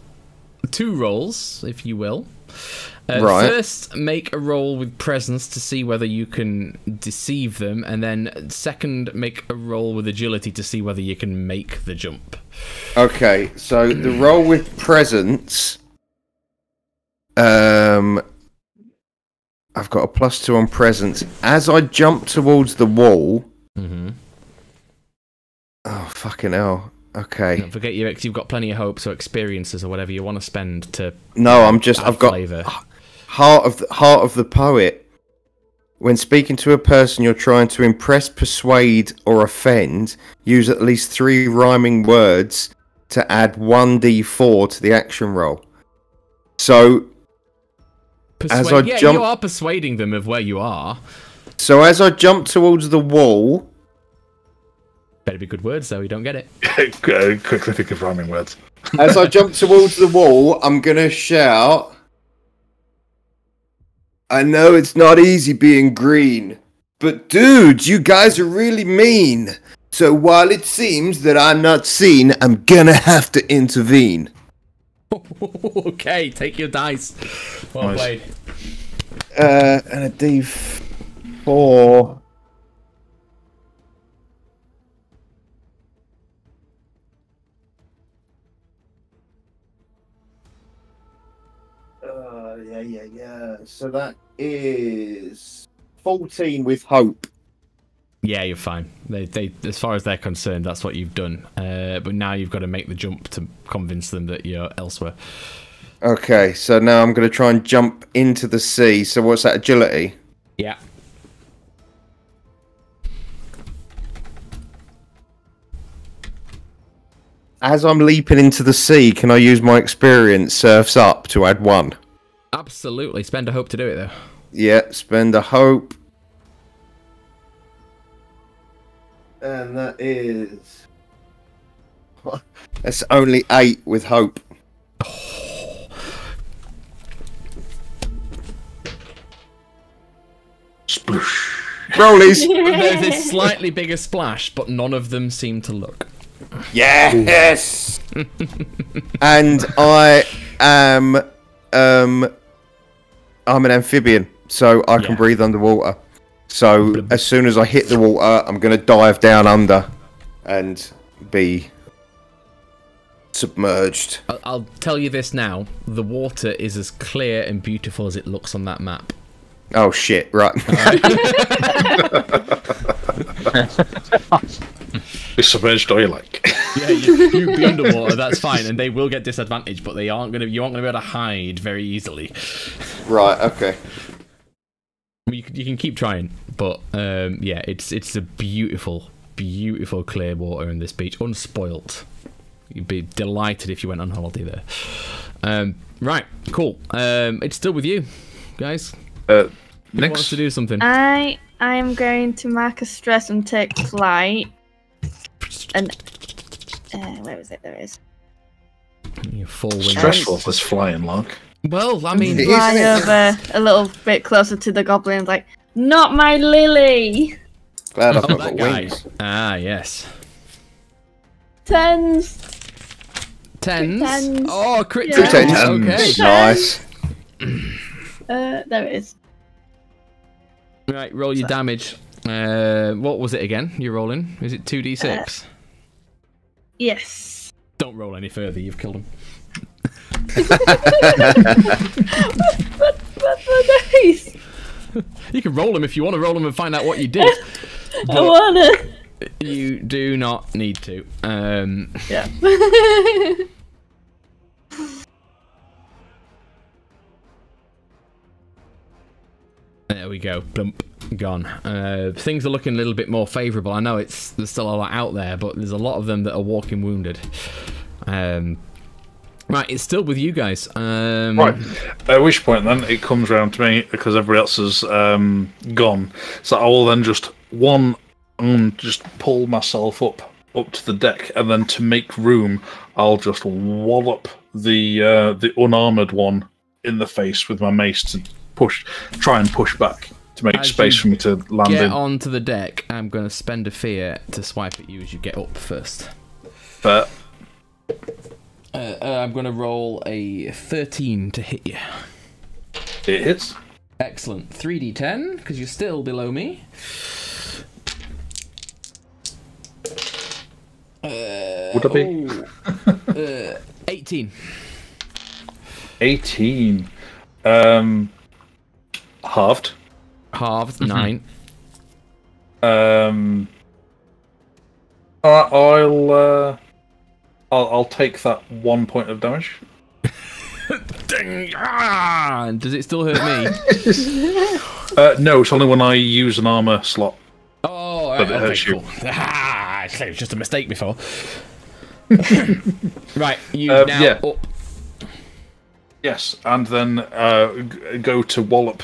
two rolls, if you will. Uh, right. First, make a roll with presence to see whether you can deceive them, and then second, make a roll with agility to see whether you can make the jump. Okay, so the roll with presence. Um, I've got a plus two on presence. As I jump towards the wall... Mm-hmm. Oh, fucking hell. Okay. Don't forget your ex. You've got plenty of hopes or experiences or whatever you want to spend to... No, I'm just... I've got... Flavor. Heart of the, heart of the poet. When speaking to a person you're trying to impress, persuade, or offend, use at least three rhyming words to add one d four to the action roll. So... Persuade, as I yeah, jump, you are persuading them of where you are. So as I jump towards the wall... Better be good words, though. You don't get it. Quickly think of rhyming words. As I jump towards the wall, I'm going to shout... I know it's not easy being green, but dude, you guys are really mean. So while it seems that I'm not seen, I'm going to have to intervene. Okay, take your dice. Well nice. Played. Uh, and a d four. Uh, yeah, yeah, yeah. So that is fourteen with hope. Yeah, you're fine. They, they, as far as they're concerned, that's what you've done. Uh, but now you've got to make the jump to convince them that you're elsewhere. Okay, so now I'm going to try and jump into the sea. So what's that, agility? Yeah. As I'm leaping into the sea, can I use my experience surfs up to add one? Absolutely. Spend a hope to do it, though. Yeah, spend a hope. And that is... That's only eight with hope. Oh. Sploosh. Rollies! There's a slightly bigger splash, but none of them seem to look. Yes! And I am... Um, I'm an amphibian, so I yeah. can breathe underwater. So as soon as I hit the water, I'm going to dive down under and be submerged. I'll tell you this now. The water is as clear and beautiful as it looks on that map. Oh, shit. Right. Be submerged all you like. Yeah, you, you be underwater, that's fine. And they will get disadvantaged, but they aren't going to, you aren't going to be able to hide very easily. Right, okay. You can keep trying, but um, yeah, it's it's a beautiful, beautiful clear water in this beach, unspoilt. You'd be delighted if you went on holiday there. Um, right, cool. Um, it's still with you, guys. Uh, Who wants to do something? I I am going to mark a stress and take flight. And uh, where was it? There it is. You're full wings. Stressful this flying log. Well, I mean, fly over a little bit closer to the goblins, like, not my Lily. Glad I've oh, got wings. Ah, yes. Tens. Tens. Tens. Oh, crit yeah. tens. Okay, nice. Uh, there it is. Right, roll your so. damage. Uh, what was it again? You're rolling. Is it two d six? Uh, yes. Don't roll any further. You've killed him. what, what, what were these? You can roll them if you want to roll them and find out what you did. I wanna. You do not need to. Um, yeah. There we go. Plump. Gone. Uh, things are looking a little bit more favourable. I know it's there's still a lot out there, but there's a lot of them that are walking wounded. Um. Right, it's still with you guys. Um... Right, at which point then it comes round to me because everybody else is um, gone. So I will then just one, um, just pull myself up up to the deck, and then to make room, I'll just wallop the uh, the unarmoured one in the face with my mace to push, try and push back to make as space for me to land. Get in. Onto the deck. I'm going to spend a fear to swipe at you as you get up first. But. Uh, uh, I'm going to roll a thirteen to hit you. It hits. Excellent. three d ten, because you're still below me. Uh, Would that be? Oh, uh, eighteen. eighteen. Um, halved. Halved, mm-hmm. nine. Um. Uh, I'll, uh, I'll. I'll take that one point of damage. Ding! Ah! Does it still hurt me? uh, no, it's only when I use an armor slot. Oh, that okay, it hurts cool. you. Ah, it was just a mistake before. Right, you um, now yeah. up. Yes, and then uh, go to wallop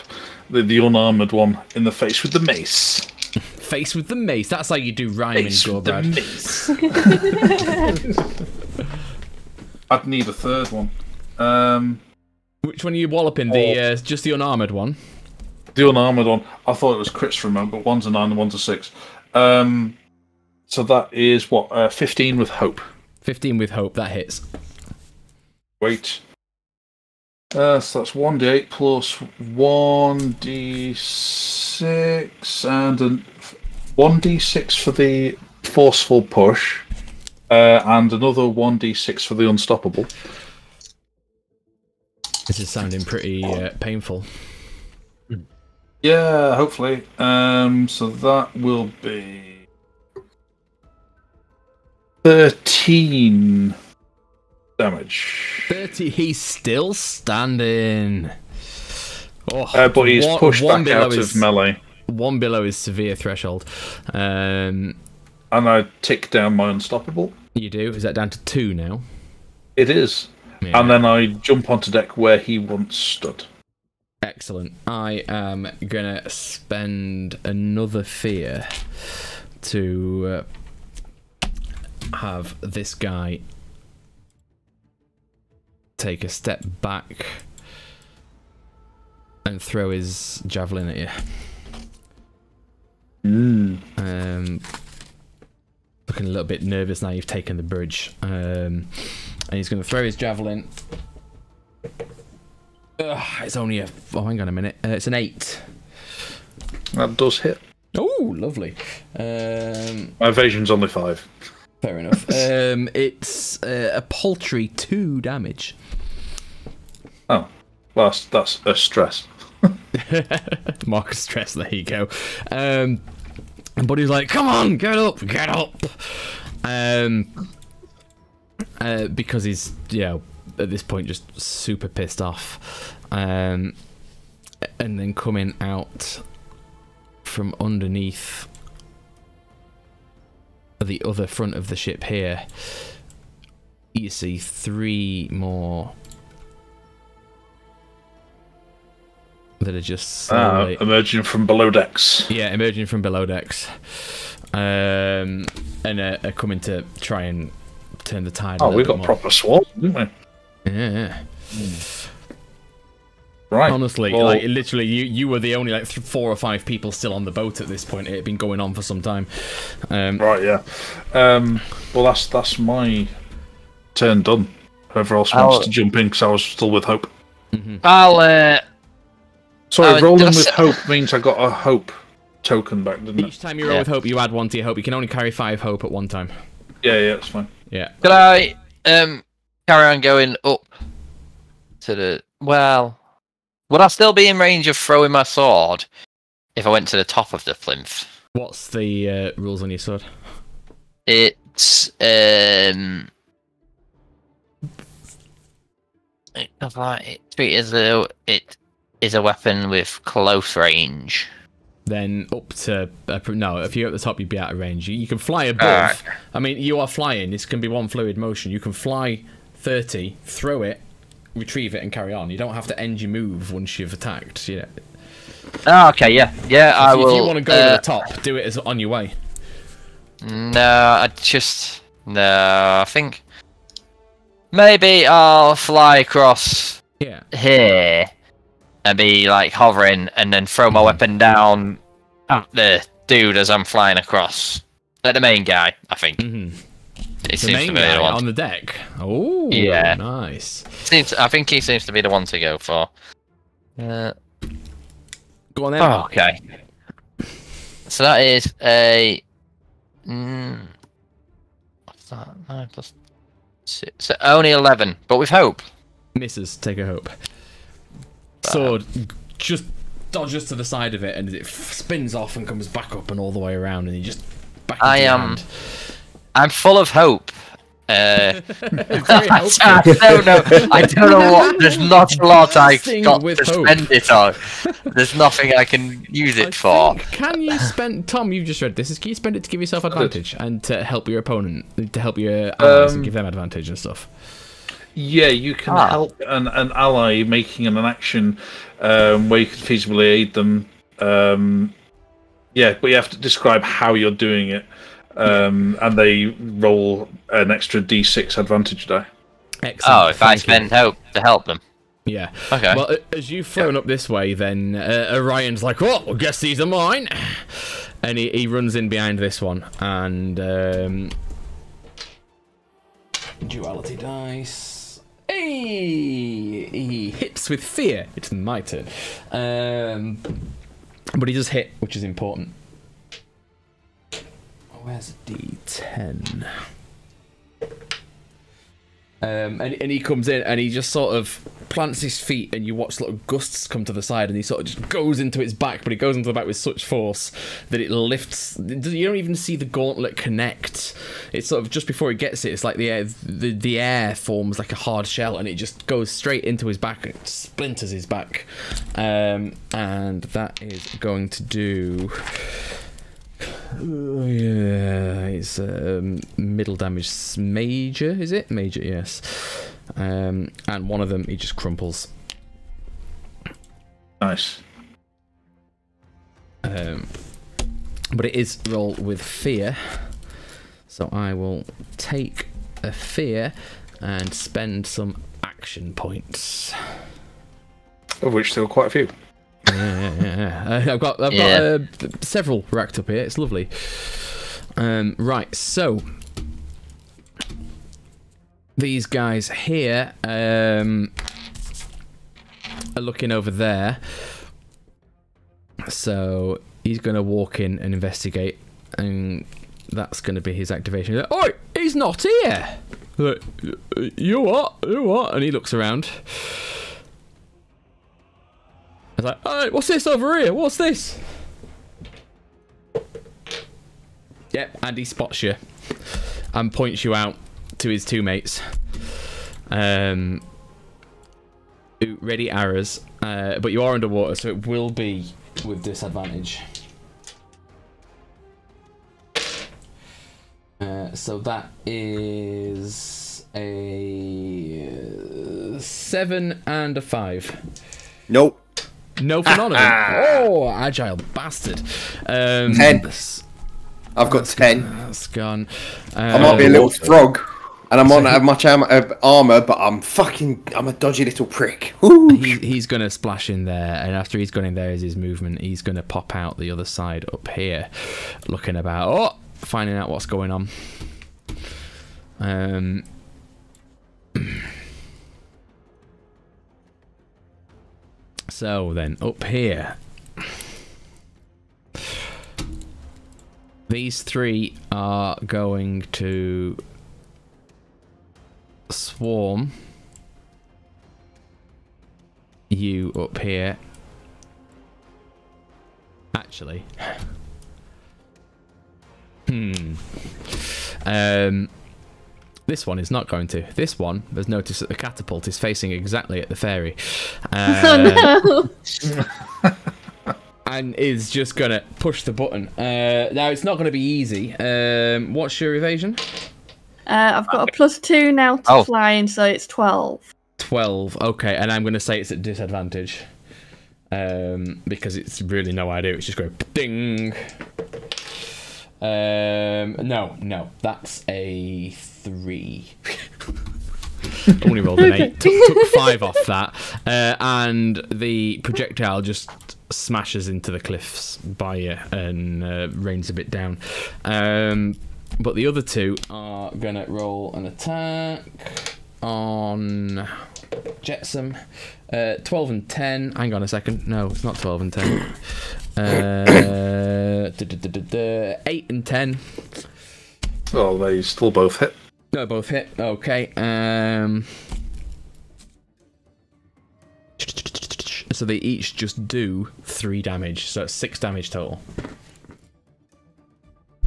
the, the unarmored one in the face with the mace. Face with the mace. That's how you do rhyming, Gorbrad. Mace. I'd need a third one. Um, Which one are you walloping? The uh, just the unarmored one. The unarmored one. I thought it was crits from him, but one's a nine and one's a six. Um, so that is what uh, fifteen with hope. Fifteen with hope. That hits. Wait. Uh, so that's one d eight plus one d six and an one d six for the forceful push, uh, and another one d six for the unstoppable. This is sounding pretty uh, painful. Yeah, hopefully. Um, so that will be thirteen. Damage. thirty, he's still standing. Oh, uh, but he's one, pushed one back out is, of melee. One below his severe threshold. Um, and I tick down my unstoppable. You do? Is that down to two now? It is. Yeah. And then I jump onto deck where he once stood. Excellent. I am going to spend another fear to uh, have this guy take a step back and throw his javelin at you. Mm. Um, looking a little bit nervous now you've taken the bridge. Um, and he's going to throw his javelin. Ugh, it's only a... Oh, hang on a minute. Uh, it's an eight. That does hit. Oh, lovely. Um, My evasion's only five. Fair enough. um, it's uh, a paltry two damage. Oh, well, that's, that's a stress. Mark a stress, there you go. Um, and Buddy's like, come on, get up, get up. Um, uh, because he's, you know, at this point just super pissed off. Um, and then coming out from underneath the other front of the ship here, you see three more that are just slowly... uh, emerging from below decks. Yeah, emerging from below decks, um, and are, are coming to try and turn the tide. Oh, we got more. Proper swarm, didn't we? Yeah. Mm. Right. Honestly, well, like literally, you you were the only like th four or five people still on the boat at this point. It had been going on for some time. Um, right. Yeah. Um, well, that's that's my turn done. Whoever else I'll, wants to jump in, because I was still with hope. Mm-hmm. I'll. Uh, Sorry, I'll, rolling with hope means I got a hope token back, didn't it? Each time you roll yeah. with hope, you add one to your hope. You can only carry five hope at one time. Yeah. Yeah. That's fine. Yeah. Could I um, carry on going up to the well? Would I still be in range of throwing my sword if I went to the top of the plinth? What's the uh, rules on your sword? It's um, it does like it treated as though it is a weapon with close range. Then up to uh, no, if you're at the top, you'd be out of range. You, you can fly above. Right. I mean, you are flying. This can be one fluid motion. You can fly thirty, throw it, retrieve it and carry on. You don't have to end your move once you've attacked. Yeah. Oh, okay. Yeah. Yeah. I if will. If you want to go uh, to the top, do it as on your way. No, I just no. I think maybe I'll fly across. Yeah. Here and be like hovering, and then throw my weapon down at the dude as I'm flying across. At the main guy, I think. Mm-hmm. It the seems main to be guy the one. On the deck. Oh, yeah, nice. Seems, I think he seems to be the one to go for. Uh, go on then. Oh, okay. So that is a mm, what's that? Nine plus six. So only eleven, but with hope. Misses. Take a hope. Sword. Um, just dodges to the side of it and it spins off and comes back up and all the way around and you just back I am. Um, I'm full of hope. Uh, I don't know. I don't know what. There's not a lot I got to spend hope. it on. There's nothing I can use it I for. Think, can you spend? Tom, you've just read this. Can you spend it to give yourself advantage and to help your opponent, to help your allies um, and give them advantage and stuff? Yeah, you can ah. help an, an ally making an action um, where you can feasibly aid them. Um, yeah, but you have to describe how you're doing it. Um, and they roll an extra d six advantage die. Excellent. Oh, if Thank I spend you. hope to help them. Yeah. Okay. Well, as you've thrown yeah. up this way, then uh, Orion's like, oh, well, guess these are mine. And he, he runs in behind this one. And um, duality dice. Hey! He hits with fear. It's my turn. Um, but he does hit, which is important. Where's D ten? Um, and, and he comes in and he just sort of plants his feet and you watch little gusts come to the side and he sort of just goes into its back, but it goes into the back with such force that it lifts. You don't even see the gauntlet connect. It's sort of just before it gets it, it's like the air, the, the air forms like a hard shell and it just goes straight into his back and it splinters his back. Um, and that is going to do... Oh, yeah, it's um, middle damage major, is it? Major, yes. Um, and one of them, he just crumples. Nice. Um, but it is roll with fear. So I will take a fear and spend some action points. Of which there were quite a few. yeah, yeah, yeah. I've got, I've yeah. got uh, several racked up here. It's lovely. Um, right, so these guys here um, are looking over there. So he's going to walk in and investigate, and that's going to be his activation. Oh, he's not here. Look, you what? You what? And he looks around. I was like, alright, what's this over here? What's this? Yep, and he spots you and points you out to his two mates. Um, ready arrows, uh, but you are underwater, so it will be with disadvantage. Uh, so that is a seven and a five. Nope. No phenomenon. Oh, agile bastard. Um, ten. I've got ten. Gone. That's gone. Um, I might be a little frog, and I might not have much armor, but I'm fucking. I'm a dodgy little prick. He, he's gonna splash in there, and after he's gone in there is his movement. He's gonna pop out the other side up here, looking about, oh, finding out what's going on. Um. So then, up here, these three are going to swarm you up here. Actually, hmm. Um. This one is not going to. This one has noticed that the catapult is facing exactly at the fairy. Uh, oh, no. And is just going to push the button. Uh, now, it's not going to be easy. Um, what's your evasion? Uh, I've got a plus two now to oh. flying, so it's twelve. twelve, okay. And I'm going to say it's at disadvantage. Um, because it's really no idea. It's just going ding. Um, no, no, that's a three. Only rolled an eight. Took, took five off that, uh, and the projectile just smashes into the cliffs by you and uh, rains a bit down. Um, but the other two are gonna roll an attack on Jetsam. Uh, twelve and ten. Hang on a second. No, it's not twelve and ten. Uh, da, da, da, da, da, eight and ten. Oh, they still both hit. No, both hit. Okay. Um, So they each just do three damage, so that's six damage total.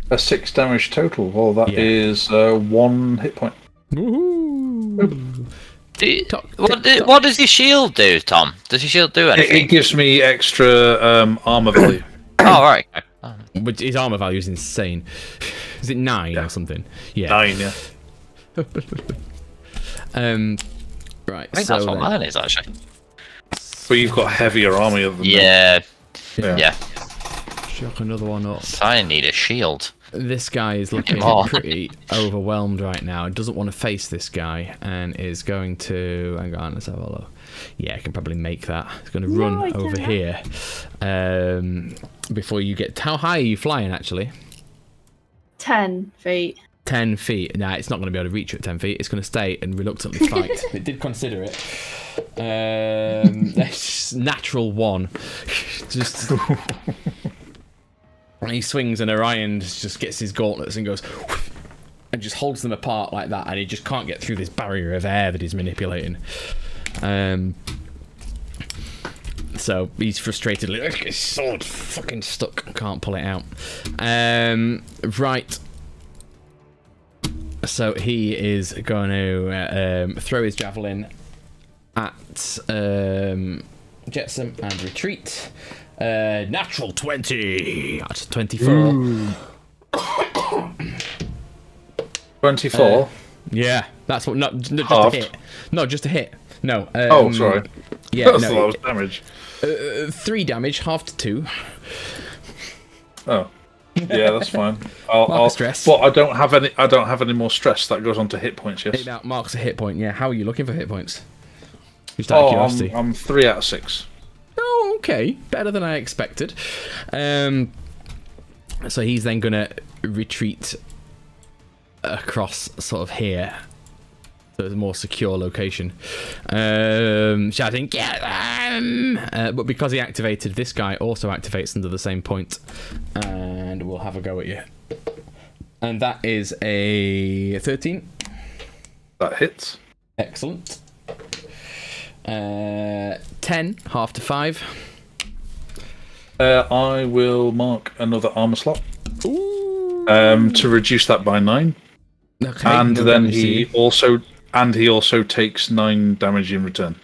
That's six damage total. Well, that yeah. is uh, one hit point. Woohoo! Do, what, what does your shield do, Tom? Does your shield do anything? It, it gives me extra um, armor value. Oh, right. Oh. But his armor value is insane. Is it nine yeah. or something? Yeah. Nine, yeah. um, right. I think so that's what then. Mine is, actually. But you've got heavier armor than yeah. yeah. Yeah. Shock another one up. I need a shield. This guy is looking pretty overwhelmed right now. Doesn't want to face this guy and is going to... Hang on, let's have a look. Yeah, I can probably make that. He's going to no, run over here. Um, before you get... How high are you flying, actually? Ten feet. Ten feet. Nah, it's not going to be able to reach you at ten feet. It's going to stay and reluctantly fight. It did consider it. Um, natural one. Just... And he swings and Orion just gets his gauntlets and goes whoosh, and just holds them apart like that, and he just can't get through this barrier of air that he's manipulating. Um, so he's frustratedly like, his sword fucking stuck, can't pull it out. Um, right. So he is going to uh, um, throw his javelin at um, Jetsam and retreat. Uh, natural twenty. That's twenty-four. twenty-four. Uh, yeah, that's what. Not, not just a hit. No, just a hit. No. Um, oh, sorry. Yeah, that's no, a lot of damage. Uh, three damage, half to two. Oh, yeah, that's fine. I'll, Mark I'll stress. But I don't have any. I don't have any more stress. That goes on to hit points. Yes. That marks a hit point. Yeah. How are you looking for hit points? Just out of curiosity. I'm, I'm three out of six. Oh, okay. Better than I expected. Um, so he's then going to retreat across sort of here. So it's a more secure location. Um, shouting, get them! Uh, but because he activated, this guy also activates under the same point. And we'll have a go at you. And that is a thirteen. That hits. Excellent. Uh, ten, half to five. Uh, I will mark another armor slot um, to reduce that by nine, okay, and no then he see. also and he also takes nine damage in return.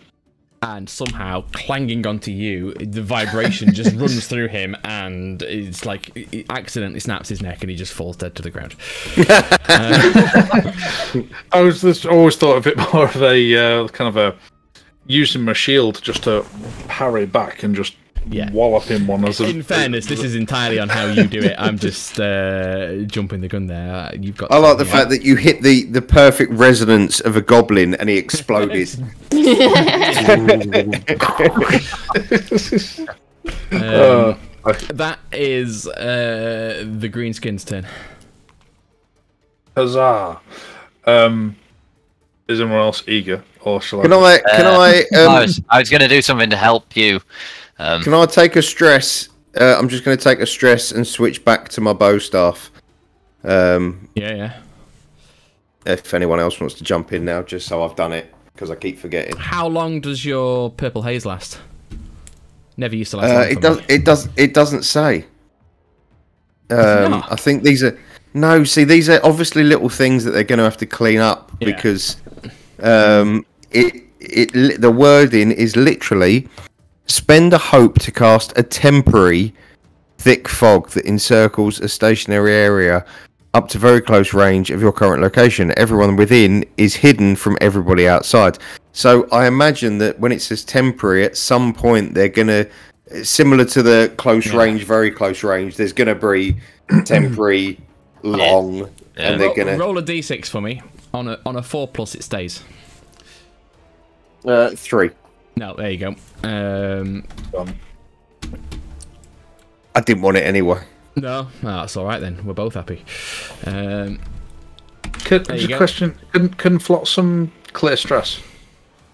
And somehow clanging onto you, the vibration just runs through him, and it's like it accidentally snaps his neck, and he just falls dead to the ground. um, I was just always thought of it more of a uh, kind of a. Using my shield just to parry back and just yeah. wallop him one as a... In fairness, this is entirely on how you do it. I'm just uh, jumping the gun there. You've got. I like the out. fact that you hit the, the perfect resonance of a goblin and he exploded. um, that is uh, the Greenskin's turn. Huzzah. Um... Is anyone else eager, or shall I? Can I? Can uh, I? Um, I was, I was going to do something to help you. Um, can I take a stress? Uh, I'm just going to take a stress and switch back to my bow staff. Um, yeah, yeah. If anyone else wants to jump in now, just so I've done it, because I keep forgetting. How long does your purple haze last? Never used to last. Uh, it does. Me. It does. It doesn't say. Um, I think these are. No, see, these are obviously little things that they're going to have to clean up yeah. because um, it it the wording is literally spend a hope to cast a temporary thick fog that encircles a stationary area up to very close range of your current location. Everyone within is hidden from everybody outside. So I imagine that when it says temporary, at some point they're going to, similar to the close yeah. range, very close range, there's going to be temporary... long, yeah. Yeah. and they're gonna roll a d six for me. On a on a four plus, it stays. Uh, three. No, there you go. Um, um I didn't want it anyway. No, no, that's all right then. We're both happy. Um, could just a question? Can can Flotsam clear stress?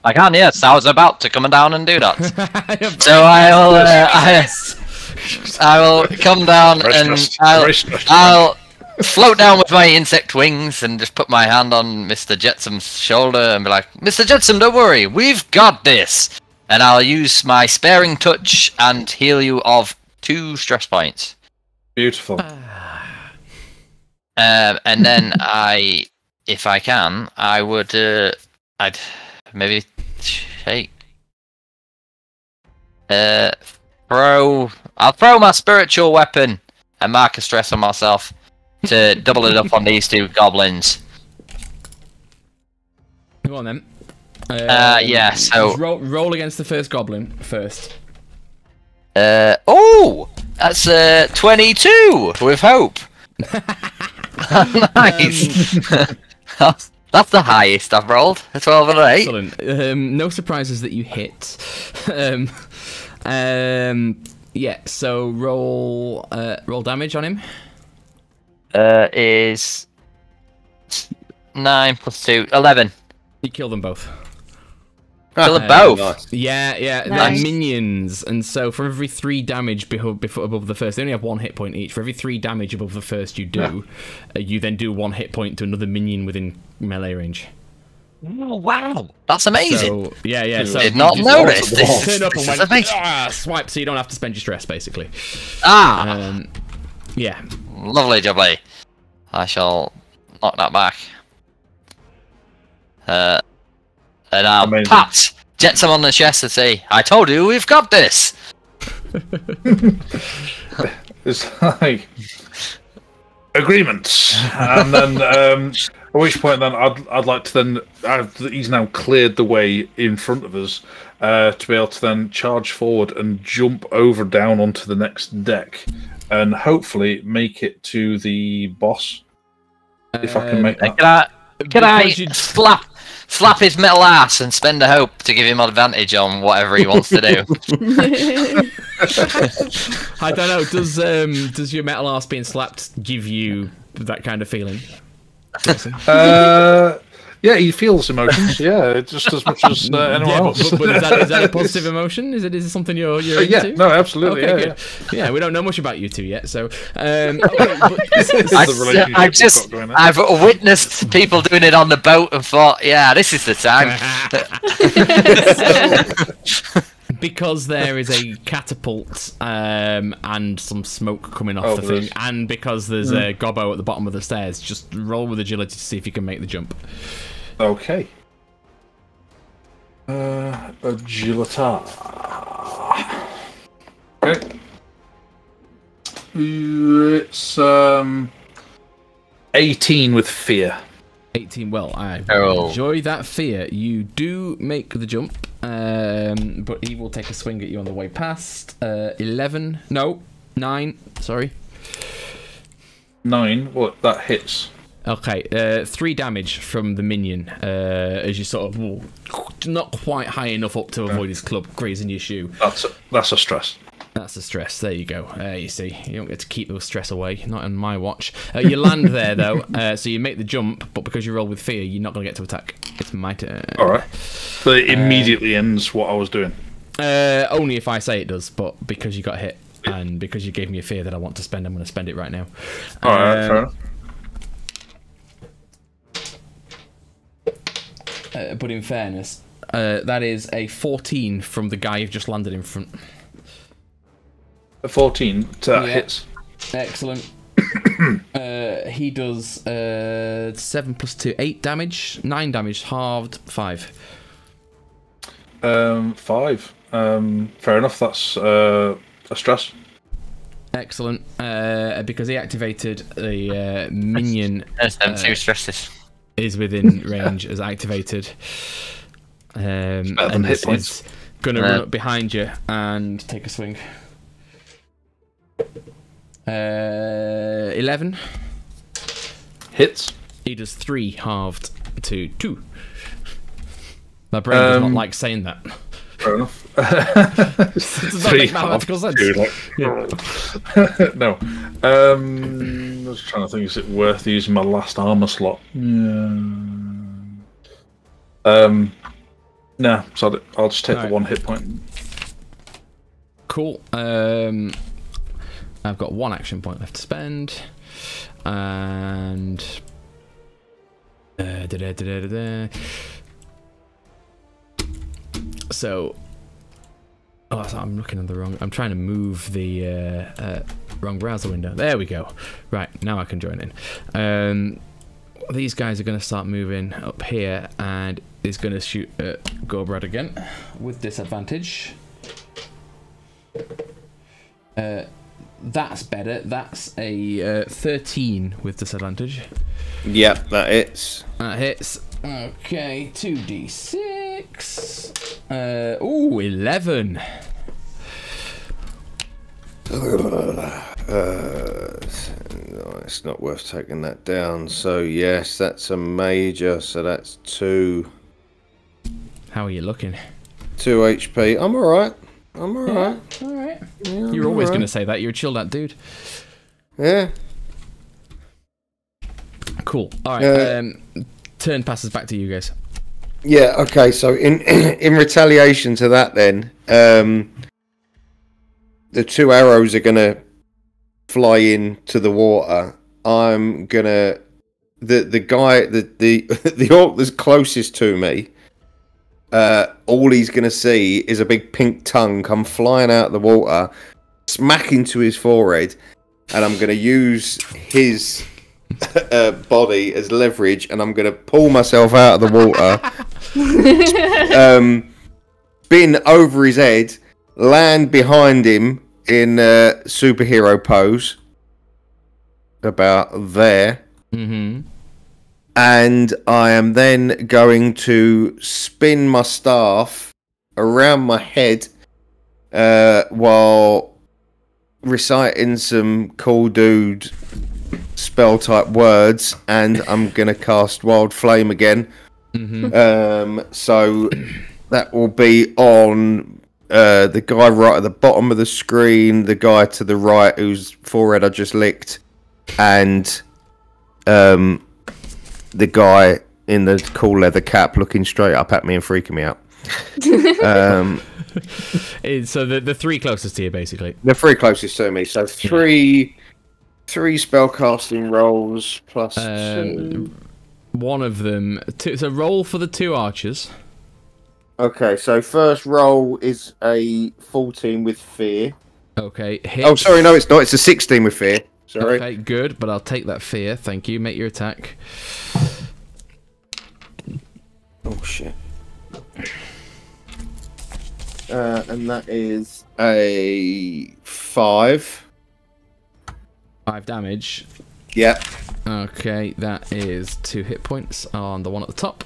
I can. Yes, I was about to come down and do that. so I'll uh, I, I will come down and I'll I'll. float down with my insect wings and just put my hand on Mister Jetsam's shoulder and be like, Mister Jetsam, don't worry, we've got this. and I'll use my sparing touch and heal you of two stress points. Beautiful. Um, and then I, if I can, I would, uh, I'd maybe take, uh, throw, I'll throw my spiritual weapon and mark a stress on myself to double it up on these two goblins. Go on then. Uh, uh yeah, so roll, roll against the first goblin first. Uh, oh, that's uh, twenty-two with hope. Nice. Um, that's, that's the highest I've rolled. A twelve and an eight. Excellent. Um, no surprises that you hit. um, um, yeah. So roll, uh, roll damage on him. Uh, is nine plus two, eleven. You kill them both. Kill them um, both. Yeah, yeah. Nice. They're minions, and so for every three damage before, before above the first, they only have one hit point each. For every three damage above the first you do, yeah. uh, you then do one hit point to another minion within melee range. Oh, wow, that's amazing. So, yeah, yeah. So did not notice this. Turn up and went, ah, swipe, so you don't have to spend your stress, basically. Ah. Um, yeah. Lovely, jubbly. I shall knock that back. Uh. And I'll Amazing. pat Jetsam on the chest and say, I told you, we've got this! It's like... agreement! And then, um, at which point then, I'd, I'd like to then... I've, he's now cleared the way in front of us uh, to be able to then charge forward and jump over down onto the next deck and hopefully make it to the boss. If um, I can make that. Can I, can I slap... Slap his metal ass and spend a hope to give him advantage on whatever he wants to do. I don't know. Does um does your metal ass being slapped give you that kind of feeling? Uh, yeah, he feels emotions. Yeah, just as much as uh, anyone yeah, else. But, but is, that, is that a positive emotion? Is it is it something you're you're uh, yeah, into? No, absolutely. Okay, yeah, yeah. yeah, we don't know much about you two yet, so. Um, okay, but, I, I've just going on. I've witnessed people doing it on the boat and thought, yeah, this is the time. So, because there is a catapult um, and some smoke coming off oh, the thing, is. and because there's mm. a gobbo at the bottom of the stairs, just roll with agility to see if you can make the jump. Okay. Uh, agilita. Okay. It's um, eighteen with fear. eighteen. Well, I oh. enjoy that fear. You do make the jump, um, but he will take a swing at you on the way past. Uh, eleven. No, nine. Sorry. Nine. What? That hits. Okay. Uh, three damage from the minion uh, as you sort of ooh, not quite high enough up to avoid his club grazing your shoe. That's a, that's a stress. That's the stress. There you go. Uh, you see, you don't get to keep the stress away. Not on my watch. Uh, you land there though, uh, so you make the jump, but because you roll with fear, you're not going to get to attack. It's my turn. All right. So it immediately uh, ends what I was doing. Uh, only if I say it does, but because you got hit and because you gave me a fear that I want to spend, I'm going to spend it right now. All um, right. Fair enough. Uh, but in fairness, uh, that is a fourteen from the guy you've just landed in front. fourteen, so that yeah. hits. Excellent. uh, he does uh, seven plus two, eight damage, nine damage, halved, five. Um, five. Um, fair enough, that's uh, a stress. Excellent, uh, because he activated the uh, minion... That's them two stresses. ...is within range, as activated. Um, and hit points. Going to yeah. run up behind you and take a swing. Uh, eleven hits. He does three halved to two. My brain um, does not like saying that. Fair enough. Three halved two, like, yeah. No. Um, I was trying to think. Is it worth using my last armor slot? Yeah. Um. Nah. So I'll just take All the right. one hit point. Cool. Um. I've got one action point left to spend, and uh, da -da -da -da -da. so Oh, I'm looking at the wrong... I'm trying to move the uh, uh, wrong browser window. There we go. Right, now I can join in. Um, these guys are going to start moving up here, and it's going to shoot at Gorbrad again with disadvantage. Uh, that's better. That's a uh, thirteen with disadvantage. Yep, that hits. That hits. Okay, two d six. Uh, ooh, eleven. Uh, no, it's not worth taking that down. So, yes, that's a major. So, that's two. How are you looking? two H P. I'm all right. I'm all right. Yeah, all right. Yeah, I'm You're always all right. going to say that. You're a chilled out dude. Yeah. Cool. All right. Uh, um, turn passes back to you guys. Yeah. Okay. So in in retaliation to that, then um, the two arrows are gonna fly into the water. I'm gonna the the guy the the the orc that's closest to me. Uh, all he's gonna see is a big pink tongue come flying out of the water, smack into his forehead, and I'm gonna use his. Uh, body as leverage, and I'm gonna pull myself out of the water, um, spin over his head, land behind him in uh, superhero pose, about there, mm-hmm. and I am then going to spin my staff around my head uh, while reciting some cool dude. Spell type words, and I'm gonna cast Wild Flame again. Mm-hmm. Um, so that will be on uh, the guy right at the bottom of the screen, the guy to the right whose forehead I just licked, and um, the guy in the cool leather cap looking straight up at me and freaking me out. um, so the the three closest to you, basically. The three closest to me. So three. Three spellcasting rolls plus uh, two. One of them. Two, it's a roll for the two archers. Okay, so first roll is a fourteen with fear. Okay. Hits. Oh, sorry, no, it's not. It's a sixteen with fear. Sorry. Okay, good, but I'll take that fear. Thank you. Make your attack. Oh, shit. Uh, and that is a five. Five damage. Yep. Okay, that is two hit points on the one at the top.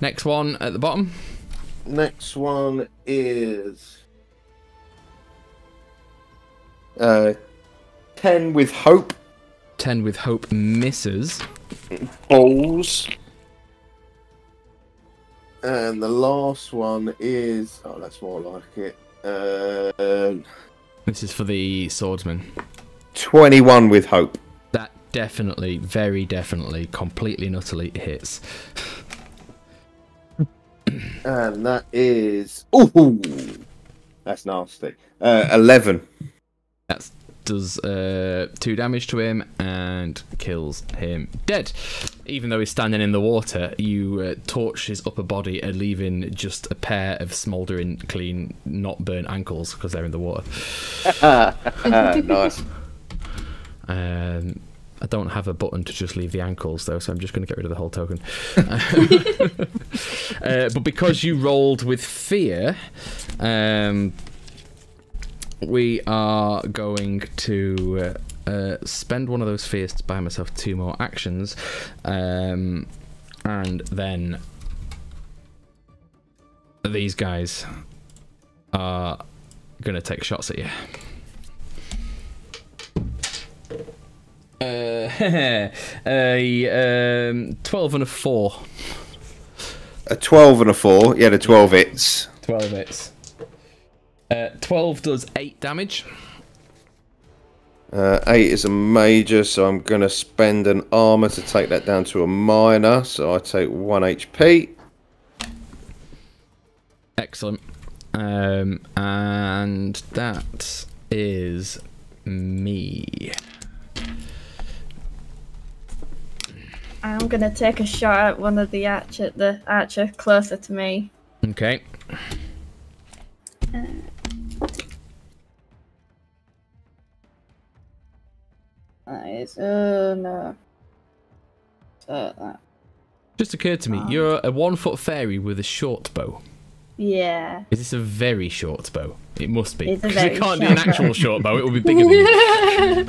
Next one at the bottom. Next one is uh, ten with hope. Ten with hope misses. Balls. And the last one is oh, that's more like it. Uh, This is for the swordsman. twenty-one with hope. That definitely, very definitely, completely and utterly hits. And that is... Ooh! That's nasty. Uh, eleven. That does uh, two damage to him and kills him dead. Even though he's standing in the water, you uh, torch his upper body, and leaving just a pair of smouldering, clean, not burnt ankles because they're in the water. Nice. Um, I don't have a button to just leave the ankles though, so I'm just going to get rid of the whole token. uh, but because you rolled with fear, um, we are going to. Uh, Uh, spend one of those fears to buy myself two more actions, um, and then these guys are gonna take shots at you. Uh, a um, twelve and a four. A twelve and a four. Yeah, the twelve hits. Twelve hits. Uh, twelve does eight damage. Uh, eight is a major, so I'm going to spend an armor to take that down to a minor, so I take one H P. Excellent. Um, and that is me. I'm going to take a shot at one of the archer, the archer closer to me. Okay. Nice. Uh, no. Uh, no. Just occurred to me, um, you're a one-foot fairy with a short bow. Yeah. Is this a very short bow? It must be. Because you can't do an actual bow. short bow, it will be bigger than you.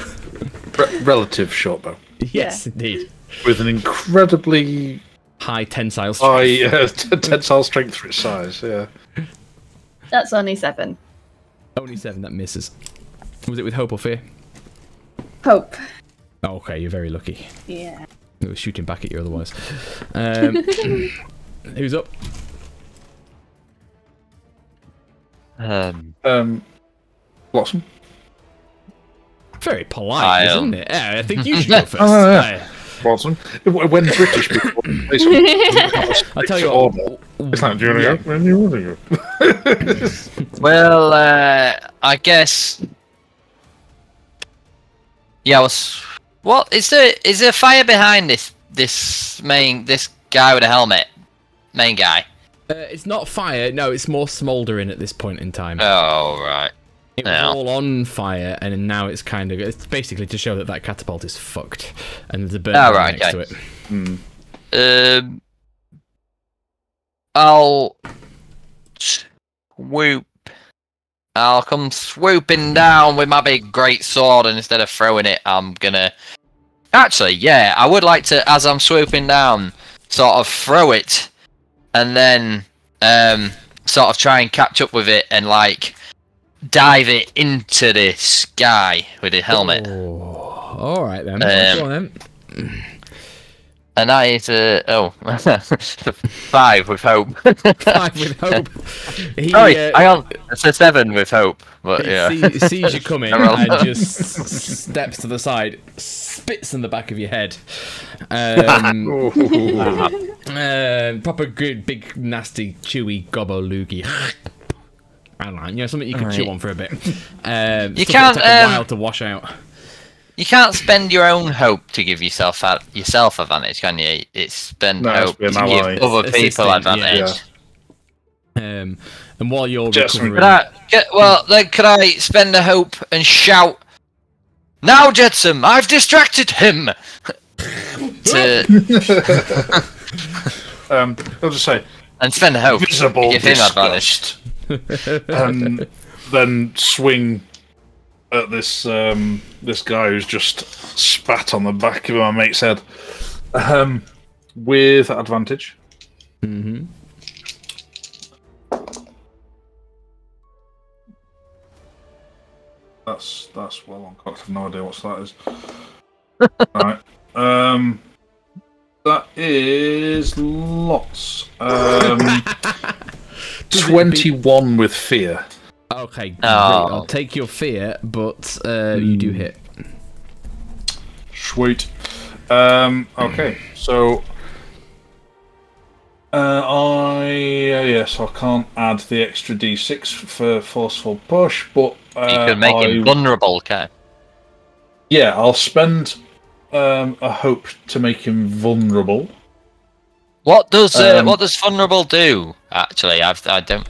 Re relative short bow. Yes, yeah. indeed. With an incredibly high tensile strength. High uh, tensile strength for its size, yeah. That's only seven. Only seven, that misses. Was it with hope or fear? Hope. Oh, okay, you're very lucky. Yeah. It was shooting back at you otherwise. Um, who's up? Um, um, Watson. Very polite, I'll... isn't it? Yeah, I think you should go first. Oh, yeah. Watson. When British people... I tell you what... It's like, do you want to go? When do you want to go? Well, uh, I guess... Yeah, I was... What is there? Is there fire behind this this main this guy with a helmet? Main guy. Uh, it's not fire. No, it's more smouldering at this point in time. Oh right. It was all on fire, and now it's kind of it's basically to show that that catapult is fucked, and there's a burn oh, right, next okay. to it. Hmm. Um. I'll swoop. I'll come swooping down with my big great sword, and instead of throwing it, I'm gonna... Actually, yeah, I would like to, as I'm swooping down, sort of throw it, and then um, sort of try and catch up with it and, like, dive it into the sky with the helmet. Alright then. Um, Go on, then. And that is a... Uh, oh. Five with hope. Five with hope. He, oh, uh, hang on. It's a seven with hope. But, yeah. He sees you coming and just steps to the side, spits in the back of your head. Um, uh, proper good, big, nasty, chewy gobbo loogie. I don't know, you know, something you can right. chew on for a bit. Um, you can't... It'll take a um... while to wash out. You can't spend your own hope to give yourself ad yourself advantage, can you? It's spend no, hope to give life. other it's people advantage. Yeah. Yeah. Um, and while you're Just recovering... Could I, could, well, then could I spend the hope and shout, "Now, Jetsam, I've distracted him!" to... um, I'll just say... And spend the hope visible to give disgust. him advantage. um, then swing... at this um, this guy who's just spat on the back of my mate's head um, with advantage. Mm-hmm. That's that's well on cock. I've no idea what that is. All right. Um, that is lots. Um, twenty-one with fear. Okay, great. Oh. I'll take your fear, but uh, you do hit. Sweet. Um, okay, so uh, I uh, yes, I can't add the extra D six for forceful push, but uh, you can make I, him vulnerable, okay? Yeah, I'll spend um, a hope to make him vulnerable. What does uh, um, what does vulnerable do? Actually, I've I don't.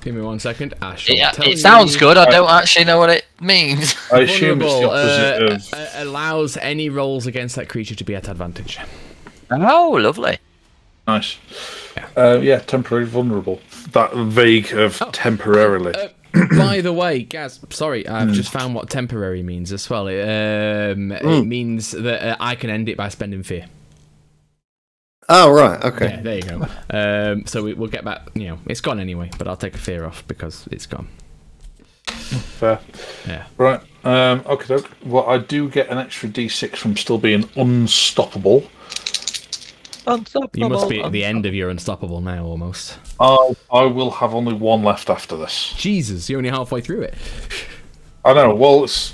Give me one second. Ash. Yeah, it you sounds you. good. I don't I, actually know what it means. I assume it's the opposite uh, of... allows any rolls against that creature to be at advantage. Oh, lovely. Nice. Yeah, uh, yeah temporary vulnerable. That vague of oh. temporarily. Uh, by the way, Gaz, sorry, I've mm. just found what temporary means as well. It, um, mm. it means that uh, I can end it by spending fear. Oh, right, okay. Yeah, there you go. Um, so we, we'll get back, you know, it's gone anyway, but I'll take a fear off because it's gone. Fair. Yeah. Right, um, okay, okay. Well, I do get an extra D six from still being unstoppable. Unstoppable. You must be at the end of your unstoppable now, almost. I, I will have only one left after this. Jesus, you're only halfway through it. I know, well, it's...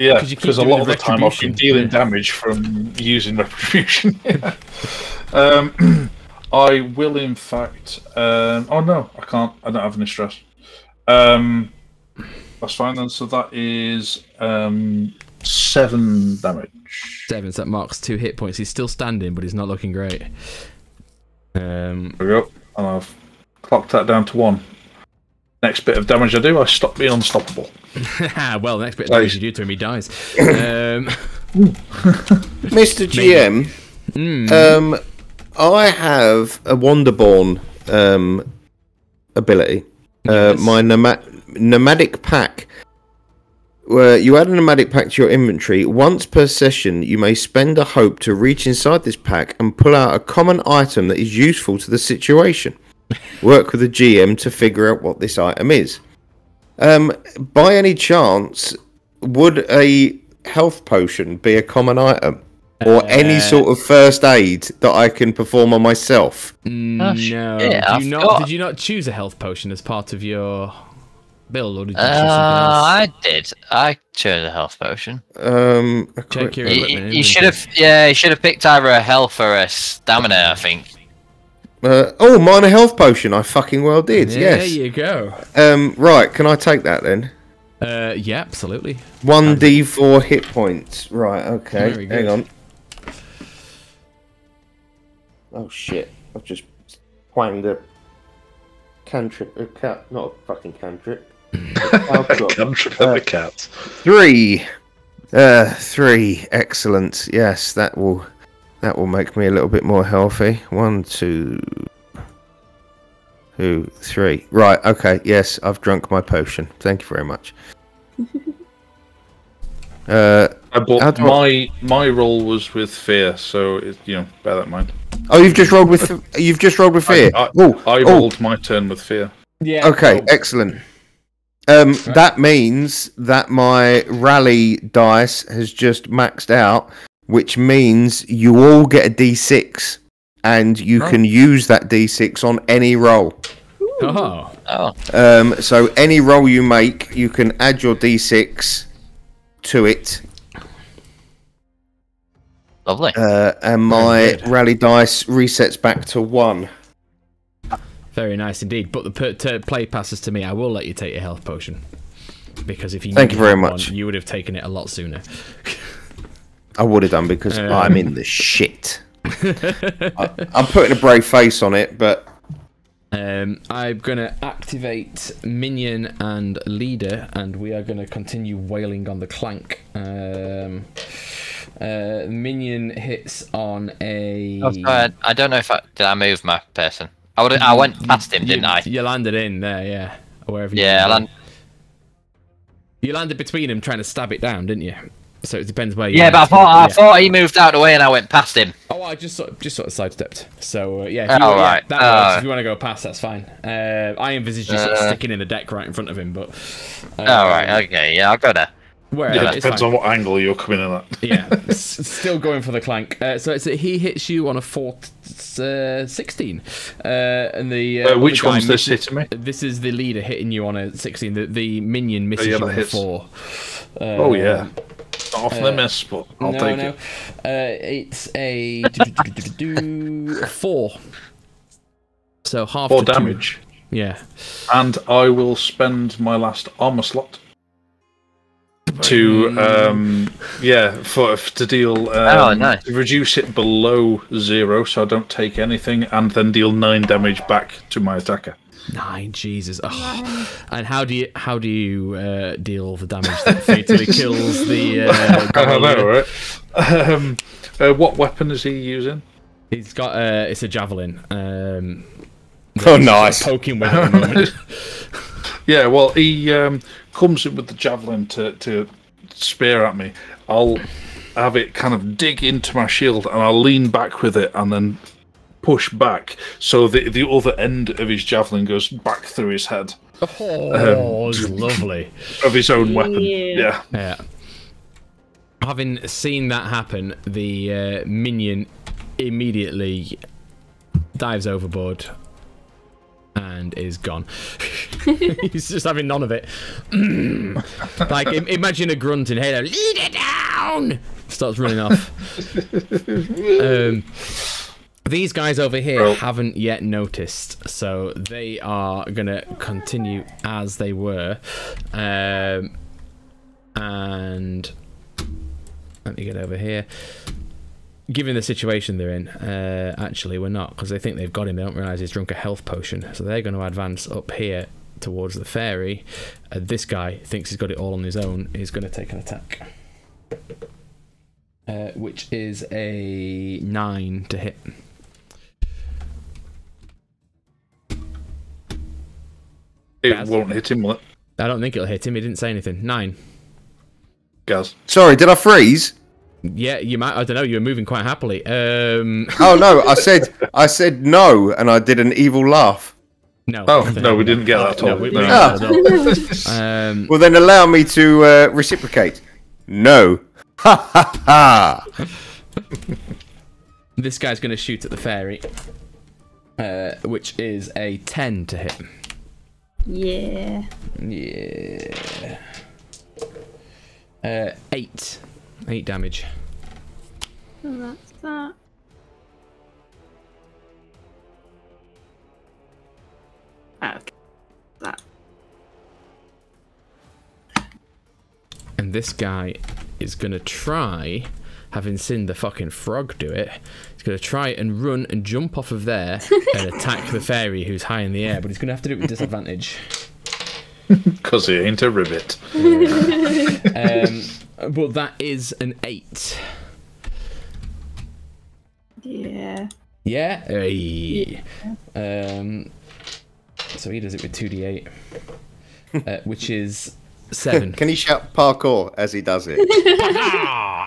Yeah, because a lot of the time I've been dealing yeah. damage from using retribution. yeah. um, I will, in fact. Um, oh no, I can't. I don't have any stress. Um, that's fine then. So that is um, seven damage. Seven. So that marks two hit points. He's still standing, but he's not looking great. Um, there we go. And I've clocked that down to one. next bit of damage I do, I stop being unstoppable. Well, the next bit of damage you do to him, he dies. Um... Mister G M, mm. um, I have a Wanderborn um, ability. Uh, yes. My nomad nomadic pack. Where you add a nomadic pack to your inventory. Once per session, you may spend a hope to reach inside this pack and pull out a common item that is useful to the situation. Work with the G M to figure out what this item is. Um, by any chance, would a health potion be a common item? Or uh, any sort of first aid that I can perform on myself? No. Yeah, did, you not, did you not choose a health potion as part of your... build, or did you choose something else? I did. I chose a health potion. Um, Check your equipment. You, you should have, yeah, you should have picked either a health or a stamina, I think. Uh, oh, mine a health potion. I fucking well did. Yeah, yes. There you go. Um, right, can I take that then? Uh, yeah, absolutely. one d four hit points. Right, okay. Hang on. Oh shit! I've just whanged a cantrip, a cat, not a fucking cantrip. Cantrip of a cat. Three, uh, three. Excellent. Yes, that will, that will make me a little bit more healthy. One, two, two, three. Right. Okay. Yes, I've drunk my potion. Thank you very much. uh, I bought my my roll was with fear, so it, you know, bear that in mind. Oh, you've just rolled with you've just rolled with fear. I, I, oh, I rolled oh. my turn with fear. Yeah. Okay, excellent. Um, right. That means that my rally dice has just maxed out, which means you all get a d six, and you oh. can use that d six on any roll. Oh. oh. Um, so any roll you make, you can add your d six to it. Lovely. Uh, and my rally dice resets back to one. Very nice indeed. But the per ter play passes to me. I will let you take your health potion, because if you thank you very much, one, you would have taken it a lot sooner. I would have done, because um. I'm in the shit. I, I'm putting a brave face on it, but um, I'm gonna activate minion and leader, and we are gonna continue wailing on the clank. Um, Uh, minion hits on a. Oh, sorry, I don't know if I did. I move my person. I would. I went past him, you, didn't I? You landed in there, yeah. Or wherever. You yeah, I land. You landed between him, trying to stab it down, didn't you? So it depends where. You yeah, but I thought I yeah. thought he moved out of the way, and I went past him. Oh, I just sort of, just sort of sidestepped. So uh, yeah, if you, oh, yeah right. that oh. works. If you want to go past, that's fine. Uh, I envisaged you uh, sort of sticking in the deck right in front of him, but. Uh, all right. Okay. Yeah, I'll go there. Where, yeah, it depends on what angle you're coming in at. Yeah, still going for the clank. Uh, so it's a, he hits you on a four, uh, sixteen, uh, and the uh, Wait, which the one's this hitting me? This is the leader hitting you on a sixteen. The, the minion misses oh, yeah, you on hits. a four. Uh, oh yeah, not off uh, limits, but I'll no, take no. it. Uh, it's a do, do, do, do, do, do, four. So half four damage. Two. Yeah, and I will spend my last armor slot. To um, yeah, for to deal. Um, oh, nice. Reduce it below zero, so I don't take anything, and then deal nine damage back to my attacker. Nine, Jesus. Oh. And how do you how do you uh, deal all the damage that fatally kills the? Uh, I don't know, right? Um, uh, what weapon is he using? He's got. Uh, it's a javelin. Um, oh, nice. Poking weapon. Yeah, well, he um, comes in with the javelin to, to spear at me. I'll have it kind of dig into my shield, and I'll lean back with it and then push back so the the other end of his javelin goes back through his head. Oh, um, lovely. Of his own weapon, yeah. yeah. yeah. Having seen that happen, the uh, minion immediately dives overboard and is gone. He's just having none of it. Like, imagine a grunt in Halo. Lead it down! Starts running off. Um, these guys over here oh. haven't yet noticed, so they are going to continue as they were. Um, and let me get over here. Given the situation they're in, uh, actually we're not, because they think they've got him. They don't realise he's drunk a health potion, so they're going to advance up here towards the fairy. Uh, this guy thinks he's got it all on his own. He's going to take an attack, uh, which is a nine to hit. It Gaz. won't hit him, will it? I don't think it'll hit him. He didn't say anything. Nine. Gaz. Sorry, did I freeze? Yeah, you might. I don't know. You were moving quite happily. Um... Oh no! I said, I said no, and I did an evil laugh. No. Oh no, we didn't get that at all. No, we, no. Ah. um... Well, then allow me to uh, reciprocate. No. Ha ha ha! This guy's going to shoot at the fairy, uh, which is a ten to hit. Yeah. Yeah. Uh, eight. Eight damage. So that's that. Okay. That. And this guy is gonna try, having seen the fucking frog do it, he's gonna try and run and jump off of there and attack the fairy who's high in the air, but he's gonna have to do it with disadvantage. Because he ain't a ribbit. um, but that is an eight. Yeah. Yeah? Hey. yeah. Um, so he does it with two d eight, uh, which is seven. Can he shout parkour as he does it?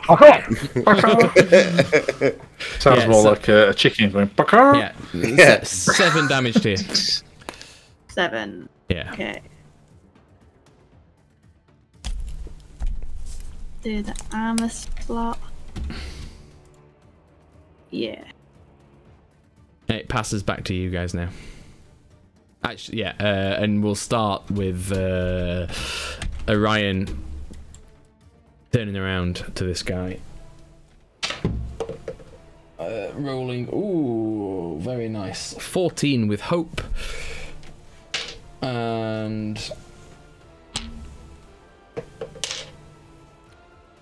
Parkour! Parkour! Sounds yeah, more so, like a, a chicken going parkour. Yeah. yeah. Se seven damage to you. Seven. Yeah. Okay. Do the armor slot. Yeah. It passes back to you guys now. Actually, yeah, uh, and we'll start with uh, Orion turning around to this guy. Uh, rolling. Ooh, very nice. fourteen with hope. And.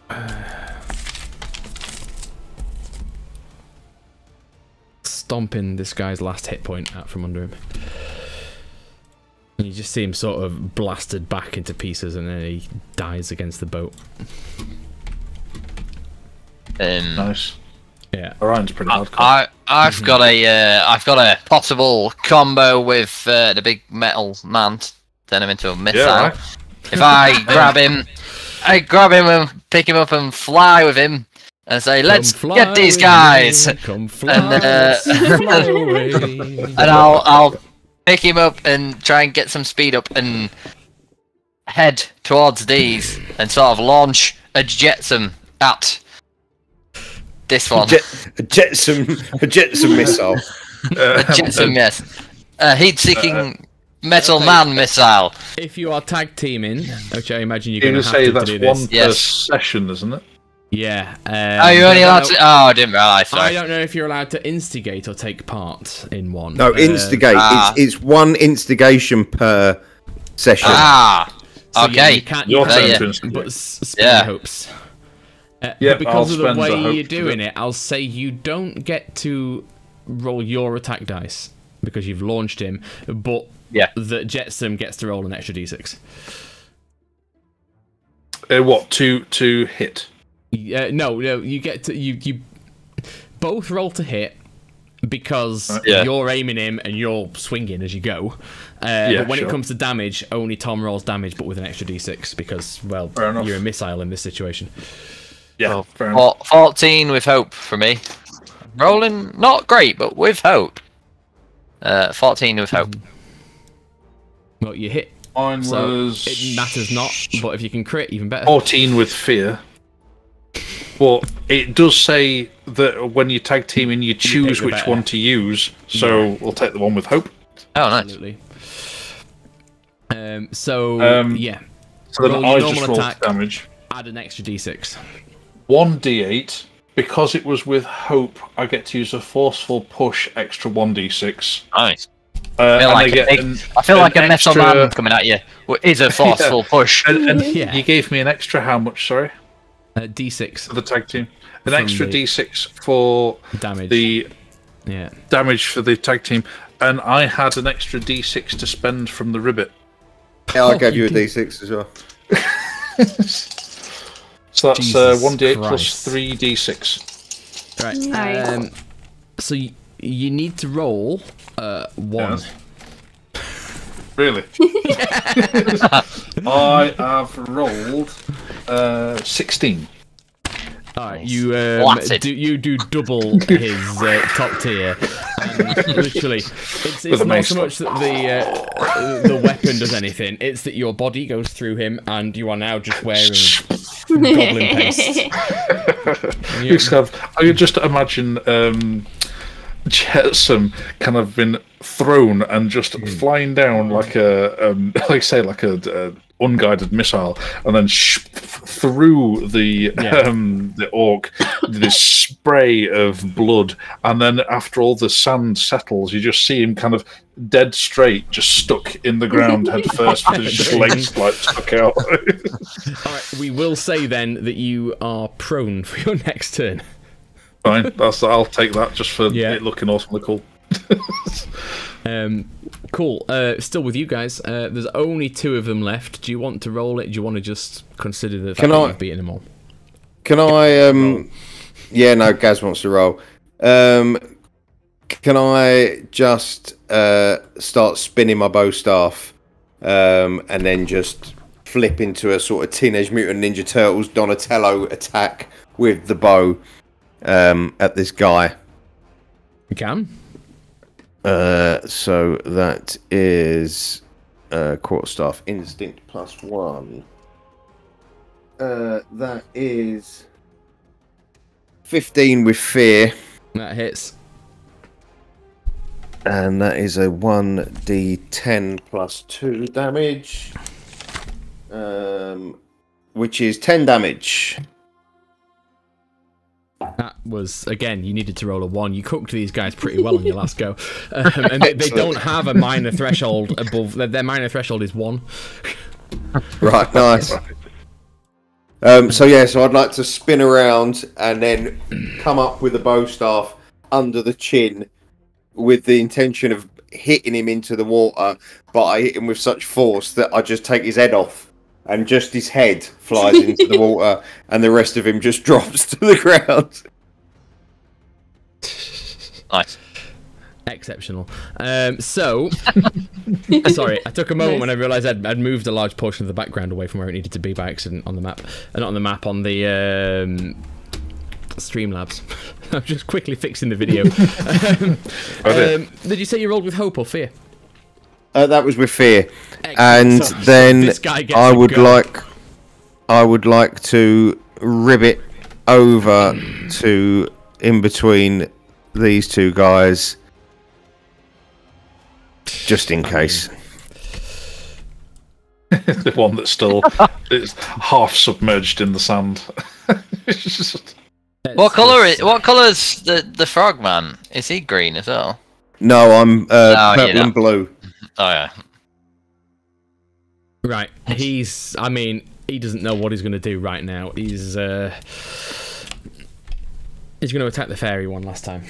Uh, stomping this guy's last hit point out from under him, and you just see him sort of blasted back into pieces, and then he dies against the boat. Um, nice. Yeah, Orion's pretty hard. I, I I've got a uh, I've got a possible combo with uh, the big metal man to turn him into a missile. Yeah, right. If I grab him. I grab him and pick him up and fly with him and say, let's fly, get these guys. Come fly, and uh, and I'll, I'll pick him up and try and get some speed up and head towards these and sort of launch a Jetsam at this one. A, jet, a Jetsam a Jetsam missile. Uh, a Jetsam, yes. A heat-seeking... Uh, Metal Man missile. If you are tag teaming, which I imagine you're, you're going to have to do this. One per yes. session, isn't it? Yeah. Um, are you only allowed to? Oh, I didn't realise. I don't know if you're allowed to instigate or take part in one. No, instigate. Um, ah. it's, it's one instigation per session. Ah. So okay. Yeah, you can't, you Your turn to instigate. But spend yeah. hopes. Uh, yeah. Because I'll of the way you're doing it, I'll say you don't get to roll your attack dice because you've launched him, but. Yeah, that Jetsam gets to roll an extra d six. Uh, what to to hit? Uh, no, no, you get to you you both roll to hit because uh, yeah. you're aiming him and you're swinging as you go. Uh, yeah, but when sure. it comes to damage, only Tom rolls damage, but with an extra d six because well, you're a missile in this situation. Yeah, fair enough. fourteen with hope for me. Rolling not great, but with hope. Uh, fourteen with hope. Mm-hmm. Well, you hit. Mine so was... It matters not, but if you can crit, even better. fourteen with fear. Well, it does say that when you tag team in, you choose you which better. one to use, so yeah. we'll take the one with hope. Oh, nice. Absolutely. Um, so, um, yeah. So then I just rolled attack, damage. Add an extra d six. one d eight. Because it was with hope, I get to use a forceful push, extra one d six. Nice. Uh, I feel like, a, an, I feel like extra... a metal man coming at you. Is a forceful yeah. push. And, and yeah. you gave me an extra how much? Sorry, uh, d six for the tag team. An extra the... d six for damage. The yeah damage for the tag team, and I had an extra d six to spend from the ribbit. Yeah, I gave you a d six as well. So that's uh, one d eight plus three d six. Right. Nice. Um, so you, you need to roll uh, one. Yeah. Really? I have rolled uh, sixteen. Alright, you um, do you do double his uh, top tier. And literally, it's, it's not so much that the uh, the weapon does anything; it's that your body goes through him, and you are now just wearing goblin paste. You have, I could just imagine um, Jetsam kind of been thrown and just mm. flying down like a, um, like say, like a. a unguided missile, and then sh through the yeah. um, the orc, this spray of blood, and then after all the sand settles, you just see him kind of dead straight, just stuck in the ground head first, with his just legs like stuck out. All right, we will say then that you are prone for your next turn. Fine, that's I'll take that just for yeah. it looking awesomely cool. Um, cool. Uh, still with you guys. Uh, there's only two of them left. Do you want to roll it? Do you want to just consider that can I might be in them all? Can I? Um, yeah, no. Gaz wants to roll. Um, can I just uh, start spinning my bow staff um, and then just flip into a sort of Teenage Mutant Ninja Turtles Donatello attack with the bow um, at this guy? You can. Uh, so that is uh, quarterstaff instinct plus one. Uh, that is fifteen with fear. That hits, and that is a one d ten plus two damage, um, which is ten damage. That was, again, you needed to roll a one. You cooked these guys pretty well on your last go. Um, and they, they don't have a minor threshold above. Their minor threshold is one. Right, nice. Um, so, yeah, so I'd like to spin around and then come up with a bow staff under the chin with the intention of hitting him into the water, but I hit him with such force that I just take his head off. And just his head flies into the water, and the rest of him just drops to the ground. Nice. Exceptional. Um, so, sorry, I took a moment nice. when I realised I'd, I'd moved a large portion of the background away from where it needed to be by accident on the map. Uh, not on the map, on the um, Streamlabs. I'm just quickly fixing the video. um, oh, um, did you say you rolled with hope or fear? Uh, that was with fear. Excellent. And so, then I would like, I would like to ribbit over to in between these two guys, just in case. The one that's still is half submerged in the sand. just... What colour is? What colour's the the frogman? Is he green as well? No, I'm uh, no, purple and blue. Oh yeah. Right, he's. I mean, he doesn't know what he's going to do right now. He's. Uh, he's going to attack the fairy one last time.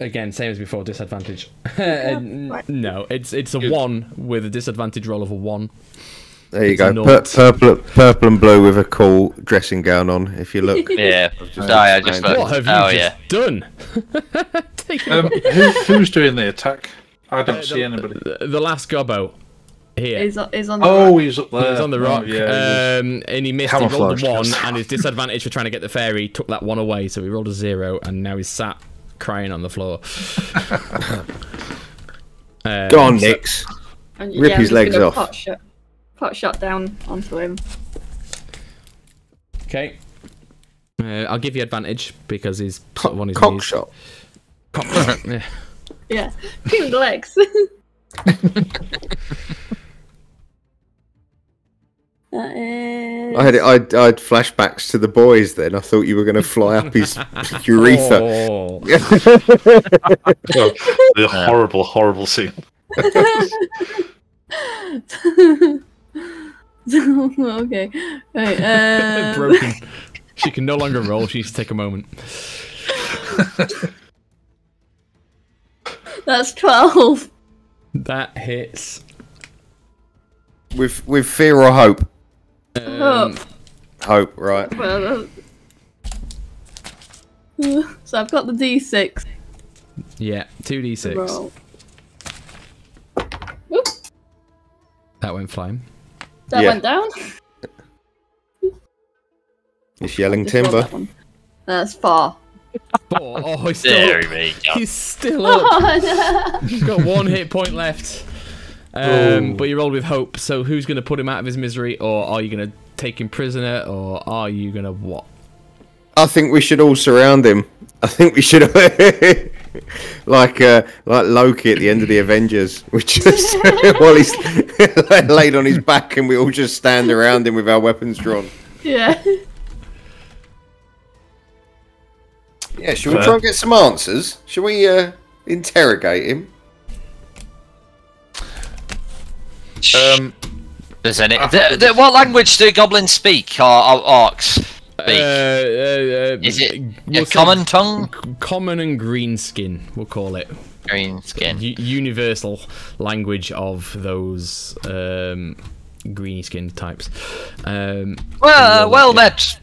Again, same as before, disadvantage. No, it's it's a one with a disadvantage roll of a one. There you it's go. Pur purple, purple and blue with a cool dressing gown on. If you look. Yeah. Just, I just what have you oh, just yeah. done? um, who, who's doing the attack? I don't uh, see the, anybody. The, the last gobbo here. He's, he's on the oh, rock. he's up there. He's on the rock. Oh, yeah, um, and he missed. He rolled a one, and his disadvantage for trying to get the fairy took that one away, so he rolled a zero, and now he's sat crying on the floor. um, Go on, so, Nix. And, Rip yeah, his legs off. Pot shot, pot shot down onto him. Okay. Uh, I'll give you advantage because he's Co on his cock knees. Shot. Cock shot. Yeah. Yeah, give the legs. That is... I had I had, I had flashbacks to the boys. Then I thought you were going to fly up his urethra. Oh. The horrible, horrible scene. Okay, right, uh... broken. She can no longer roll. She needs to take a moment. That's twelve. That hits. With with fear or hope? Um, hope. Hope, right. Well, so I've got the D six. Yeah, two D six. Roll. Whoop. That went flying. That yeah. went down. It's yelling timber. That That's four. Four? Oh, he's still up. Me, yeah. He's still up. Oh, no. He's got one hit point left. Um, but you rolled with hope, so who's going to put him out of his misery, or are you going to take him prisoner, or are you going to what? I think we should all surround him. I think we should, like uh, like Loki at the end of the Avengers, we just while he's laid on his back, and we all just stand around him with our weapons drawn. Yeah. Yeah. Should we try and get some answers? Should we uh, interrogate him? Um, there's any. The, the, what language do goblins speak, or, or orcs speak? Uh, uh, Is it we'll a common tongue? Common and green skin, we'll call it. Green skin. U universal language of those um, greeny skin types. Um, well, uh, well met,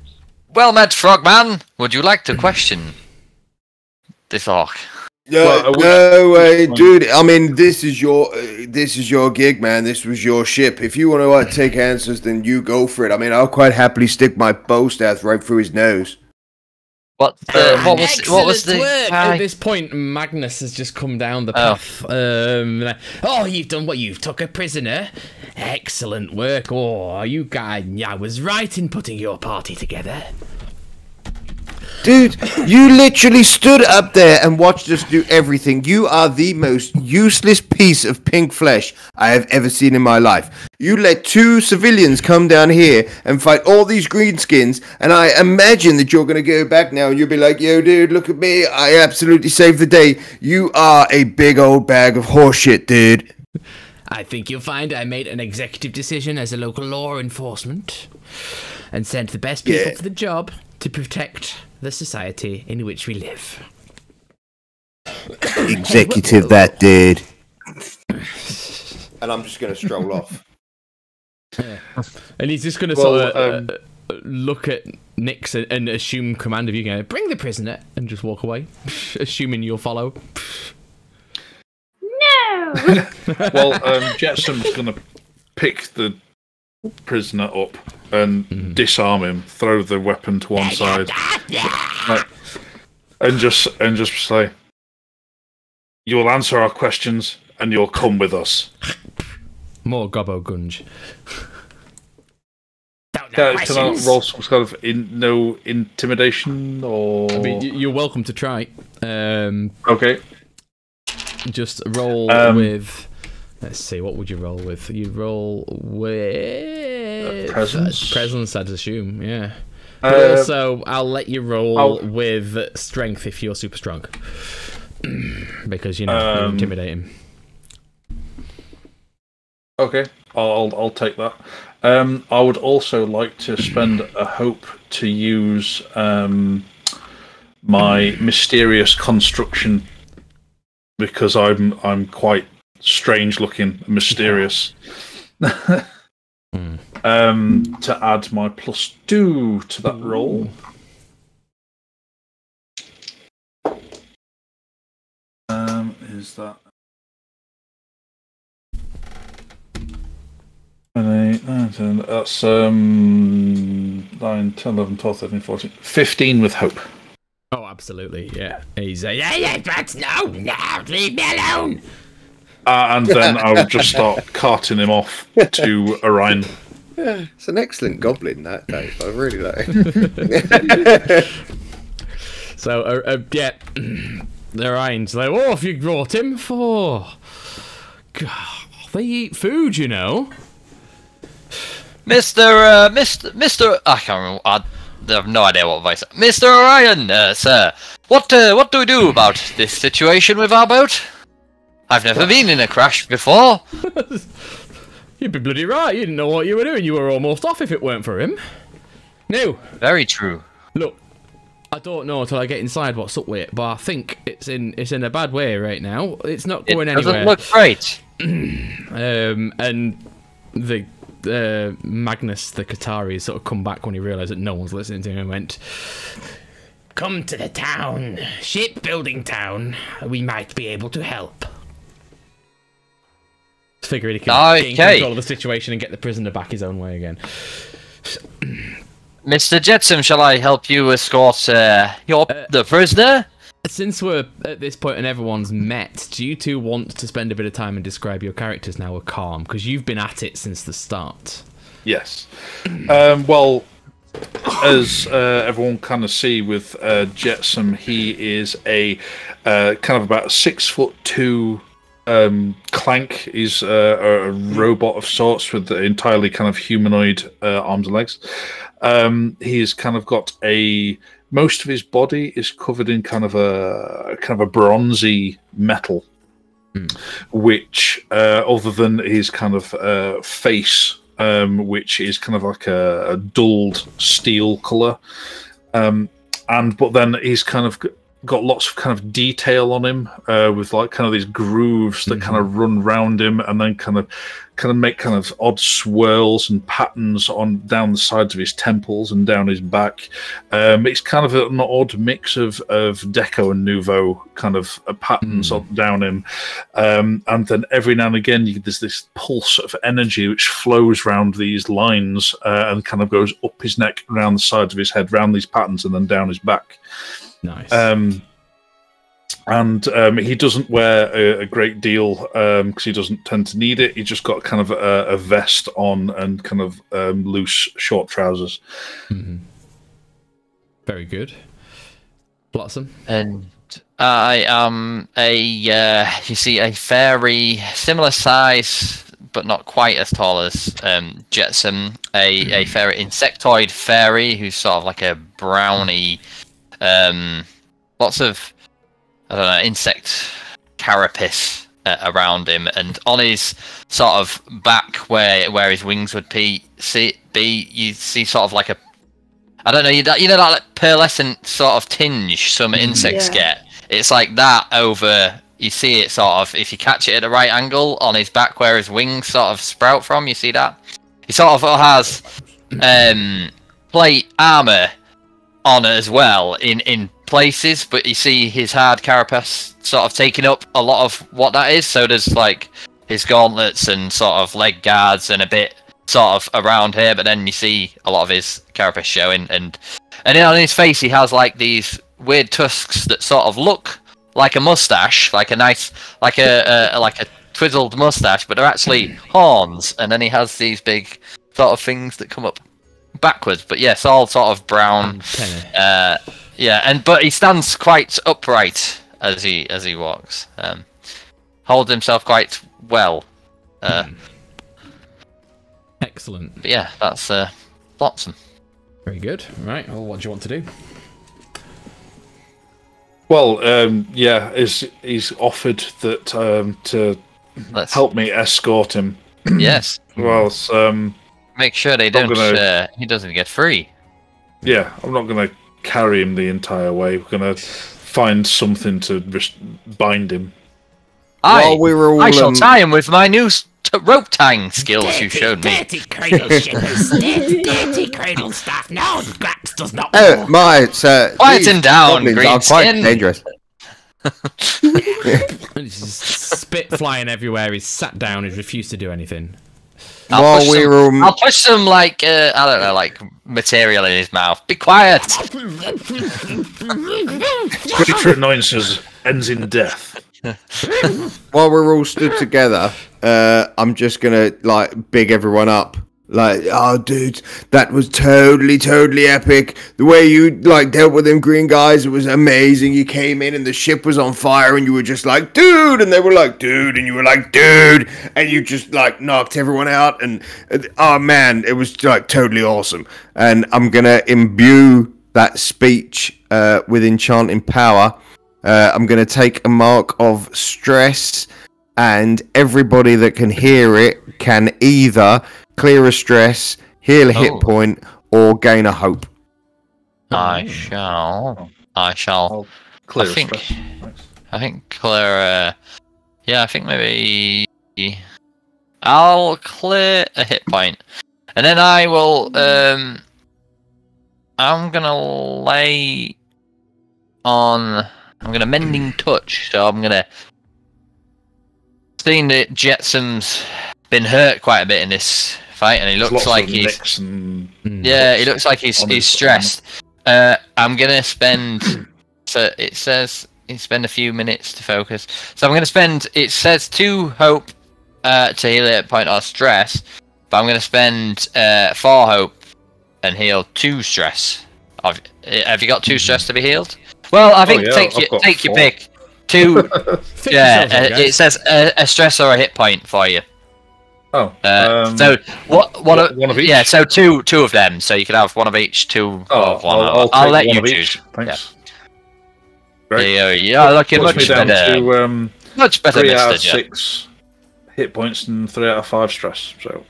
well met, frogman. Would you like to question this orc? No, well, no way, dude. I mean, this is your uh, this is your gig, man. This was your ship. If you want to uh, take answers, then you go for it. I mean, I'll quite happily stick my bow staff right through his nose. What? The, what was? Excellent what was the? Work. At this point, Magnus has just come down the path. Oh, um, oh you've done what? You've took a prisoner. Excellent work. Oh, you guys, I was right in putting your party together. Dude, you literally stood up there and watched us do everything. You are the most useless piece of pink flesh I have ever seen in my life. You let two civilians come down here and fight all these greenskins, and I imagine that you're going to go back now and you'll be like, yo, dude, look at me. I absolutely saved the day. You are a big old bag of horseshit, dude. I think you'll find I made an executive decision as a local law enforcement and sent the best people yeah. to the job to protect the society in which we live. Executive that dude. And I'm just going to stroll off. Yeah. And he's just going to well, sort of um, uh, look at Nix and, and assume command of you. Going, bring the prisoner, and just walk away, assuming you'll follow. No. Well, um, Jetsam's going to pick the prisoner up and mm. disarm him, throw the weapon to one side, like, and just and just say, "You will answer our questions, and you'll come with us." More gobbo gunge. Can I roll some kind of in, no intimidation, or I mean, you're welcome to try. Um, okay, just roll um, with. Let's see, what would you roll with? You roll with... Uh, presence? Uh, presence, I'd assume, yeah. Uh, but also, I'll let you roll I'll... with strength if you're super strong. Because, you know, um, you're intimidating. Okay, I'll, I'll take that. Um, I would also like to spend a hope to use um, my mysterious construction, because I'm I'm quite... strange looking, mysterious. mm. Um, to add my plus two to that roll. Um, is that that's um nine, ten, eleven, twelve, thirteen, fourteen, fifteen with hope. Oh, absolutely, yeah. He's a yeah, yeah, but no, no, leave me alone. Uh, and then I would just start carting him off to Orion. Yeah, it's an excellent goblin, that, Dave. I really like it. So, uh, uh, yeah, Orion's like, oh, if you brought him for... God, they eat food, you know. Mister, uh, Mister, Mister, I can't remember, I have no idea what voice. Mister Orion, uh, sir, what, uh, what do we do about this situation with our boat? I've never been in a crash before. You'd be bloody right. You didn't know what you were doing. You were almost off if it weren't for him. No. Very true. Look, I don't know until I get inside what's up with it, but I think it's in it's in a bad way right now. It's not going anywhere. It doesn't look great. um, and the uh, Magnus the Qatari sort of come back when he realised that no one's listening to him and went, "Come to the town, shipbuilding town. We might be able to help." Figuring he can okay. get control of the situation and get the prisoner back his own way again. Mister Jetsam, shall I help you escort uh, your uh, the prisoner? Since we're at this point and everyone's met, do you two want to spend a bit of time and describe your characters now, or calm? Because you've been at it since the start. Yes. Um, well, as uh, everyone kind of see with uh, Jetsam, he is a uh, kind of about six foot two. Um, Clank is uh, a robot of sorts with entirely kind of humanoid uh, arms and legs. Um, he's kind of got a most of his body is covered in kind of a kind of a bronzy metal, mm. which uh, other than his kind of uh, face, um, which is kind of like a, a dulled steel color, um, and but then he's kind of got lots of kind of detail on him, uh, with like kind of these grooves that mm-hmm. kind of run round him, and then kind of, kind of make kind of odd swirls and patterns on down the sides of his temples and down his back. Um, it's kind of an odd mix of of Deco and Nouveau kind of uh, patterns mm-hmm. on, down him, um, and then every now and again you, there's this pulse of energy which flows round these lines uh, and kind of goes up his neck, around the sides of his head, round these patterns, and then down his back. Nice. Um, and um, he doesn't wear a, a great deal because um, he doesn't tend to need it. He just got kind of a, a vest on and kind of um, loose short trousers. Mm-hmm. Very good. Flotsam? And I am a uh, you see a fairy, similar size but not quite as tall as um, Jetsam. A mm-hmm. a fairy, insectoid fairy who's sort of like a brownie. Um, lots of, I don't know, insect carapace uh, around him, and on his sort of back, where where his wings would be, see, be you see sort of like a, I don't know, you, you know that like pearlescent sort of tinge some insects yeah. get. It's like that over. You see it sort of if you catch it at the right angle on his back, where his wings sort of sprout from. You see that he sort of has um, plate armor on as well in in places, but you see his hard carapace sort of taking up a lot of what that is, so there's like his gauntlets and sort of leg guards and a bit sort of around here, but then you see a lot of his carapace showing, and and then on his face he has like these weird tusks that sort of look like a mustache, like a nice like a, a like a twizzled mustache, but they're actually horns, and then he has these big sort of things that come up backwards, but yes, all sort of brown. Uh, yeah, and but he stands quite upright as he as he walks. Um, holds himself quite well. Uh, Excellent. But yeah, that's uh, Flotsam. Very good. Right. Well, what do you want to do? Well, um, yeah, is he's offered that um, to Let's... help me escort him. Yes. Well, um. Make sure they don't. Gonna, uh, he doesn't get free. Yeah, I'm not going to carry him the entire way. We're going to find something to bind him. I, While we were all, I shall um, tie him with my new t rope tying skills dirty, you showed me. Dirty cradle shippers, dirty, dirty cradle staff. No, Grax does not. Oh walk. my! Uh, Quieten down, green are quite skin. Dangerous. He's spit flying everywhere. He's sat down. He's refused to do anything. I'll, While push we some, were... I'll push some, like, uh, I don't know, like, material in his mouth. Be quiet! Greater annoyances ends in death. While we're all stood together, uh, I'm just gonna, like, big everyone up. Like, oh, dude, that was totally, totally epic. The way you, like, dealt with them green guys, it was amazing. You came in and the ship was on fire and you were just like, dude. And they were like, dude. And you were like, dude. And you just, like, knocked everyone out. And, oh, man, it was, like, totally awesome. And I'm going to imbue that speech uh, with enchanting power. Uh, I'm going to take a mark of stress. And everybody that can hear it can either clear a stress, heal a hit oh. point, or gain a hope. I shall. I shall. I'll clear I think. Stress. I think clear. Uh, yeah, I think maybe. I'll clear a hit point. And then I will, um, I'm gonna lay on, I'm gonna Mending Touch, so I'm gonna, seeing that Jetsam's been hurt quite a bit in this fight, and he looks like he's, yeah, he looks like he's, he's stressed. Uh, I'm gonna spend, so it says, you spend a few minutes to focus. So I'm gonna spend, it says two hope, uh, to heal hit point or stress, but I'm gonna spend, uh, four hope and heal two stress. I've, have you got two stress to be healed? Well, I think oh, yeah, take, your, take your pick. Two, yeah, uh, it says a, a stress or a hit point for you. Oh, uh, um, so what? One of, one of each? Yeah, so two, two of them. So you can have one of each, two oh, of one. I'll, I'll, I'll let you choose. Thanks. Yeah. Great. There you are. Looking much, much better. To, um, much better. Three out of six hit points and three out of five stress. So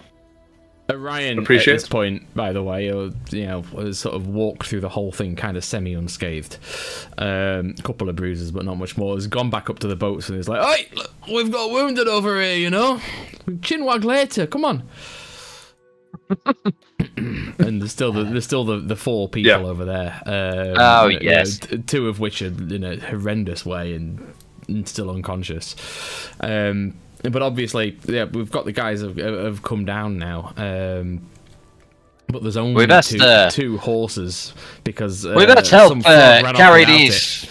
Orion, appreciate. At this point, by the way, you know, sort of walked through the whole thing kind of semi-unscathed. Um, a couple of bruises, but not much more. He's gone back up to the boats and he's like, "Oi, look, we've got wounded over here, you know. Chinwag later, come on." And there's still the, there's still the, the four people yeah. over there. Um, oh yes, you know, two of which are in a horrendous way and, and still unconscious. Um, but obviously, yeah, we've got the guys have have come down now. Um, but there's only best, two, uh, two horses because uh, we best help uh, carry these.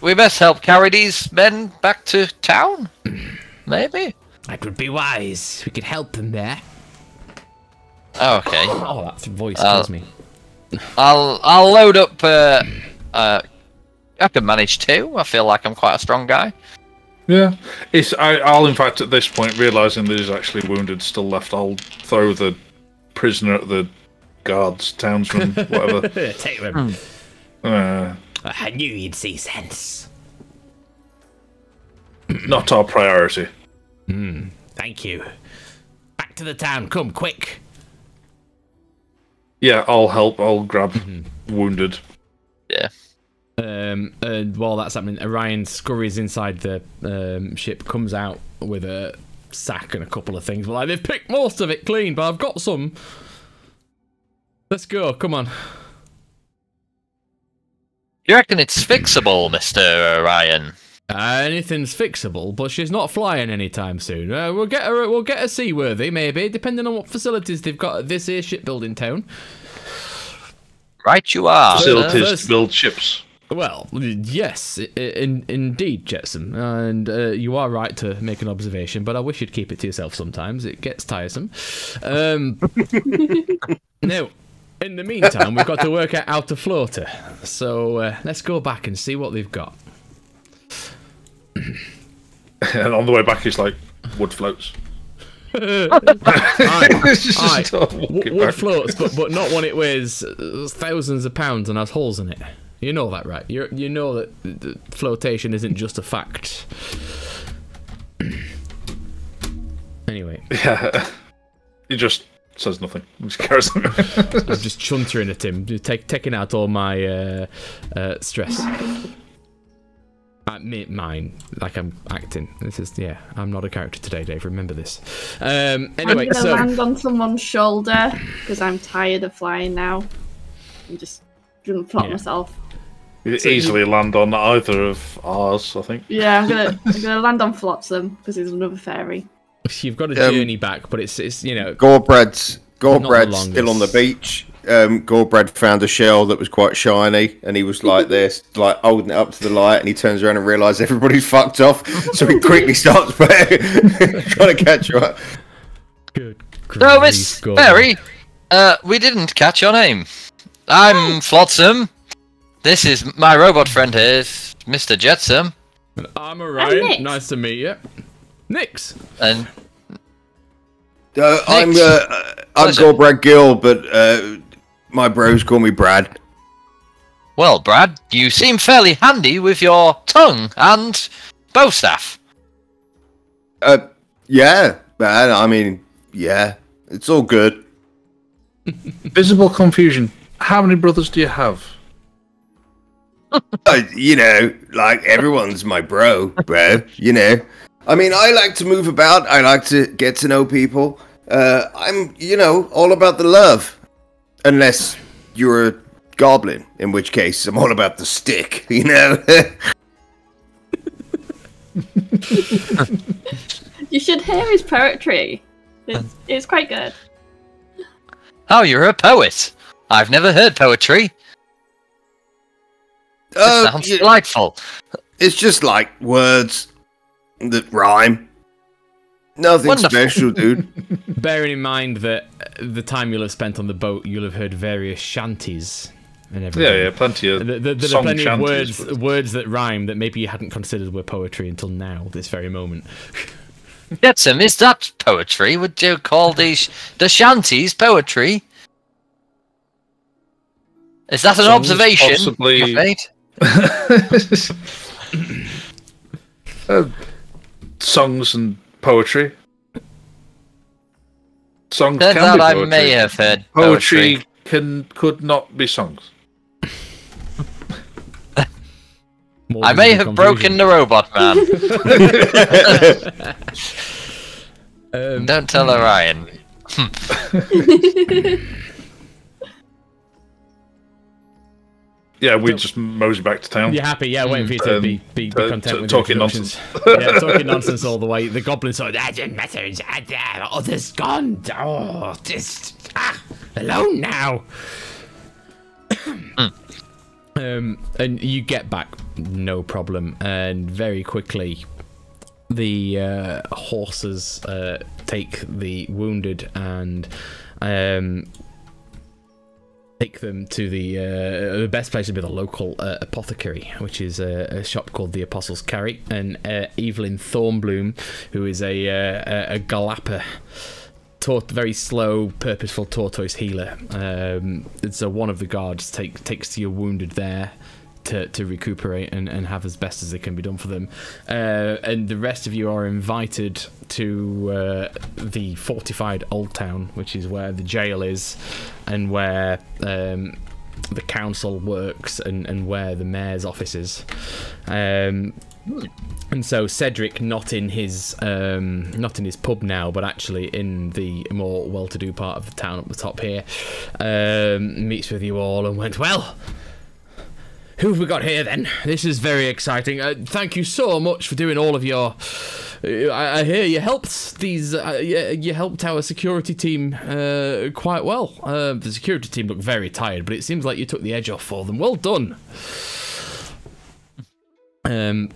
We best help carry these men back to town. Maybe that would be wise. We could help them there. Oh, okay. Oh, that voice tells me. I'll I'll load up. Uh, uh, I can manage two. I feel like I'm quite a strong guy. Yeah, it's. I, I'll in fact at this point, realizing that he's actually wounded, still left. I'll throw the prisoner at the guards, townsman, whatever. Take them. Uh, I knew you'd see sense. Not our priority. Mm, thank you. Back to the town. Come quick. Yeah, I'll help. I'll grab mm-hmm. wounded. Yeah. Um, and while that's happening, Orion scurries inside the um, ship, comes out with a sack and a couple of things. Well, like, they've picked most of it clean, but I've got some. Let's go. Come on. You reckon it's fixable, Mister Orion? Uh, anything's fixable, but she's not flying anytime soon. Uh, we'll get her. We'll get her seaworthy, maybe, depending on what facilities they've got at this here shipbuilding town. Right, you are. Facilities to build ships. Well, yes, in, indeed, Jetsam, and uh, you are right to make an observation. But I wish you'd keep it to yourself. Sometimes it gets tiresome. Um, now, in the meantime, we've got to work out how to float her. So uh, let's go back and see what they've got. And on the way back, it's like wood floats. I, I, wood back. floats, but but not when it weighs thousands of pounds and has holes in it. You know that, right? You you know that flotation isn't just a fact. Anyway, yeah, it just says nothing. I'm just, I'm just chuntering at him, take, taking out all my uh, uh, stress. I admit mine, like I'm acting. This is, yeah, I'm not a character today, Dave. Remember this. Um, anyway, I'm gonna so... land on someone's shoulder because I'm tired of flying now. I'm just gonna plot yeah. myself. You so easily you... land on either of ours, I think. Yeah, I'm gonna, I'm gonna land on Flotsam because he's another fairy. You've got a um, journey back, but it's, it's you know, Gorbrad's Gorbrad's still on the beach. Um, Gorbrad found a shell that was quite shiny, and he was like this, like holding it up to the light, and he turns around and realises everybody's fucked off, so he quickly starts trying to catch her up. Good grief, so, Miss Berry, uh, we didn't catch your name. I'm Flotsam. This is my robot friend here, Mister Jetsam. And I'm Orion. Nice to meet you. Nix. And uh, I'm uh, I'm Gorbrad Gill, but. Uh, My bros call me Brad. Well, Brad, you seem fairly handy with your tongue and bow staff. Uh, yeah, man. I mean, yeah, it's all good. Visible confusion. How many brothers do you have? Uh, you know, like everyone's my bro, bro. You know, I mean, I like to move about. I like to get to know people. Uh, I'm, you know, all about the love. Unless you're a goblin, in which case I'm all about the stick, you know? You should hear his poetry. It's, it's quite good. Oh, you're a poet. I've never heard poetry. This uh, sounds yeah, delightful. It's just like words that rhyme. Nothing Wonderful. Special, dude. Bearing in mind that the time you'll have spent on the boat, you'll have heard various shanties and everything. Yeah, yeah, plenty of the, the, the, song There are plenty shanties, of words, words that rhyme that maybe you hadn't considered were poetry until now, this very moment. Jetsam, is that poetry? Would you call these the shanties poetry? Is that an Some observation? Possibly. uh, songs and poetry. Songs Turns can out be poetry. I may have heard poetry. Poetry can could not be songs. I may have confusion. broken the robot man. um, Don't tell Orion. Yeah, we just mosey back to town. You're happy, yeah, waiting for you to um, be, be, be content uh, with talking nonsense. Yeah, talking nonsense all the way. The goblin sort of, I didn't matter, others gone, oh, just, ah, alone now. mm. Um, and you get back, no problem, and very quickly the uh, horses uh, take the wounded and um, take them to the uh, the best place would be the local uh, apothecary, which is a, a shop called the Apostles' Carry, and uh, Evelyn Thornbloom, who is a uh, a galapa, very slow, purposeful tortoise healer. Um, so one of the guards take, takes to your wounded there to, to recuperate and, and have as best as they can be done for them. Uh, and the rest of you are invited to uh, the fortified Old Town, which is where the jail is and where um, the council works and, and where the mayor's office is. Um, And so Cedric, not in his um, not in his pub now, but actually in the more well-to-do part of the town up the top here, um, meets with you all and went, well, who have we got here then? This is very exciting. Uh, thank you so much for doing all of your. I, I hear you helped these. Uh, you, you helped our security team uh, quite well. Uh, the security team looked very tired, but it seems like you took the edge off for them. Well done. Um,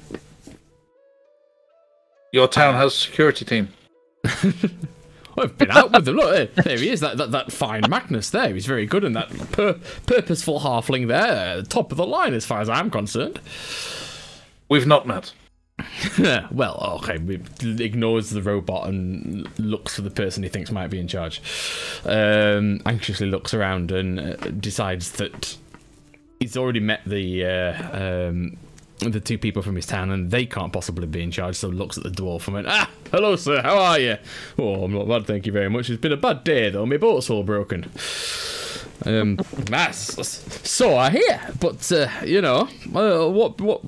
Your town uh, has a security team. I've been out with them. Look, there he is. That that, that fine Magnus there. He's very good in that pur purposeful halfling there. Top of the line, as far as I'm concerned. We've not met. Well, okay. He ignores the robot and looks for the person he thinks might be in charge. Um, anxiously looks around and uh, decides that he's already met the. Uh, um, the two people from his town, and they can't possibly be in charge, so looks at the dwarf and went, ah, hello, sir, how are you? Oh, I'm not bad, thank you very much. It's been a bad day, though. My boat's all broken. Um, ah, so I hear, but, uh, you know, uh, what, what,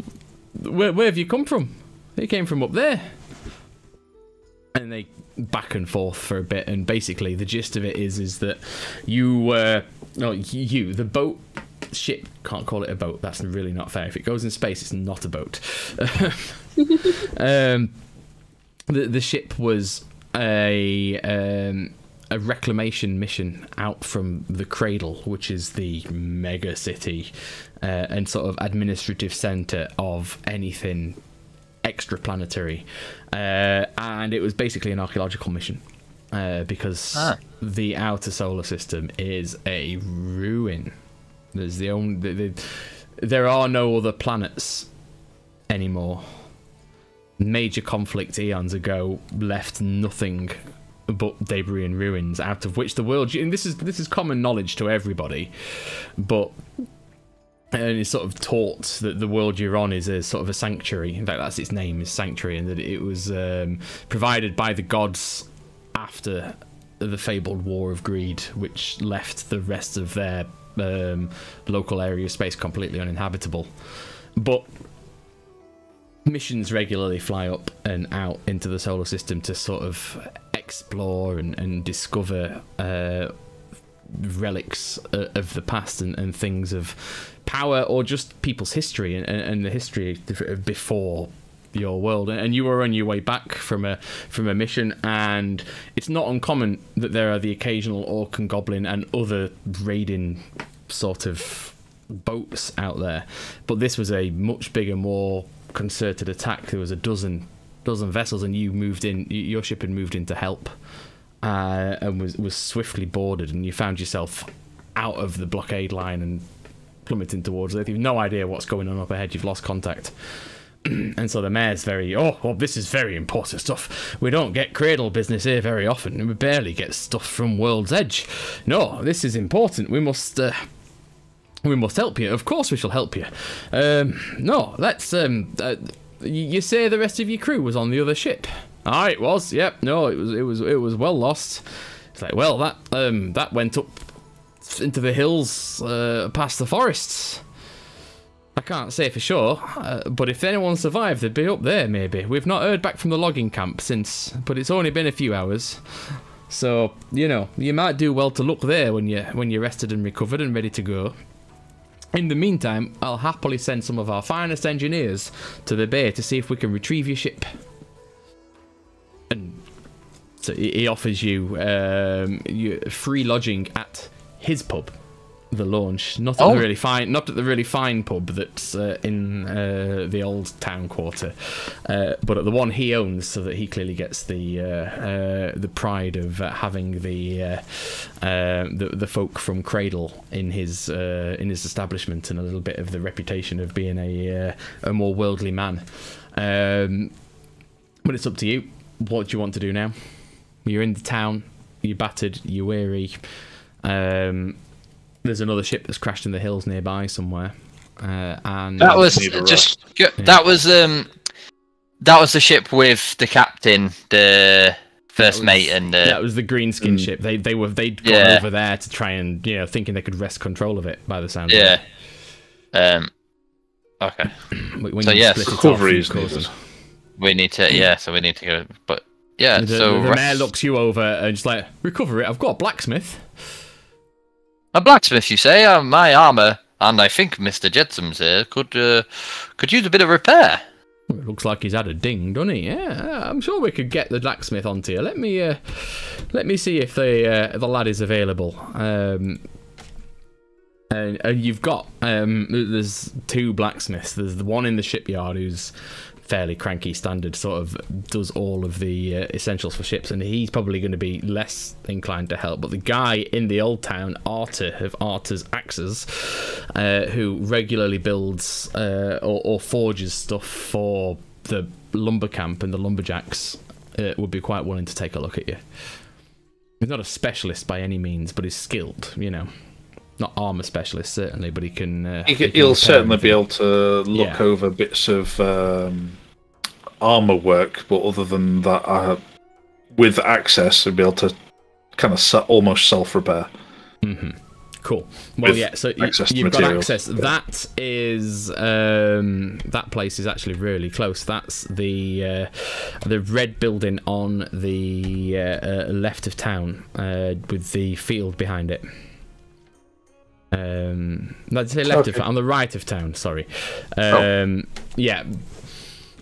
where, where have you come from? They came from up there. And they back and forth for a bit, and basically the gist of it is, is that you were, uh, no, you, the boat, shit, can't call it a boat. That's really not fair. If it goes in space, it's not a boat. um, the the ship was a um, a reclamation mission out from the Cradle, which is the mega city uh, and sort of administrative centre of anything extraplanetary, uh, and it was basically an archaeological mission. Uh, because ah. the outer solar system is a ruin. There's the only the, the, there are no other planets anymore. Major conflict eons ago left nothing but debris and ruins, out of which the world. And this is this is common knowledge to everybody, but and it's sort of taught that the world you're on is a sort of a sanctuary. In fact, that's its name, is Sanctuary, and that it was um, provided by the gods after the fabled War of Greed, which left the rest of their Um, local area of space completely uninhabitable. But missions regularly fly up and out into the solar system to sort of explore and, and discover uh, relics of the past and, and things of power or just people's history and, and the history before your world. And you were on your way back from a from a mission, and it's not uncommon that there are the occasional orc and goblin and other raiding sort of boats out there, but this was a much bigger, more concerted attack. There was a dozen dozen vessels, and you moved in, your ship had moved in to help, uh, and was, was swiftly boarded, and you found yourself out of the blockade line and plummeting towards Earth. You've no idea what's going on up ahead, you've lost contact. And so the mayor's very, oh, well, this is very important stuff. We don't get Cradle business here very often, and we barely get stuff from World's Edge. No, this is important. We must, uh, we must help you. Of course we shall help you. Um, no, let's, um, uh, you say the rest of your crew was on the other ship? Ah, it was, yep. No, it was, it was, it was well lost. It's like, well, that, um, that went up into the hills, uh, past the forests. I can't say for sure, uh, but if anyone survived, they'd be up there, maybe. We've not heard back from the logging camp since, but it's only been a few hours. So, you know, you might do well to look there when you when you're rested and recovered and ready to go. In the meantime, I'll happily send some of our finest engineers to the bay to see if we can retrieve your ship. And so he offers you, um, you free lodging at his pub. The Launch, not at oh. the really fine, not at the really fine pub that's uh, in uh, the old town quarter, uh, but at the one he owns, so that he clearly gets the uh, uh, the pride of uh, having the, uh, uh, the the folk from Cradle in his uh, in his establishment, and a little bit of the reputation of being a uh, a more worldly man. Um, but it's up to you. What do you want to do now? You're in the town. You're battered. You're weary. Um, There's another ship that's crashed in the hills nearby somewhere, uh, and that was just yeah. that was um that was the ship with the captain, the first was, mate, and the, that was the greenskin um, ship. They they were they'd gone yeah. over there to try and you know thinking they could wrest control of it by the sound. Yeah. Of it. Um. Okay. When so yes, recovery is needed. We need to yeah. So we need to go. But yeah. The, so the, the mayor looks you over and just like recover it. I've got a blacksmith. A blacksmith, you say? Uh, my armour, and I think Mister Jetsam's here, could uh, could use a bit of repair. Well, it looks like he's had a ding, doesn't he? Yeah, I'm sure we could get the blacksmith onto you. Let me uh, let me see if the uh, the lad is available. Um, and, and you've got um, there's two blacksmiths. There's the one in the shipyard who's fairly cranky standard, sort of does all of the uh, essentials for ships, and he's probably going to be less inclined to help. But the guy in the old town, Arta of Arta's Axes, uh, who regularly builds uh, or, or forges stuff for the lumber camp and the lumberjacks, uh, would be quite willing to take a look at you. He's not a specialist by any means, but he's skilled, you know. Not armor specialist, certainly, but he can. Uh, he can he'll certainly be able to look yeah. over bits of um, armor work, but other than that, uh, with access, he'll be able to kind of se almost self-repair. Mm-hmm. Cool. Well, with yeah. So you, you've material. got access. Yeah. That is um, that place is actually really close. That's the uh, the red building on the uh, uh, left of town, uh, with the field behind it. Um, let's say left okay. of on the right of town. Sorry, um, oh. yeah.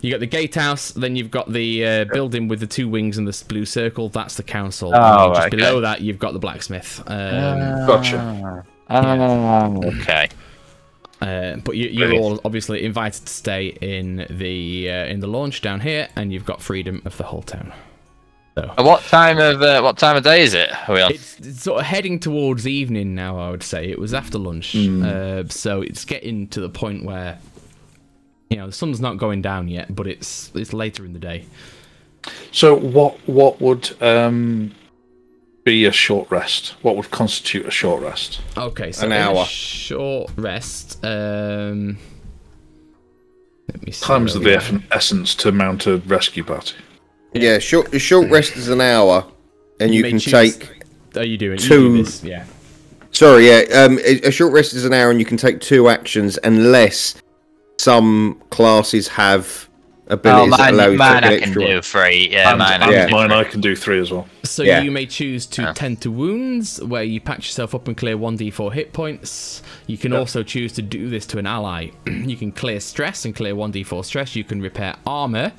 You got the gatehouse, then you've got the uh, building with the two wings and the blue circle. That's the council. Oh, just okay. below that, you've got the blacksmith. Um, uh, gotcha. Yeah. Uh, okay. Uh, but you, you're all obviously invited to stay in the uh, in the Launch down here, and you've got freedom of the whole town. So. What time of uh, what time of day is it? Are we on? It's, it's sort of heading towards evening now. I would say it was after lunch, mm. uh, so it's getting to the point where you know the sun's not going down yet, but it's it's later in the day. So what what would um, be a short rest? What would constitute a short rest? Okay, so an hour a short rest. Um, let me see Times of the essence to mount a rescue party. Yeah, short short rest is an hour, and you, you can choose, take. Are you doing two? You do this, yeah. Sorry, yeah. Um, a, a short rest is an hour, and you can take two actions unless some classes have abilities oh, mine, that allow you mine to take I an extra can do three. Yeah, and, mine, and yeah. mine I can do three as well. So yeah. you may choose to oh. tend to wounds, where you patch yourself up and clear one d four hit points. You can yep. also choose to do this to an ally. You can clear stress and clear one d four stress. You can repair armor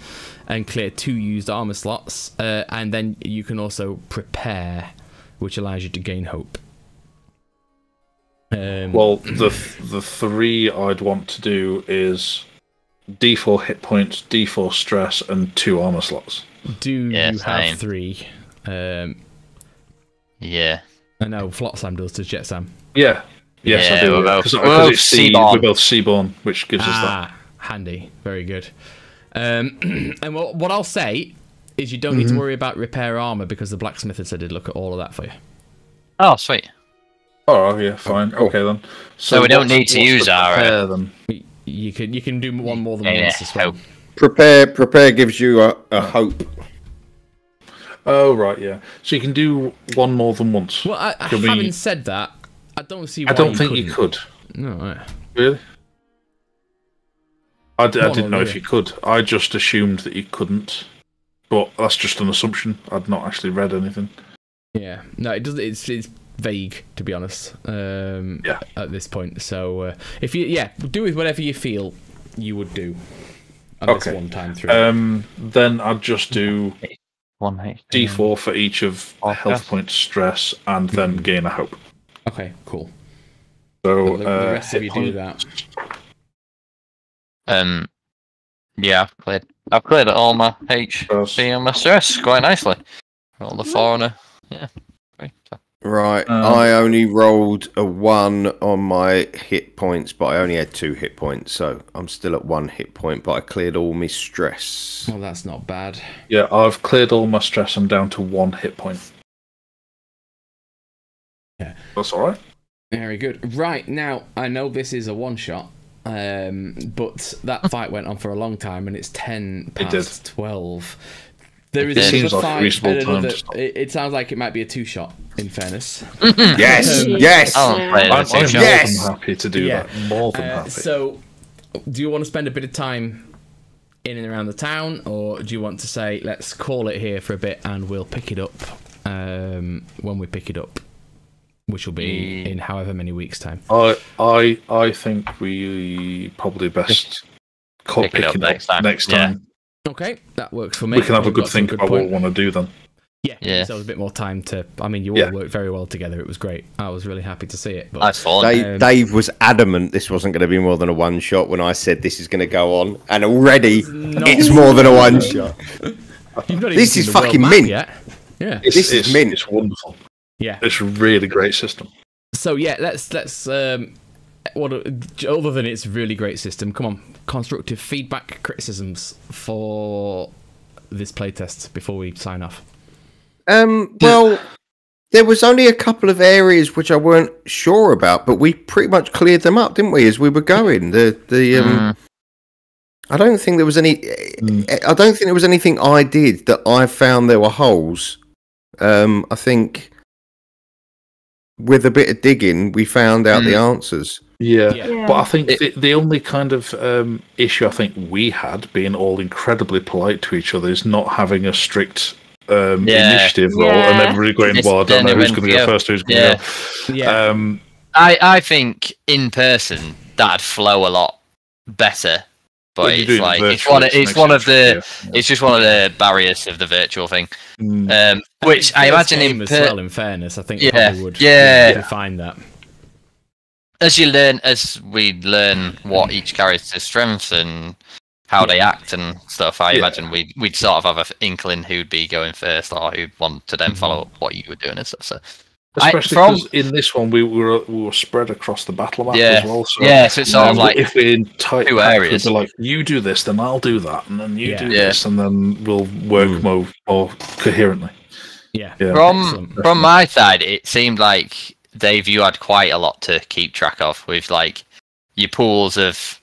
and clear two used armor slots. Uh, and then you can also prepare, which allows you to gain hope. Um, well, the th the three I'd want to do is d four hit points, d four stress, and two armor slots. Do yeah, you same. have three? Um, yeah. I know Flotsam does to Jetsam. Yeah. Yes, yeah, I do. We're both, we're both it's sea we're both seaborn, which gives ah, us that. Handy. Very good. Um, and what, what I'll say is you don't mm-hmm. need to worry about repair armor because the blacksmith had said he'd look at all of that for you. Oh, sweet. Oh yeah, fine. Okay then. So, so we don't need to use our. Them. You can you can do one more than yeah, once as well. Prepare prepare gives you a, a hope. Oh right, yeah. So you can do one more than once. Well, I, I having we... said that, I don't see. Why I don't you think couldn't. you could. No. Right. Really? I, d I didn't know really. if you could. I just assumed that you couldn't. But that's just an assumption. I'd not actually read anything. Yeah. No, it doesn't. It's it's. vague, to be honest, um, yeah. at this point. So, uh, if you, yeah, do with whatever you feel you would do at okay. this one time through. Um, then I'd just do d four for each of oh, health yeah. points, stress, and then gain a hope. Okay, cool. So, the, uh, the rest of you do that. Um, yeah, I've cleared, I've cleared all my H P and my stress quite nicely. All the foreigner, yeah. Right, um, I only rolled a one on my hit points, but I only had two hit points, so I'm still at one hit point, but I cleared all my stress. Well, that's not bad. Yeah, I've cleared all my stress. I'm down to one hit point. Yeah, that's all right. Very good. Right, now, I know this is a one-shot, um, but that fight went on for a long time, and it's ten past twelve. There is it seems like a reasonable time to stop. It, it sounds like it might be a two-shot, in fairness. yes, um, yes. Oh, I'm, I'm yes. more than happy to do yeah. that. More than uh, happy. So, do you want to spend a bit of time in and around the town, or do you want to say, let's call it here for a bit and we'll pick it up um, when we pick it up, which will be mm. in however many weeks' time? I, I, I think we probably best call pick, pick it up, it up next time. Next time. Yeah. Okay, that works for me. We can have a good think about what we want to do then. Yeah, yeah. So it was a bit more time to. I mean, you all yeah. worked very well together. It was great. I was really happy to see it. But, That's fun. Dave, um, Dave was adamant this wasn't going to be more than a one shot when I said this is going to go on, and already it's, it's more than a one shot. This is fucking mint. Yet. Yeah, it's, this it's, is mint. It's wonderful. Yeah, it's a really great system. So yeah, let's let's. Um, What, other than it's a really great system, come on, constructive feedback, criticisms for this playtest before we sign off. Um, well, there was only a couple of areas which I weren't sure about, but we pretty much cleared them up, didn't we, as we were going? The the um, mm. I don't think there was any. I don't think there was anything I did that I found there were holes. Um, I think with a bit of digging, we found out mm. the answers. Yeah. yeah, but I think it, the, the only kind of um, issue I think we had, being all incredibly polite to each other, is not having a strict um, yeah. initiative yeah. role and everybody going, it's, well, I don't know who's going to go first, who's going to go. Yeah. Um, I, I think in person that'd flow a lot better, but it's like it's one, it's one of the, yeah. it's just one of the barriers of the virtual thing, mm. um, which I, I imagine in as well. In fairness, I think yeah, probably would yeah, define yeah. that. As you learn, as we learn what each character's strengths and how they act and stuff, I yeah. imagine we'd, we'd sort of have an inkling who'd be going first or who'd want to then follow up what you were doing and stuff. So, especially I, from, in this one, we were we were spread across the battle map yeah. as well. So yeah, so it's sort know, of like if we're in tight two areas, we're like you do this, then I'll do that, and then you yeah. do yeah. this, and then we'll work mm. more, more coherently. Yeah. yeah. From Excellent. from my side, it seemed like, Dave, you had quite a lot to keep track of with like your pools of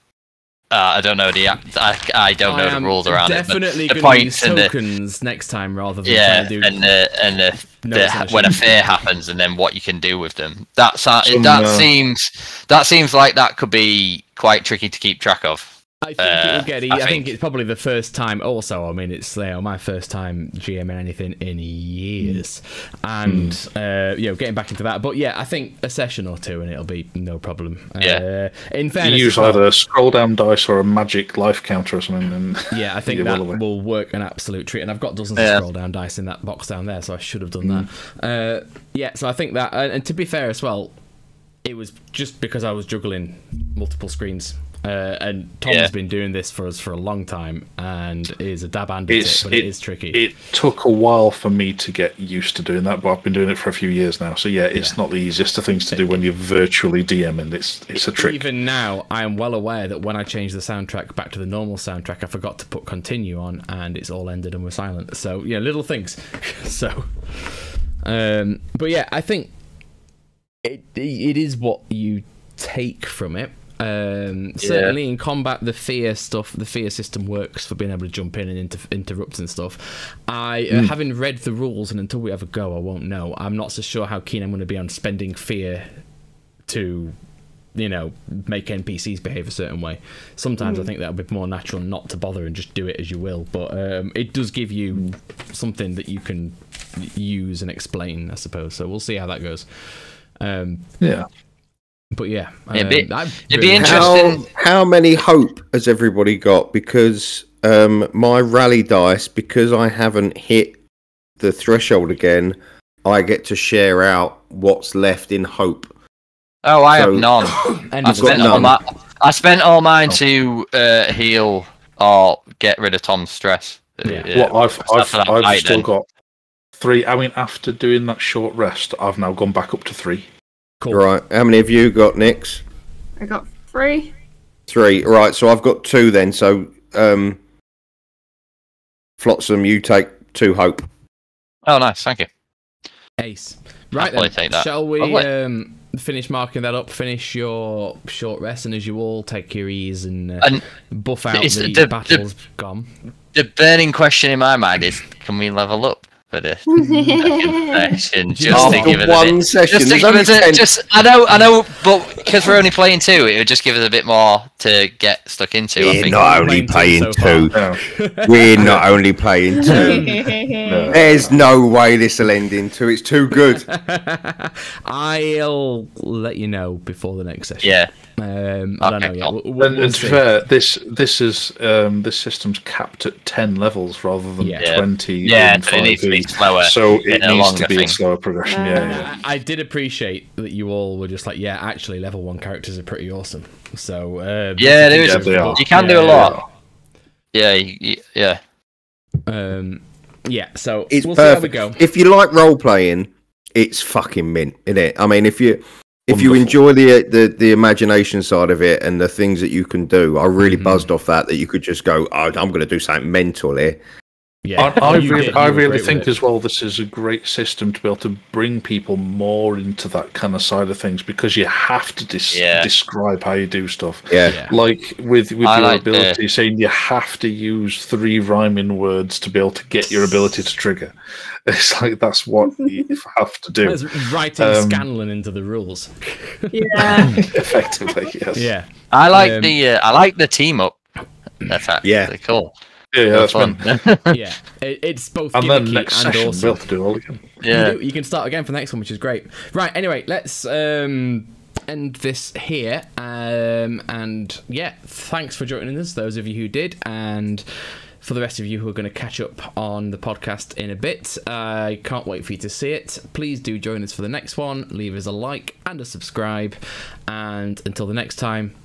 uh, I don't know the I, I don't know I the rules around definitely it. Definitely going to use tokens the, next time rather than yeah, do and the and the, no the when a fear happens and then what you can do with them. That's Some, that uh, seems that seems like that could be quite tricky to keep track of. I think uh, it will get. E I, I think, think it's probably the first time. Also, I mean, it's you know, my first time GMing anything in years, and mm. uh, you know, getting back into that. But yeah, I think a session or two, and it'll be no problem. Yeah. Uh, in fairness, you use either a scroll down dice or a magic life counter or something. And yeah, I think that will, will work an absolute treat. And I've got dozens yeah. of scroll down dice in that box down there, so I should have done mm. that. Uh, yeah, so I think that, and, and to be fair as well, it was just because I was juggling multiple screens. Uh, and Tom yeah. has been doing this for us for a long time and is a dab hand at it, but it, it is tricky. It took a while for me to get used to doing that, but I've been doing it for a few years now. So yeah, it's yeah. not the easiest of things to do when you're virtually DMing. It's, it's a trick. Even now, I am well aware that when I changed the soundtrack back to the normal soundtrack, I forgot to put continue on and it's all ended and we're silent. So yeah, little things. so, um, But yeah, I think it, it is what you take from it. Um, certainly yeah. in combat, the fear stuff, the fear system works for being able to jump in and inter interrupt and stuff. I, mm. uh, having read the rules, and until we have a go, I won't know. I'm not so sure how keen I'm going to be on spending fear to, you know, make N P Cs behave a certain way. Sometimes mm. I think that'll be more natural not to bother and just do it as you will. But um, it does give you mm. something that you can use and explain, I suppose. So we'll see how that goes. Um, yeah. But yeah, it'd be, um, it'd be interesting. How, how many hope has everybody got? Because um, my rally dice, because I haven't hit the threshold again, I get to share out what's left in hope. Oh, I so, have none. And I spent all my, I spent all mine oh. to uh, heal or get rid of Tom's stress. Yeah. Uh, well, I've, I've, I've, I've still then. got three. I mean, after doing that short rest, I've now gone back up to three. Cool. Right, how many have you got, Nix? I got three. Three, right, so I've got two then, so, um, Flotsam, you take two hope. Oh, nice, thank you. Ace. Right I'll then, shall we um, finish marking that up, finish your short rest, and as you all take your ease and, uh, and buff out the, the battles the, gone. The burning question in my mind is, can we level up? For this session, just to give it one session. Just I know, I know, but because we're only playing two, it would just give us a bit more to get stuck into. We're I think. not only playing two. We're not only playing two. There's no way this will end in two. It's too good. I'll let you know before the next session. Yeah. Um, I don't know yet. We'll, we'll see. Fair, this this is um, this system's capped at ten levels rather than yeah. twenty. Yeah, so it needs to be slower. So it needs to be a slower progression. Uh, yeah, yeah. I did appreciate that you all were just like, yeah, actually, level one characters are pretty awesome. So uh, yeah, there is. You can yeah, do a lot. Yeah, yeah. Um, yeah. So it's we'll see how we go. If you like role playing, it's fucking mint, isn't it? I mean, if you. If Wonderful. you enjoy the, the the imagination side of it and the things that you can do, I really mm-hmm. buzzed off that, that you could just go, oh, I'm going to do something mental here. Yeah. I, I really, I really think as well this is a great system to be able to bring people more into that kind of side of things because you have to dis yeah. describe how you do stuff. Yeah. yeah. Like with, with your like ability, the... saying you have to use three rhyming words to be able to get your ability to trigger. It's like that's what you have to do. That's writing um, Scanlan into the rules. Yeah. Effectively, yes. Yeah. I like um, the uh, I like the team up. That's actually yeah. cool. Yeah, yeah, that's fun. yeah, it, it's both. And then next and session, awesome. we'll have to do it all again. Yeah, you, do, you can start again for the next one, which is great. Right. Anyway, let's um, end this here. Um, and yeah, thanks for joining us, those of you who did, and. For the rest of you who are going to catch up on the podcast in a bit, I can't wait for you to see it. Please do join us for the next one. Leave us a like and a subscribe. And until the next time,